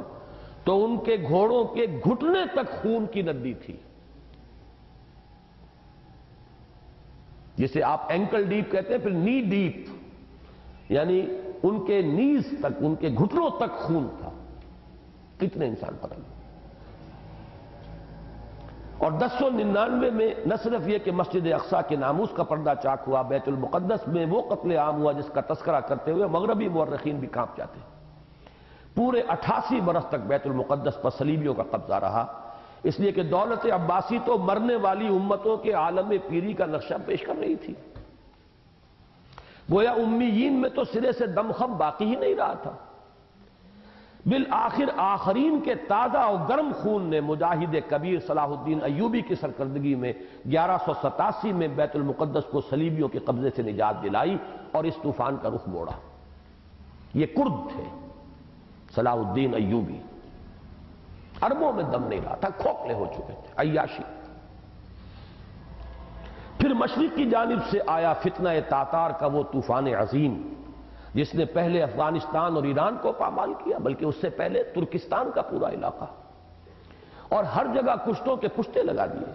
तो उनके घोड़ों के घुटने तक खून की नदी थी, जिसे आप एंकल डीप कहते हैं, फिर नी डीप, यानी उनके नीज तक, उनके घुटनों तक खून था। कितने इंसान पकड़ लें। और दस सौ निन्यानवे में न सिर्फ यह कि मस्जिद अक्सा के नामूस का पर्दा चाक हुआ, बैतुल मुकद्दस में वो कत्ले आम हुआ जिसका तस्करा करते हुए मगरबी मुअर्रिखीन भी कांप जाते। पूरे अट्ठासी बरस तक बैतुल मुकद्दस पर सलीबियों का कब्जा रहा, इसलिए कि दौलत अब्बासी तो मरने वाली उम्मतों के आलम पीरी का नक्शा पेश कर रही थी। गोया उम्मीयीन में तो सिरे से दमखम बाकी ही नहीं रहा था। बिल आखिर आखरीन के ताजा और गर्म खून ने मुजाहिद कबीर सलाहुद्दीन अयूबी की सरकर्दगी में ग्यारह सौ सतासी में बैतुल मुकद्दस को सलीबियों के कब्जे से निजात दिलाई और इस तूफान का रुख मोड़ा। ये कुर्द थे, सलाहुद्दीन अयूबी। अरबों में दम नहीं रहा था, खोखले हो चुके थे, अयाशी। फिर मशरिक की जानिब से आया फितना तातार का वो तूफान अजीम, जिसने पहले अफगानिस्तान और ईरान को पामाल किया, बल्कि उससे पहले तुर्किस्तान का पूरा इलाका, और हर जगह कुश्तों के पुश्ते लगा दिए।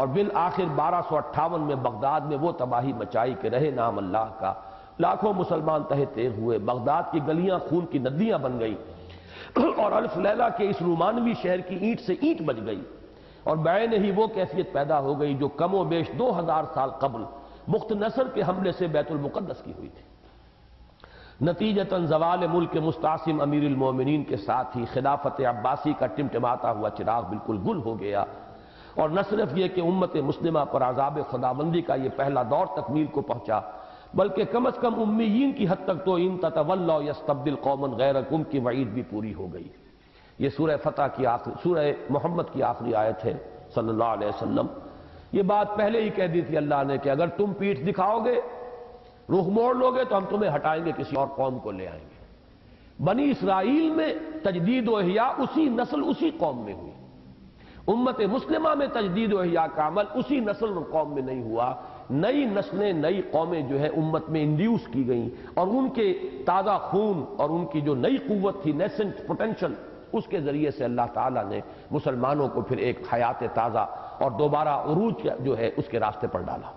और बिल आखिर बारह सौ अट्ठावन में बगदाद में वो तबाही मचाई के रहे नाम अल्लाह का, लाखों मुसलमान तहे तेर हुए, बगदाद की गलियां खून की नदियां बन गई और अल्फ लैला के इस रोमानवी शहर की ईंट से ईंट बच गई। और बैन ही वो कैफियत पैदा हो गई जो कमो बेश दो हजार साल कबल मुख्तनसर के हमले से बैतुल मुकद्दस की हुई थी। नतीजतन जवाल मुल्क मुस्तासिम अमीरुल मोमिनीन के साथ ही खिलाफत अब्बासी का टिमटिमाता हुआ चिराग बिल्कुल गुल हो गया। और न सिर्फ ये कि उम्मत मुस्लिमा पर आजाब खुदाबंदी का ये पहला दौर तकमील को पहुंचा, बल्कि कम अज कम उम्मीयीन की हद तक तो इन ततवल्लौ यस्तब्दिल कौमन गैरकुम की वईद भी पूरी हो गई। ये सूरह फतह की आखिरी, सूरह मोहम्मद की आखिरी आयत है सल्लल्लाहु अलैहि वसल्लम। ये बात पहले ही कह दी थी अल्लाह ने कि अगर तुम पीठ दिखाओगे, रुख मोड़ लोगे, तो हम तुम्हें हटाएंगे, किसी और कौम को ले आएंगे। बनी इसराइल में तजदीद व इहया उसी नस्ल उसी कौम में हुई। उम्मत मुस्लिमा में तजदीद व इहया का अमल उसी नस्ल और कौम में नहीं हुआ। नई नस्लें, नई कौमें जो है उम्मत में इंड्यूस की गई और उनके ताज़ा खून और उनकी जो नई कुव्वत थी, नेसेंट पोटेंशियल, उसके जरिए से अल्लाह ताला ने मुसलमानों को फिर एक हयात ताज़ा और दोबारा उरूज जो है उसके रास्ते पर डाला।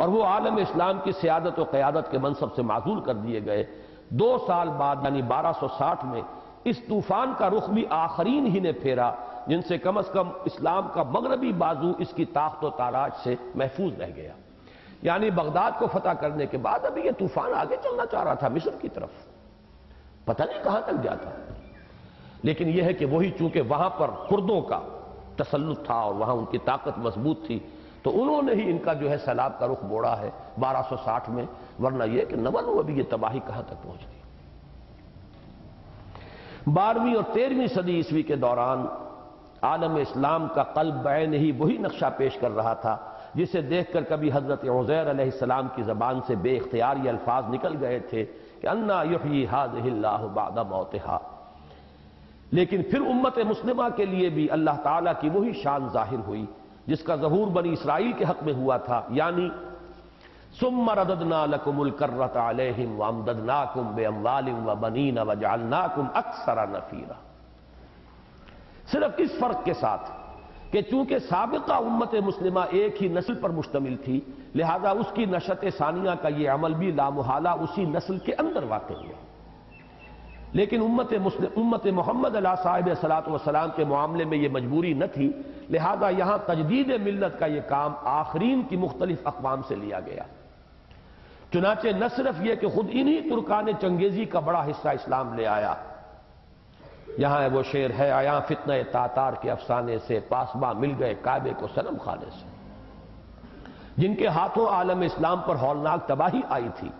और वो आलम इस्लाम की सियादत और क़यादत के मनसब से माज़ूल कर दिए गए। दो साल बाद यानी बारह सौ साठ में इस तूफान का रुख भी आखरीन ही ने फेरा, जिनसे कम अज कम इस्लाम का मगरबी बाजू इसकी ताकत व ताराज से महफूज रह गया। यानी बगदाद को फतह करने के बाद अभी यह तूफान आगे चलना चाह रहा था मिस्र की तरफ, पता नहीं कहां तक जाता। लेकिन यह है कि वही चूंकि वहां पर कुर्दों का तसल्लुत था और वहां उनकी ताकत मजबूत थी, तो उन्होंने ही इनका जो है सैलाब का रुख मोड़ा है बारह सौ साठ में, वरना यह कि नवन अभी यह तबाही कहां तक पहुंच गई। बारहवीं और तेरहवीं सदी ईस्वी के दौरान आलम इस्लाम का कल्ब बैन ही वही नक्शा पेश कर रहा था जिसे देखकर कभी हजरत उज़ैर अलैहिस्सलाम की जबान से बे इख्तियार ये अल्फाज निकल गए थे कि अन्ना युहयी हाज़िहिल्लाहु बादा मौतिहा। लेकिन फिर उम्मत मुस्लिमा के लिए भी अल्लाह ताला की वही शान जाहिर हुई जिसका ज़हूर बनी इसराइल के हक में हुआ था, यानी सुम्मा रददना लकुमुल कर्रत अलैहिम वअमददनाकुम बिअमवालिम वबनीन वजअलनाकुम अक्सर नफीरा। सिर्फ इस फर्क के साथ कि चूंकि साबिका उम्मत मुस्लिमा एक ही नस्ल पर मुश्तमिल थी, लिहाजा उसकी नशत सानिया का यह अमल भी लामुहाला उसी नस्ल के अंदर वाक़ हुआ। लेकिन उम्मत मुस्लिम उम्मत मोहम्मद अला साहिब सलात वसलाम के मामले में यह मजबूरी न थी, लिहाजा यहाँ तजदीद मिल्लत का यह काम आखरीन की मुख्तलिफ अक़वाम से लिया गया। चुनाचे न सिर्फ यह कि खुद इन्हीं तुर्कान चंगेजी का बड़ा हिस्सा इस्लाम ले आया। यहाँ है वो शेर है, आया फितने तातार के अफसाने से, पासबा मिल गए काबे को सनम खाने से। जिनके हाथों आलम इस्लाम पर हौलनाक तबाही आई थी,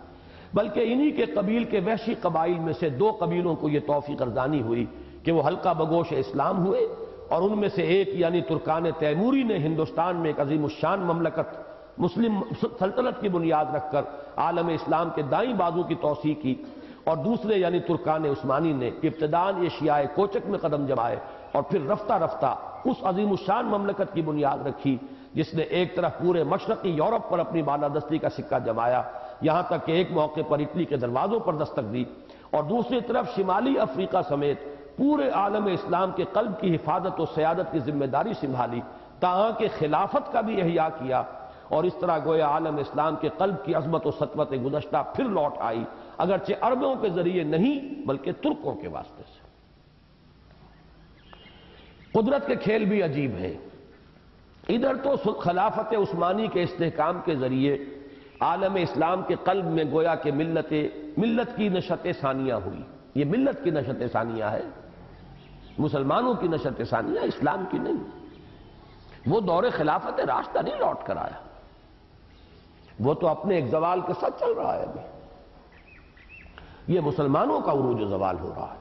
बल्कि इन्हीं के कबील के वहशी कबाइल में से दो कबीलों को यह तौफीक अर्ज़ानी हुई कि वह हल्का बगोश इस्लाम हुए, और उनमें से एक यानी तुर्कान तैमूरी ने हिंदुस्तान में एक अजीम शान ममलकत मुस्लिम सल्तनत की बुनियाद रखकर आलम इस्लाम के दाई बाजू की तोसी की, और दूसरे यानी तुर्कान उस्मानी ने इब्तदान एशियाए कोचक में कदम जमाए और फिर रफ्ता रफ्ता उस अजीम शान ममलकत की बुनियाद रखी जिसने एक तरफ पूरे मशरकी यूरोप पर अपनी बालादस्ती का सिक्का जमाया, यहां तक कि एक मौके पर इटली के दरवाजों पर दस्तक दी, और दूसरी तरफ शिमाली अफ्रीका समेत पूरे आलम इस्लाम के कल्ब की हिफाजत और सियादत की जिम्मेदारी संभाली, तां के खिलाफत का भी एहया किया। और इस तरह गोया आलम इस्लाम के कल्ब की अजमत और सतवत गुज़श्ता फिर लौट आई, अगरचे अरबों के जरिए नहीं बल्कि तुर्कों के वास्ते से। कुदरत के खेल भी अजीब है। इधर तो खिलाफत उस्मानी के इस्तेहकाम के जरिए आलम इस्लाम के कल्ब में गोया के मिल्लत मिल्लत की नशत सानिया हुई। ये मिल्लत की नशत सानिया है, मुसलमानों की नशत सानिया, इस्लाम की नहीं। वो दौरे खिलाफत रास्ता नहीं लौट कर आया, वो तो अपने एक जवाल के साथ चल रहा है। अभी यह मुसलमानों का उरूज जवाल हो रहा है।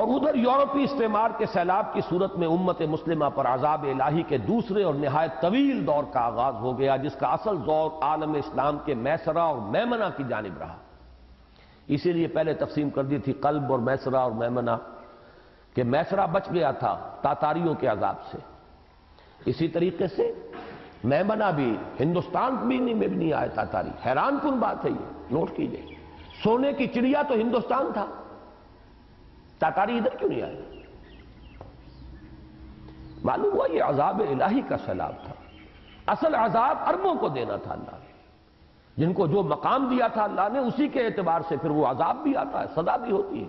और उधर यूरोपी इस्तेमार के सैलाब की सूरत में उम्मत मुस्लिमा पर अजाब इलाही के दूसरे और नहायत तवील दौर का आगाज हो गया, जिसका असल दौर आलम इस्लाम के मैसरा और मैमना की जानिब रहा। इसीलिए पहले तकसीम कर दी थी कल्ब और मैसरा और मैमना, कि मैसरा बच गया था तातारियों के अजाब से, इसी तरीके से मैमना भी हिंदुस्तान भी नहीं, में भी नहीं आया तातारी। हैरानकुन बात है ये, नोट कीजिए। सोने की चिड़िया तो हिंदुस्तान था, तातारी इधर क्यों नहीं आए? मालूम हुआ ये अजाब इलाही का सैलाब था। असल अजाब अरबों को देना था अल्लाह ने, जिनको जो मकाम दिया था अल्लाह ने, उसी के एतबार से फिर वो अजाब भी आता है, सजा भी होती है।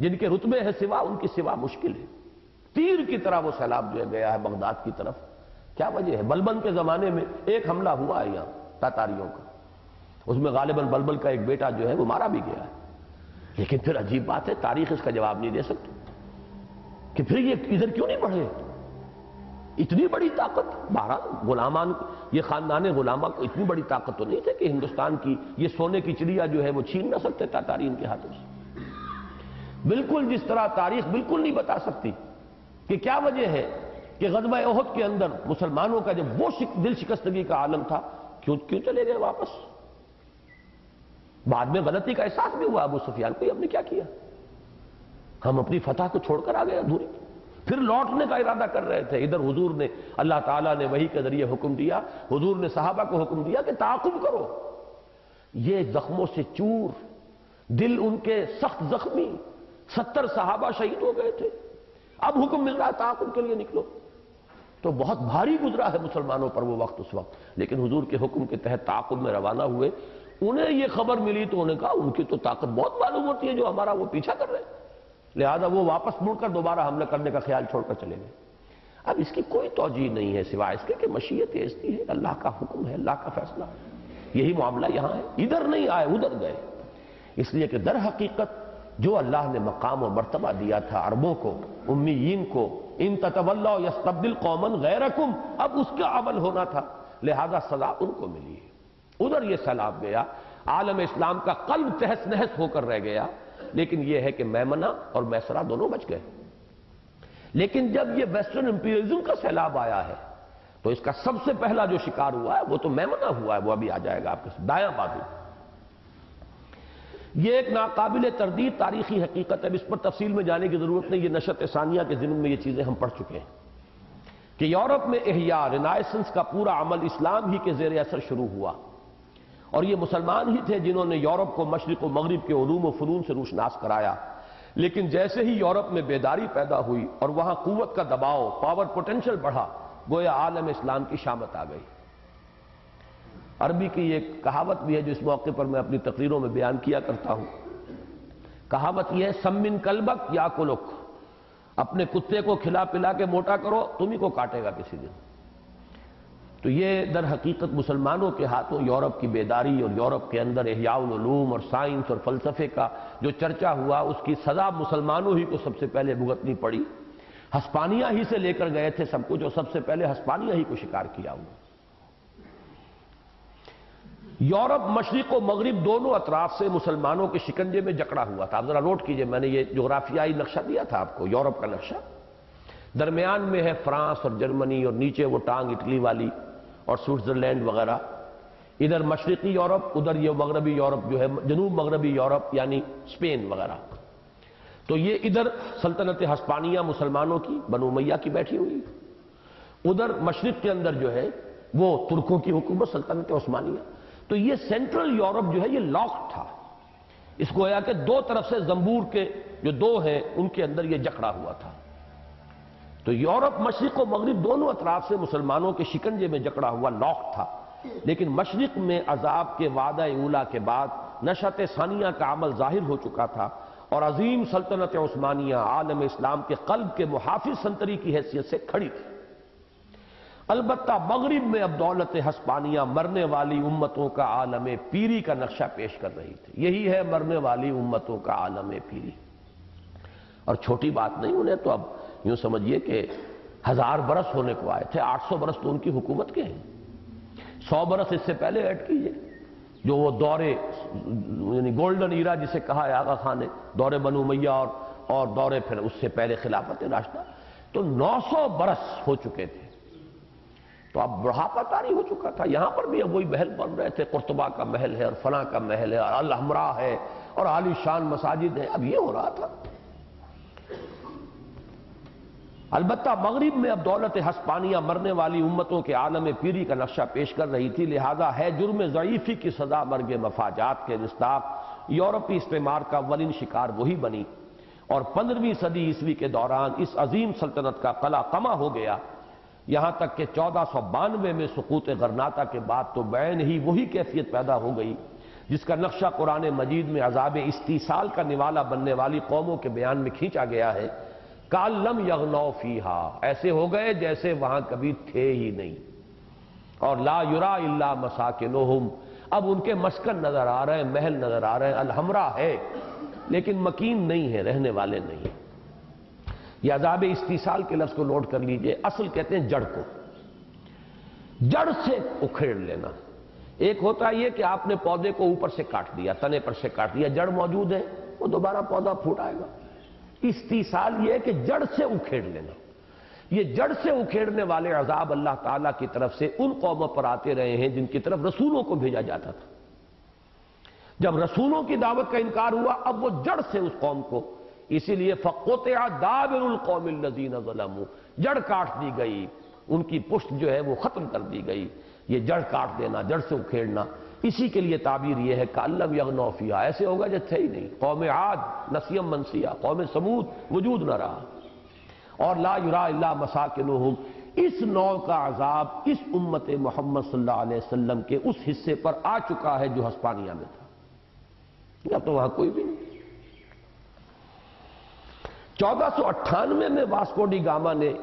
जिनके रुतबे है सिवा उनकी सिवा मुश्किल है। तीर की तरह वो सैलाब जो गया है बगदाद की तरफ। क्या वजह है? बलबन के जमाने में एक हमला हुआ है यहाँ तातारियों का, उसमें गालिबन बलबन का एक बेटा जो है वो मारा भी गया है। लेकिन फिर अजीब बात है, तारीख इसका जवाब नहीं दे सकती कि फिर ये इधर क्यों नहीं बढ़े। इतनी बड़ी ताकत, बहरहाल गुलामान ये खानदान गुलामा को इतनी बड़ी ताकत तो नहीं थी कि हिंदुस्तान की ये सोने की चिड़िया जो है वो छीन ना सकते तातारी इनके हाथों से। बिल्कुल जिस तरह तारीख बिल्कुल नहीं बता सकती कि क्या वजह है कि ग़ज़वा ओहद के अंदर मुसलमानों का जब वो शिक, दिल शिकस्तगी का आलम था, क्यों क्यों चले गए वापस। बाद में गलती का एहसास भी हुआ अबू सुफियान को, हमने क्या किया, हम अपनी फतह को छोड़कर आ गए अधूरी, फिर लौटने का इरादा कर रहे थे। इधर हुजूर ने अल्लाह ताला ने वही के जरिए हुक्म दिया, हुजूर ने सहाबा को हुक्म दिया कि ताकुब करो। ये जख्मों से चूर, दिल उनके सख्त जख्मी, सत्तर सहाबा शहीद हो गए थे। अब हुक्म मिल रहा है ताकुब के लिए निकलो। तो बहुत भारी गुजरा है मुसलमानों पर वो वक्त उस वक्त। लेकिन हुजूर के हुक्म के तहत ताक़ुब में रवाना हुए, उन्हें ये खबर मिली तो उन्होंने कहा उनकी तो ताकत बहुत मालूम होती है जो हमारा वो पीछा कर रहे हैं, लिहाजा वो वापस मुड़कर दोबारा हमला करने का ख्याल छोड़कर चले गए। अब इसकी कोई तौजीह नहीं है सिवाय इसके कि मशीयत ऐसी है, अल्लाह का हुक्म है, अल्लाह का फैसला है। यही मामला यहाँ है, इधर नहीं आए उधर गए, इसलिए कि दर हकीकत जो अल्लाह ने मकाम और मर्तबा दिया था अरबों को, उम्मीयीन को, इन ततवल्लौ यस्तब्दिल कौमन गैरकुम, अब उसका अमल होना था, लिहाजा सलाह उनको मिली। उधर ये सलाब गया, आलम इस्लाम का कल्ब तहस नहस होकर रह गया, लेकिन यह है कि मैमना और मैसरा दोनों बच गए। लेकिन जब यह वेस्टर्न इंपीरियलिज्म का सैलाब आया है तो इसका सबसे पहला जो शिकार हुआ है वो तो मैमना हुआ है, वो अभी आ जाएगा आपके दायां बाजू। यह एक नाकाबिल तरदीद तारीखी हकीकत है, इस पर तफसील में जाने की जरूरत नहीं, यह नशत सानिया के जिम्न में यह चीजें हम पढ़ चुके हैं कि यूरोप में एहया रिनाइसेंस का पूरा अमल इस्लाम ही के जेर असर शुरू हुआ, और ये मुसलमान ही थे जिन्होंने यूरोप को मशरिक और मगरिब के उलूम और फनून से रोशनास कराया। लेकिन जैसे ही यूरोप में बेदारी पैदा हुई और वहां कुव्वत का दबाव, पावर पोटेंशियल बढ़ा, गोया आलम इस्लाम की शामत आ गई। अरबी की एक कहावत भी है जो इस मौके पर मैं अपनी तकरीरों में बयान किया करता हूं। कहावत यह है, सम्मिन कलबक या कुलुक, अपने कुत्ते को खिला पिला के मोटा करो, तुम्ही को काटेगा किसी दिन। तो ये दर हकीकत मुसलमानों के हाथों यूरोप की बेदारी और यूरोप के अंदर इहयाउल उलूम और साइंस और फलसफे का जो चर्चा हुआ उसकी सजा मुसलमानों ही को सबसे पहले भुगतनी पड़ी। हस्पानिया ही से लेकर गए थे सब कुछ और सबसे पहले हस्पानिया ही को शिकार किया हुआ। यूरोप मशरिक और मगरिब दोनों अतराफ से मुसलमानों के शिकंजे में जकड़ा हुआ था। आप जरा नोट कीजिए, मैंने ये जोग्राफियाई नक्शा दिया था आपको, यूरोप का नक्शा, दरमियान में है फ्रांस और जर्मनी और नीचे वो टांग इटली वाली और स्विट्जरलैंड वगैरह। इधर मशरकी यूरोप, उधर ये मगरबी यूरोप जो है जनूब मगरबी यूरोप यानी स्पेन वगैरह। तो ये इधर सल्तनत हस्पानिया मुसलमानों की बनु उमैया की बैठी हुई, उधर मशरक के अंदर जो है वो तुर्कों की हुकूमत सल्तनत उस्मानिया। तो ये सेंट्रल यूरोप जो है ये लॉक था, इसको या कि दो तरफ से जंबूर के जो दो हैं उनके अंदर ये जकड़ा हुआ था। तो यूरोप मशरिक और मगरिब दोनों अतराफ से मुसलमानों के शिकंजे में जकड़ा हुआ लॉक था। लेकिन मशरिक में अजाब के वादा उला के बाद नशत सानिया का अमल जाहिर हो चुका था और अजीम सल्तनत उस्मानिया आलम इस्लाम के कल्ब के मुहाफिज संतरी की हैसियत से खड़ी थी। अलबत्ता मगरिब में अब दौलत हस्पानिया मरने वाली उम्मतों का आलम पीरी का नक्शा पेश कर रही थी। यही है मरने वाली उम्मतों का आलम पीरी, और छोटी बात नहीं, उन्हें तो अब यूं समझिए कि हजार बरस होने को आए थे, आठ सौ बरस तो उनकी हुकूमत के हैं, सौ बरस इससे पहले ऐड कीजिए जो वो दौरे यानी गोल्डन ईरा जिसे कहा है आगा खान ने, दौरे बनु उमैया और, और दौरे फिर उससे पहले खिलाफत राशदा, तो नौ सौ बरस हो चुके थे। तो अब बुढ़ापा तारी हो चुका था। यहां पर भी अब वही महल बन रहे थे, कुर्तबा का महल है और फना का महल है और अल हमरा है और आलीशान मसाजिद है, अब ये हो रहा था। अलबत्ता मगरिब में अब दौलत हस्पानिया मरने वाली उम्मतों के आलम पीरी का नक्शा पेश कर रही थी। लिहाजा है जुर्म ज़ईफ़ी की सजा मर्ग मफाजात के निस्ताब, यूरोपी इस्तेमार का अव्वलीन शिकार वही बनी, और पंद्रहवीं सदी ईस्वी के दौरान इस अजीम सल्तनत का कला कमा हो गया। यहाँ तक कि चौदह सौ बानवे में सुकूत गरनाता के बाद तो बैन ही वही कैफियत पैदा हो गई जिसका नक्शा कुरान मजीद में अजाब इस्तीसाल का निवाला बनने वाली कौमों के बयान में खींचा गया है। कालम यगनौ फीहा, ऐसे हो गए जैसे वहां कभी थे ही नहीं, और ला युरा इल्ला मसाकिनुहुम, अब उनके मस्कन नजर आ रहे हैं, महल नजर आ रहे हैं, अलहमरा है लेकिन मकीन नहीं है, रहने वाले नहीं। यह अजाब इस्तीसाल के लफ्ज को नोट कर लीजिए, असल कहते हैं जड़ को, जड़ से उखेड़ लेना। एक होता है यह कि आपने पौधे को ऊपर से काट दिया, तने पर से काट दिया, जड़ मौजूद है, वो दोबारा पौधा फूट आएगा। इस्तीसाल यह है कि जड़ से उखेड़ लेना। यह जड़ से उखेड़ने वाले अजाब अल्लाह ताला की तरफ से उन कौमों पर आते रहे हैं जिनकी तरफ रसूलों को भेजा जाता था। जब रसूलों की दावत का इनकार हुआ, अब वो जड़ से उस कौम को, इसीलिए फक्कोतिया दाबिरुल कौमिल लज़ीना ज़लमू, जड़ काट दी गई, उनकी पुष्ट जो है वो खत्म कर दी गई। ये जड़ काट देना, जड़ से उखेड़ना, इसी के लिए ताबीर यह है कालम यगनौफिया, ऐसे होगा जब थे ही नहीं। कौम आद नसीम मनसिया, कौम समूद वजूद न रहा, और ला युरा इल्ला मसाकिनुहुम, इस नौ का अजाब इस उम्मत मोहम्मद सल्लल्लाहु अलैहि वसल्लम के उस हिस्से पर आ चुका है जो हस्पानिया में था, या तो वहां कोई भी नहीं। चौदह सौ अट्ठानवे में वास्को डी गामा ने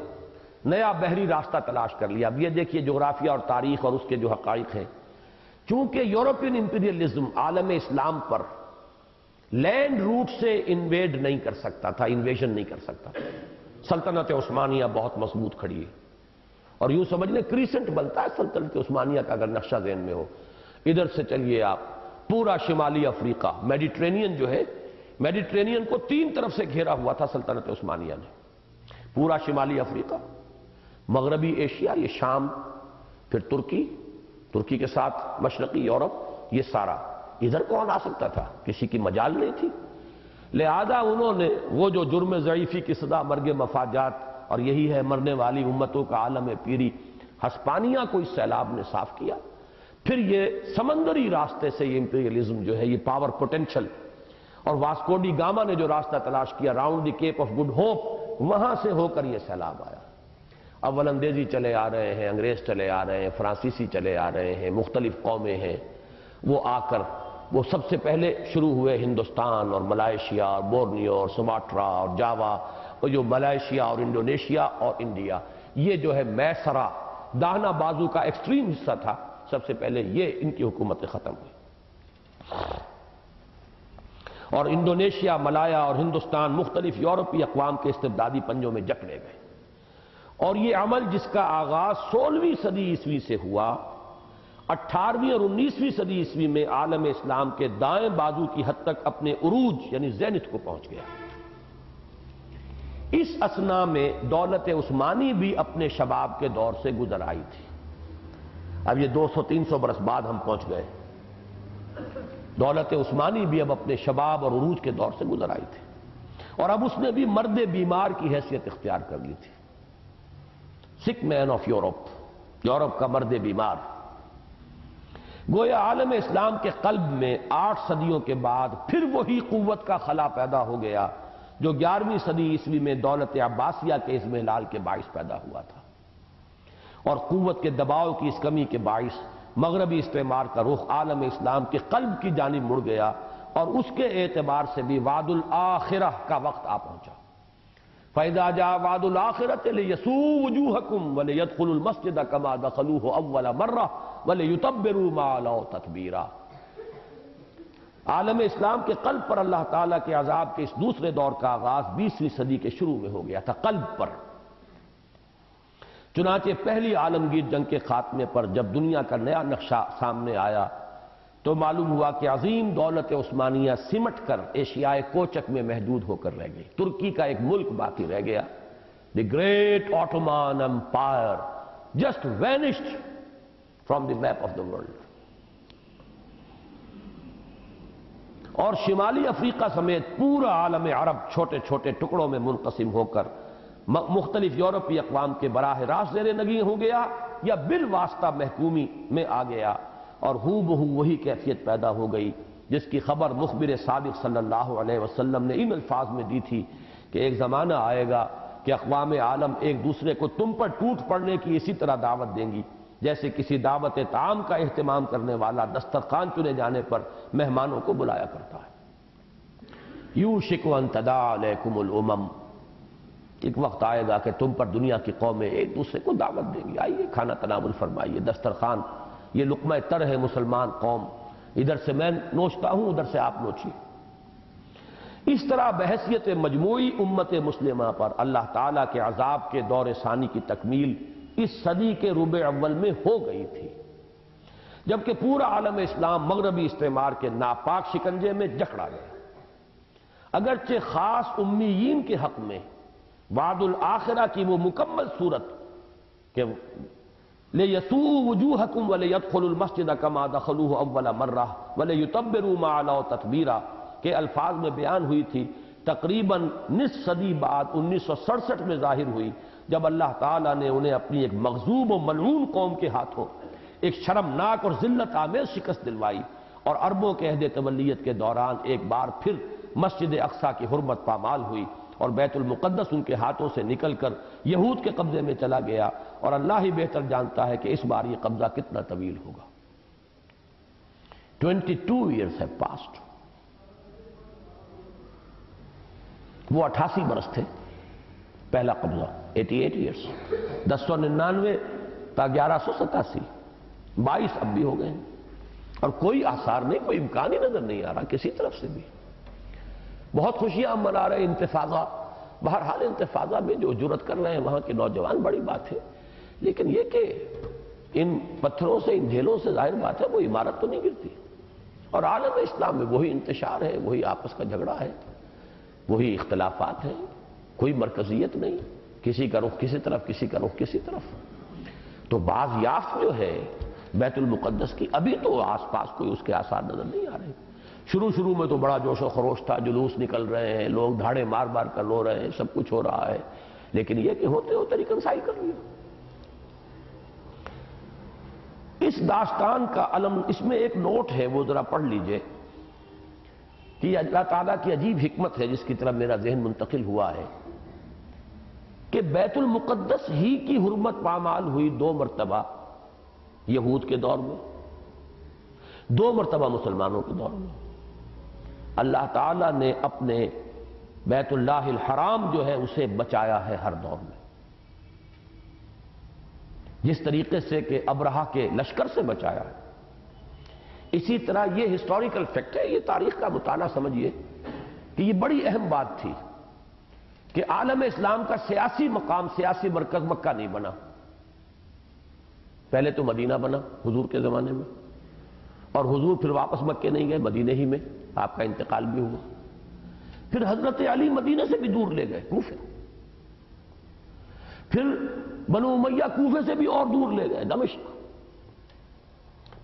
नया बहरी रास्ता तलाश कर लिया। अब यह देखिए जोग्राफिया और तारीख और उसके जो हकाइक हैं, चूंकि यूरोपियन इंपीरियलिज्म आलम इस्लाम पर लैंड रूट से इन्वेड नहीं कर सकता था, इन्वेशन नहीं कर सकता। सल्तनत उस्मानिया बहुत मजबूत खड़ी है और यूं समझ लें क्रीसेंट बनता है सल्तनत उस्मानिया का अगर नक्शा ज़हन में हो। इधर से चलिए आप पूरा शिमाली अफ्रीका, मेडिट्रेनियन जो है, मेडिट्रेनियन को तीन तरफ से घेरा हुआ था सल्तनत उस्मानिया ने। पूरा शिमाली अफ्रीका, मगरबी एशिया, ये शाम, फिर तुर्की, तुर्की के साथ मशरकी यूरोप, ये सारा। इधर कौन आ सकता था? किसी की मजाल नहीं थी। लिहाजा उन्होंने वो जो जुर्म ज़ईफ़ी की सदा मर्गे मफाजात, और यही है मरने वाली उम्मतों का आलम पीरी, हस्पानिया को इस सैलाब ने साफ किया। फिर ये समंदरी रास्ते से ये इंपीरियलिज्म जो है, ये पावर पोटेंशियल, और वास्को डी गामा ने जो रास्ता तलाश किया round the cap of good hope, वहां से होकर यह सैलाब आया। अब वलंदेजी चले आ रहे हैं, अंग्रेज चले आ रहे हैं, फ्रांसीसी चले आ रहे हैं, मुख्तलिफ कौमें हैं, वो आकर वो सबसे पहले शुरू हुए हिंदुस्तान और मलाइशिया और बोर्नियो और सुमाट्रा और जावा, और जो मलाइशिया और इंडोनेशिया और इंडिया, ये जो है मैसरा दाहना बाजू का एक्सट्रीम हिस्सा था, सबसे पहले ये इनकी हुकूमतें खत्म हुई। और इंडोनेशिया, मलाया और हिंदुस्तान मुख्तलिफ यूरोपीय अक़वाम के इस्तिबदादी पंजों में जकड़े गए। और ये अमल जिसका आगाज सोलहवीं सदी ईस्वी से हुआ, अट्ठारहवीं और उन्नीसवीं सदी ईस्वी में आलम इस्लाम के दाएं बाजू की हद तक अपने उरूज यानी जेनिथ को पहुंच गया। इस असना में दौलत उस्मानी भी अपने शबाब के दौर से गुजर आई थी। अब ये दो सौ तीन सौ बरस बाद हम पहुंच गए। दौलत उस्मानी भी अब अपने शबाब और उरूज के दौर से गुजर आई थी, और अब उसने भी मर्द बीमार की हैसियत इख्तियार कर ली थी। Sick man of Europe, Europe का मर्द बीमार। गोया आलम इस्लाम के कल्ब में आठ सदियों के बाद फिर वही कुव्वत का खला पैदा हो गया जो ग्यारहवीं सदी ईस्वी में दौलत अब्बासिया के इसमें लाल के बाइस पैदा हुआ था। और कुव्वत के दबाव की इस कमी के बाइस मगरबी इस्तेमार का रुख आलम इस्लाम के कल्ब की जानिब मुड़ गया, और उसके एतबार से भी वादुल आखिरा का वक्त आ पहुंचा। फैजा जा वादुल आखिरत यसू वजूहकुम वले यदखुलुल मस्जिद कमा दखलूहु अव्वल मर्रा वले युतब्बिरू मा लौ ततबीरा। आलम इस्लाम के कल्ब पर अल्लाह ताला के अजाब के इस दूसरे दौर का आगाज बीसवीं सदी के शुरू में हो गया था, कल्ब पर। चुनांचे पहली आलमगीर जंग के खात्मे पर जब दुनिया का नया नक्शा सामने आया तो मालूम हुआ कि अजीम दौलत उस्मानिया सिमट कर एशियाए कोचक में महदूद होकर रह गई। तुर्की का एक मुल्क बाकी रह गया। The great Ottoman empire just vanished from the map of the world. और शिमाली अफ्रीका समेत पूरा आलम अरब छोटे छोटे टुकड़ों में मुनकसिम होकर मुख्तलिफ यूरोपीय अक़वाम के बराह रास्त ज़ेरे नगी हो गया या बिलवास्ता महकूमी में आ गया, और हूबहू वही कैफियत पैदा हो गई जिसकी खबर मुखबिर सादिक सल्लल्लाहु अलैहि वसल्लम ने इन अल्फाज में दी थी कि एक ज़माना आएगा कि अक़वाम आलम एक दूसरे को तुम पर टूट पड़ने की इसी तरह दावत देंगी जैसे किसी दावत ताम का अहतमाम करने वाला दस्तरखान चुने जाने पर मेहमानों को बुलाया करता है। यूशिकु अन तदा अलैकुमुल उमम, एक वक्त आएगा कि तुम पर दुनिया की कौमें एक दूसरे को दावत देंगी, आइए खाना तनावुल फरमाइए। दस्तरखान ये लुकमा तर है मुसलमान कौम, इधर से मैं नोचता हूं उधर से आप नोचिए। इस तरह बहसियत मजमूई उम्मत मुस्लिमा पर अल्लाह ताला के अजाब के दौर सानी की तकमील इस सदी के रुबे अव्वल में हो गई थी, जबकि पूरा आलम इस्लाम मगरबी इस्तेमार के नापाक शिकंजे में जकड़ा गया। अगरचे खास उम्मीयीन के हक में वादुल आखिरा की वो मुकम्मल सूरत के ले यसू वजूहकुम वले यदखुलुल मस्जिद कमा दखलूहु अव्वल मर्रा वले युतब्बिरू मा लौ ततबीरा के अल्फाज में बयान हुई थी, तकरीबन निस सदी बाद उन्नीस सौ सड़सठ में जाहिर हुई, जब अल्लाह ताला ने उन्हें अपनी एक मगजूब और मलून कौम के हाथों एक शर्मनाक और जिल्लत आमेज शिकस्त दिलवाई, और अरबों के अहद तवल्लियत के दौरान एक बार फिर मस्जिद अक्सा की हुर्मत पामाल हुई और बैतुल मुक़द्दस उनके हाथों से निकल कर यहूद के कब्ज़े में चला गया। और अल्लाह ही बेहतर जानता है कि इस बार ये कब्ज़ा कितना तवील होगा। ट्वेंटी टू ईयर्स है पास्ट। वो अट्ठासी बरस थे पहला कब्ज़ा, एटी एट ईयर्स, दस सौ निन्यानवे ता ग्यारह सौ सतासी, बाईस अब भी हो गए और कोई आसार नहीं, कोई इम्कान ही नजर नहीं आ रहा किसी तरफ से भी। बहुत खुशियां हम मना रहे हैं, इंतफाज़ा, बहरहाल इंतफाज़ा में जो जुरत कर रहे हैं वहां के नौजवान बड़ी बात है, लेकिन ये कि इन पत्थरों से, इन झेलों से जाहिर बात है वो इमारत तो नहीं गिरती। और आलम इस्लाम में वही इंतशार है, वही आपस का झगड़ा है, वही इख्तलाफात है, कोई मरकजियत नहीं, किसी का रुख किसी तरफ, किसी का रुख किसी तरफ। तो बाज़ याफ्त जो है बैतुल मुक़द्दस की, अभी तो आसपास कोई उसके आसार नजर नहीं आ रहे। शुरू शुरू में तो बड़ा जोश व खरोश था, जुलूस निकल रहे हैं, लोग धाड़े मार मार कर रो रहे हैं, सब कुछ हो रहा है, लेकिन यह कि होते होते रिकनसाइल कर लिया। इस दास्तान का अलम, इसमें एक नोट है वो जरा पढ़ लीजिए कि अल्लाह ताला की अजीब हिकमत है जिसकी तरफ मेरा जहन मुंतकिल हुआ है कि बैतुल मुक़द्दस ही की हुर्मत पामाल हुई दो मरतबा यहूद के दौर में, दो मरतबा मुसलमानों के दौर में। अल्लाह ताला ने अपने बैतुल्लाहिल हराम जो है उसे बचाया है हर दौर में, जिस तरीके से कि अब्राहा के लश्कर से बचाया है। इसी तरह यह हिस्टोरिकल फैक्ट है, यह तारीख का मुताला समझिए कि यह बड़ी अहम बात थी कि आलम इस्लाम का सियासी मकाम, सियासी मरकज मक्का नहीं बना, पहले तो मदीना बना हुजूर के ज़माने में, और हुजूर फिर वापस मक्के नहीं गए, मदीने ही में आपका इंतकाल भी हुआ। फिर हजरत अली मदीने से भी दूर ले गए कूफे, फिर बनु उमैया कूफे से भी और दूर ले गए दमिश्क,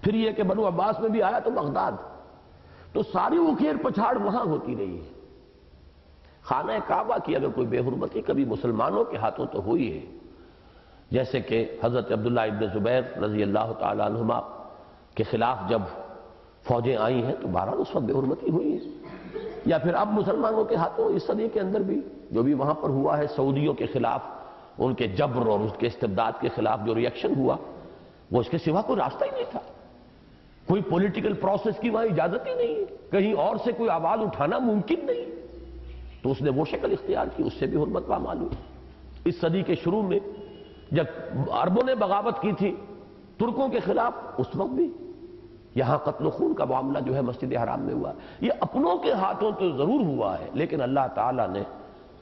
फिर यह कि बनु अब्बास में भी आया तो बगदाद। तो सारी उखेड़ पछाड़ वहां होती रही है। खाना काबा की अगर कोई बेहुरमती कभी मुसलमानों के हाथों तो हुई है, जैसे कि हजरत अब्दुल्ला इब्न जुबैर रजी अल्लाह तआला अन्हुमा के खिलाफ जब फौजें आई हैं तो बहरहाल उस वक्त बेहुरमती हुई है, या फिर अब मुसलमानों के हाथों इस सदी के अंदर भी जो भी वहां पर हुआ है सऊदियों के खिलाफ, उनके जबर और उसके इस्तिबदाद के खिलाफ जो रिएक्शन हुआ, वो इसके सिवा कोई रास्ता ही नहीं था। कोई पॉलिटिकल प्रोसेस की वहां इजाजत ही नहीं है, कहीं और से कोई आवाज उठाना मुमकिन नहीं, तो उसने वो शक्ल इख्तियार की, उससे भी हुर्मत पामाल हुई। इस सदी के शुरू में जब अरबों ने बगावत की थी तुर्कों के खिलाफ, उस वक्त भी यहां कत्ल खून का मामला जो है मस्जिद हराम में हुआ। ये अपनों के हाथों तो जरूर हुआ है, लेकिन अल्लाह ताला ने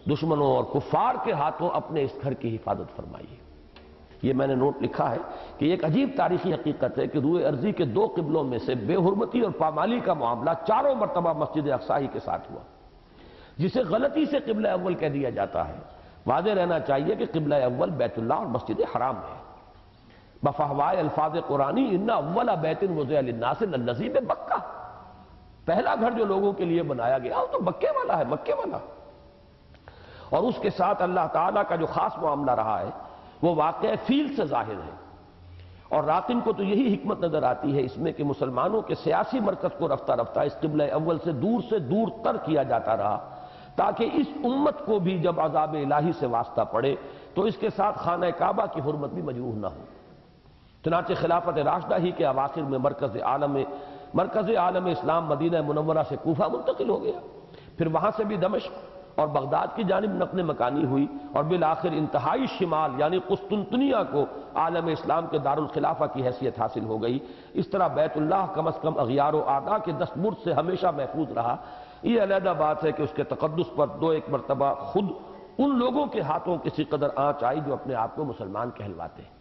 दुश्मनों और कुफार के हाथों अपने इस घर की हिफाजत फरमाई है। ये मैंने नोट लिखा है कि एक अजीब तारीखी हकीकत है कि रूए अर्जी के दो किबलों में से बेहुरमती और पामाली का मामला चारों मरतबा मस्जिद अक्सा ही के साथ हुआ, जिसे गलती से किबला अव्वल कह दिया जाता है। वाज़े रहना चाहिए कि किबला अव्वल बैतुल्लाह और मस्जिद हराम है। बफ़हवाए अल्फाज़ कुरानी इन्ना अव्वला बैतिन वुज़िया लिन्नास लल्लज़ी बक्का, पहला घर जो लोगों के लिए बनाया गया वो तो बक्के वाला है, मक्के वाला। और उसके साथ अल्लाह ताला का जो खास मामला रहा है वो वाक़या फील से जाहिर है। और रातिम को तो यही हिकमत नजर आती है इसमें कि मुसलमानों के सियासी मरकज को रफ्ता रफ्ता इस क़िबला अव्वल से दूर से दूर तर किया जाता रहा, ताकि इस उम्मत को भी जब अज़ाब इलाही से वास्ता पड़े तो इसके साथ खाना काबा की हुर्मत भी मजरूह ना हो। चुनांचे खिलाफत राशिदा ही के अवाखिर में मरकज आलम मरकज आलम इस्लाम मदीना मुनव्वरा से कूफा मुंतकिल हो गया, फिर वहां से भी दमिश्क और बगदाद की जानिब नक़्ल मकानी हुई, और बिल आखिर इंतहाई शिमाल यानी कुस्तुन्तुनिया को आलम इस्लाम के दारुल खिलाफा की हैसियत हासिल हो गई। इस तरह बैतुल्लाह कम अज़ कम अग़यार व आदा के दस्तमूर्द से हमेशा महफूज रहा। ये अलहदा बात है कि उसके तक़द्दुस पर दो एक मरतबा खुद उन लोगों के हाथों किसी कदर आँच आई जो अपने आप को मुसलमान कहलवाते हैं।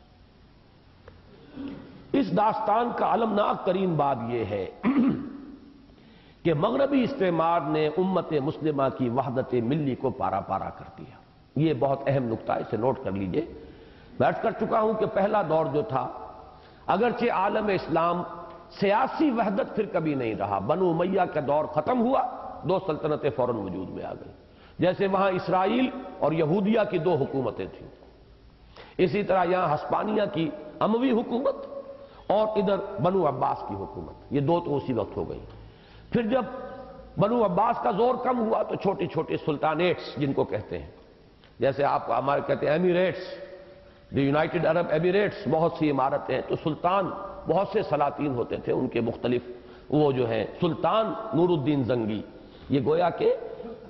इस दास्तान का अलमनाक तरीन बाब यह है कि मगरबी इस्तेमार ने उम्मत मुस्लिमा की वहदत मिली को पारा पारा कर दिया। ये बहुत अहम नुकता है, इसे नोट कर लीजिए। मैं कर चुका हूं कि पहला दौर जो था, अगरचे आलम इस्लाम सियासी वहदत फिर कभी नहीं रहा, बनु उमैया का दौर खत्म हुआ, दो सल्तनतें फौरन वजूद में आ गई। जैसे वहां इसराइल और यहूदिया की दो हुकूमतें थीं, इसी तरह यहां हस्पानिया की अमवी हुकूमत और इधर बनु अब्बास की हुकूमत, ये दो तो उसी वक्त हो गई। फिर जब बनु अब्बास का जोर कम हुआ तो छोटी छोटी सुल्तानेट्स जिनको कहते हैं, जैसे आप हमारे कहते हैं Emirates, the United Arab Emirates, बहुत सी इमारतें हैं। तो सुल्तान बहुत से सलातीन होते थे, उनके मुख्तलिफ वो जो हैं, सुल्तान नूरुद्दीन जंगी, ये गोया के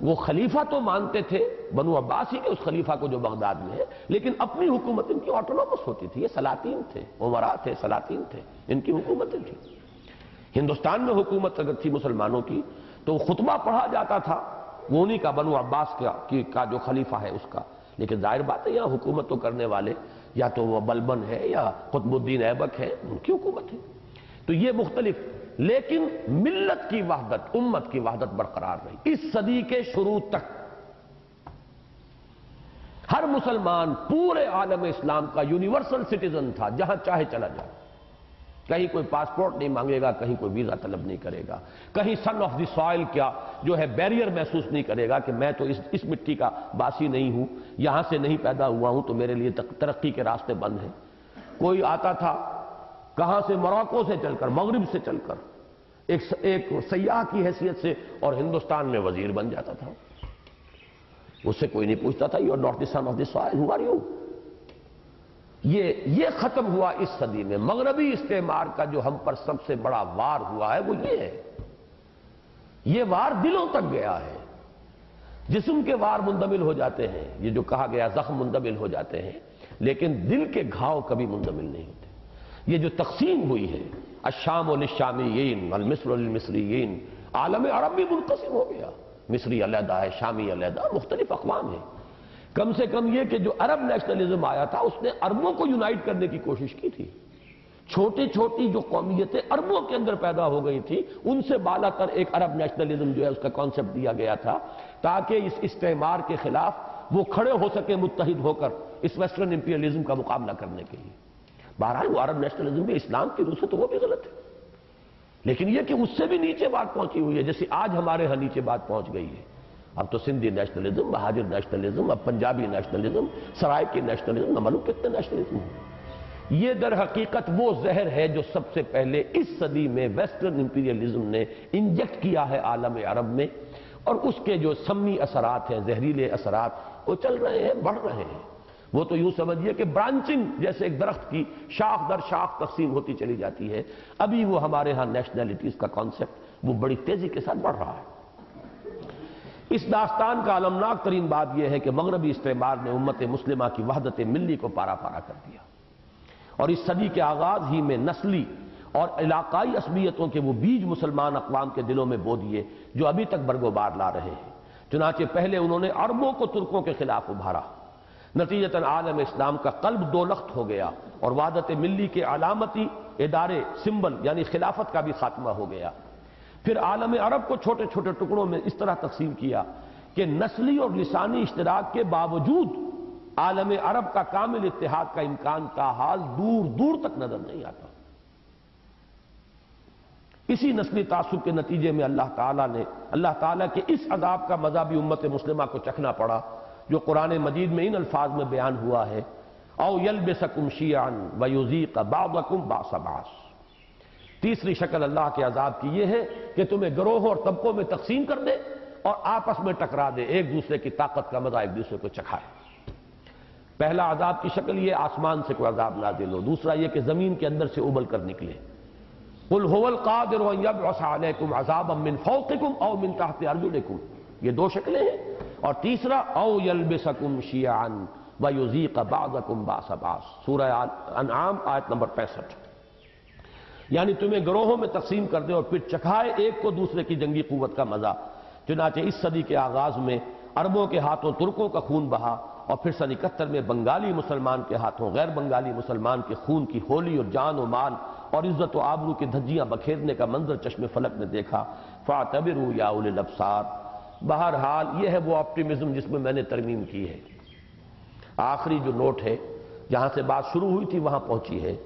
वो खलीफा तो मानते थे बनु अब्बास ही के उस खलीफा को जो बगदाद में है, लेकिन अपनी हुकूमत इनकी ऑटोनोमस होती थी, ये सलातीन थे, उमरा थे, सलातीन थे, इनकी हुकूमतें थी। हिंदुस्तान में हुकूमत अगर थी मुसलमानों की तो खुतबा पढ़ा जाता था वो उन्हीं का, बनु अब्बास का, का जो खलीफा है उसका। लेकिन जाहिर बात है यहाँ हुकूमत तो करने वाले या तो वह बलबन है या कुतुबुद्दीन ऐबक है, उनकी हुकूमत है। तो ये मुख्तलिफ, लेकिन मिल्लत की वहदत, उम्मत की वहदत बरकरार रही इस सदी के शुरू तक। हर मुसलमान पूरे आलम इस्लाम का यूनिवर्सल सिटीजन था, जहां चाहे चला जाए, कहीं कोई पासपोर्ट नहीं मांगेगा, कहीं कोई वीजा तलब नहीं करेगा, कहीं सन ऑफ द सॉइल क्या जो है बैरियर महसूस नहीं करेगा कि मैं तो इस इस मिट्टी का बासी नहीं हूं, यहां से नहीं पैदा हुआ हूं तो मेरे लिए तरक्की के रास्ते बंद हैं। कोई आता था कहां से, मोरक्को से चलकर, मगरिब से चलकर, एक एक सयाह की हैसियत से, और हिंदुस्तान में वजीर बन जाता था। उससे कोई नहीं पूछता था you are not the son of the soil, who are you. ये ये खत्म हुआ इस सदी में। मगरबी इस्तेमार का जो हम पर सबसे बड़ा वार हुआ है वो ये है, ये वार दिलों तक गया है, जिस्म के वार मुंदमिल हो जाते हैं, ये जो कहा गया जख्म मुंदमिल हो जाते हैं, लेकिन दिल के घाव कभी मुंदमिल नहीं होते। ये जो तकसीम हुई है, अशाम लिशामीन, अलमिस्र लिलमिस्रीन, आलम अरब भी मुनक़सिम हो गया, मिस्री अलहदा है, शामी अलहदा, मुख्तलिफ अक़वाम है। कम से कम यह कि जो अरब नेशनलिज्म आया था उसने अरबों को यूनाइट करने की कोशिश की थी। छोटी छोटी जो कौमियतें अरबों के अंदर पैदा हो गई थी, उनसे बालातर एक अरब नेशनलिज्म जो है उसका कॉन्सेप्ट दिया गया था, ताकि इस इस्तेमार के खिलाफ वो खड़े हो सके मुत्तहिद होकर इस वेस्टर्न इंपीरियलिज्म का मुकाबला करने के लिए। बहरहाल वो अरब नेशनलिज्म भी इस्लाम की रूह से तो वो भी गलत है, लेकिन यह कि उससे भी नीचे बात पहुंची हुई है, जैसे आज हमारे यहां नीचे बात पहुंच गई है। अब तो सिंधी नेशनलिज्म, बहाजर नेशनलिज्म, अब पंजाबी नेशनलिज्म, सरायकी नेशनलिज्म, न मालूम कितने नेशनलिज्म। ये दर हकीकत वो जहर है जो सबसे पहले इस सदी में वेस्टर्न इंपीरियलिज्म ने इंजेक्ट किया है आलम अरब में, और उसके जो सम्मी असरात हैं, जहरीले असरात, वो चल रहे हैं, बढ़ रहे हैं। वो तो यूं समझिए कि ब्रांचिंग जैसे एक दरख्त की शाख दर शाख तकसीम होती चली जाती है। अभी वो हमारे यहाँ नेशनैलिटीज का कॉन्सेप्ट वो बड़ी तेजी के साथ बढ़ रहा है। इस दास्तान का अलमनाक तरीन बात यह है कि मगरबी इस्तेमार ने उम्मत मुस्लिमा की वहदत मिली को पारा पारा कर दिया, और इस सदी के आगाज ही में नस्ली और इलाकाई असमियतों के वो बीज मुसलमान अक़वाम के दिलों में बो दिए जो अभी तक बरगोबार ला रहे हैं। चुनाचे पहले उन्होंने अरबों को तुर्कों के खिलाफ उभारा, नतीजतन आलम इस्लाम का कल्ब दोलख्त हो गया और वहदत मिली के अलामती इदारे सिंबल यानी खिलाफत का भी खात्मा हो गया। फिर आलम अरब को छोटे छोटे टुकड़ों में इस तरह तकसीम किया कि नस्ली और लिसानी इश्तराक के बावजूद आलम अरब का कामिल इत्तेहाद का इम्कान का हाल दूर दूर तक नजर नहीं आता। इसी नस्ली तासुब के नतीजे में अल्लाह ताला ने अल्लाह ताला के इस अजाब का मजा भी उम्मत मुस्लिमा को चखना पड़ा, जो कुरान मजीद में इन अल्फाज में बयान हुआ है, औ यल्बिसकुम शियअन व युज़ीक़ बाअदकुम बाअस बाअस। तीसरी शक्ल अल्लाह के अजाब की यह है कि तुम्हें गरोह और तबकों में तकसीम कर दे और आपस में टकरा दे, एक दूसरे की ताकत का मजा एक दूसरे को चखाए। पहला अजाब की शक्ल यह, आसमान से कोई अजाब नाज़िल हो। दूसरा यह कि जमीन के अंदर से उबल कर निकले, कुल हुवल कादिर व यबअस अलैकुम अजाबम मिन फौक़िकुम औ मिन तहति अर्जुलिकुम, ये दो शक्लें हैं। और तीसरा औ यल्बिसकुम शियअन व युज़ीक़ बाअदकुम बाअस बाअस, सूरह अनआम आयत नंबर पैंसठ। यानी तुम्हें गरोहों में तकसीम कर दे और फिर चखाए एक को दूसरे की जंगी कुव्वत का मजा। चुनाचे इस सदी के आगाज में अरबों के हाथों तुर्कों का खून बहा, और फिर सन इकहत्तर में बंगाली मुसलमान के हाथों गैर बंगाली मुसलमान के खून की होली और जान और माल और इज्जत और आबरू की धज्जियां बखेरने का मंजर चश्मे फलक ने देखा। फातबिरू या उलिल अब्सार। बहरहाल यह है वो ऑप्टिमिज्म जिसमें मैंने तरमीम की है। आखिरी जो नोट है, जहां से बात शुरू हुई थी वहां पहुंची है।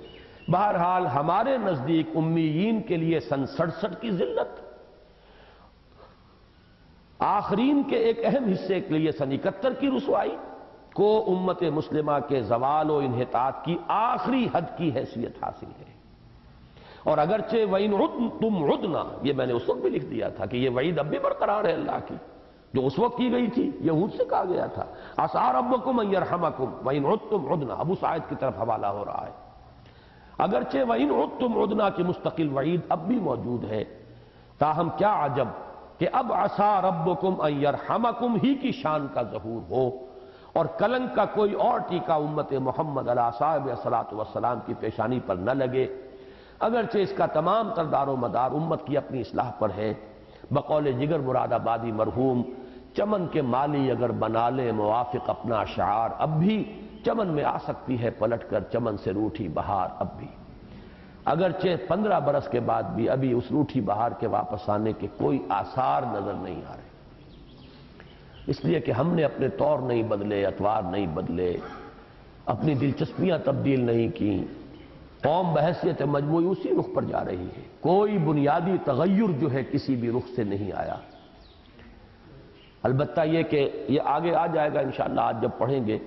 बहरहाल हमारे नजदीक उम्मीयीन के लिए सन सड़सठ की जिल्लत, आखरीन के एक अहम हिस्से के लिए सन इकहत्तर की रुसवाई को उम्मत मुस्लिमा के जवाल और इन्हिताज की आखिरी हद की हैसियत हासिल है। और अगरचे वईन तुम उदना, ये मैंने उस वक्त भी लिख दिया था कि ये वईद अब भी बरकरार है अल्लाह की, जो उस वक्त की गई थी, यहूद से कहा गया था आसार अब्बकुम अन यरहमकुम वईन तुम उदना। अबू साइद की तरफ हवाला हो रहा है। अगरचे वईन तुम उदना की मुस्तकिल वईद अब भी मौजूद है, ताहम क्या अजब कि अब आसा रब्बकुम अन यरहमकुम ही की शान का ज़हूर हो और कलंक का कोई और टीका उम्मत मोहम्मद अला साहिब अस्सलातु वस्सलाम की पेशानी पर न लगे, अगरचे इसका तमाम तरदारो मदार उम्मत की अपनी इसलाह पर है। बकौल जिगर मुरादाबादी मरहूम, चमन के माली अगर बना ले मुआफिक अपना शार, अब भी चमन में आ सकती है पलट कर चमन से रूठी बहार। अब भी अगरचे पंद्रह बरस के बाद भी अभी उस रूठी बहार के वापस आने के कोई आसार नजर नहीं आ रहे, इसलिए कि हमने अपने तौर नहीं बदले, अतवार नहीं बदले, अपनी दिलचस्पियां तब्दील नहीं की। कौम बहसियत मजमूई उसी रुख पर जा रही है, कोई बुनियादी तगय्युर जो है किसी भी रुख से नहीं आया। अलबत्ता यह कि यह आगे आ जाएगा इंशाअल्लाह, आज जब पढ़ेंगे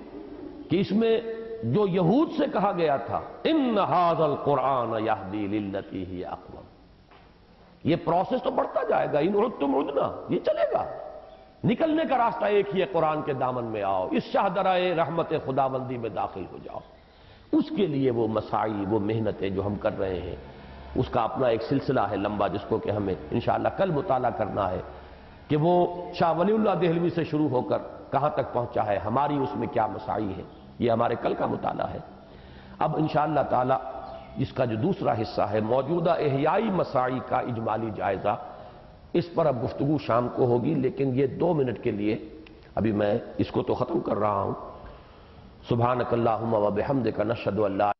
कि इसमें जो यहूद से कहा गया था इन्न हाज़ल कुरान यहदी लिल्लती ही अक़वम, यह प्रोसेस तो बढ़ता जाएगा। इन तुम उदना, ये चलेगा, निकलने का रास्ता एक ही है, कुरान के दामन में आओ, इस शाहदराए रहमत खुदाबंदी में दाखिल हो जाओ। उसके लिए वो मसाई, वो मेहनतें जो हम कर रहे हैं, उसका अपना एक सिलसिला है लंबा, जिसको कि हमें इंशाअल्लाह कल मुताला करना है कि वो शाह वलीउल्लाह देहलवी से शुरू होकर कहाँ तक पहुँचा है, हमारी उसमें क्या मसाई है, ये हमारे कल का मुताला है। अब इंशाअल्लाह ताला इसका जो दूसरा हिस्सा है मौजूदा एहयाई मसाई का इजमाली जायज़ा, इस पर अब गुफ्तगू शाम को होगी, लेकिन ये दो मिनट के लिए अभी मैं इसको तो ख़त्म कर रहा हूँ। सुभानकल्लाहुम्मा व बिहम्दिका नशहदु अल्ला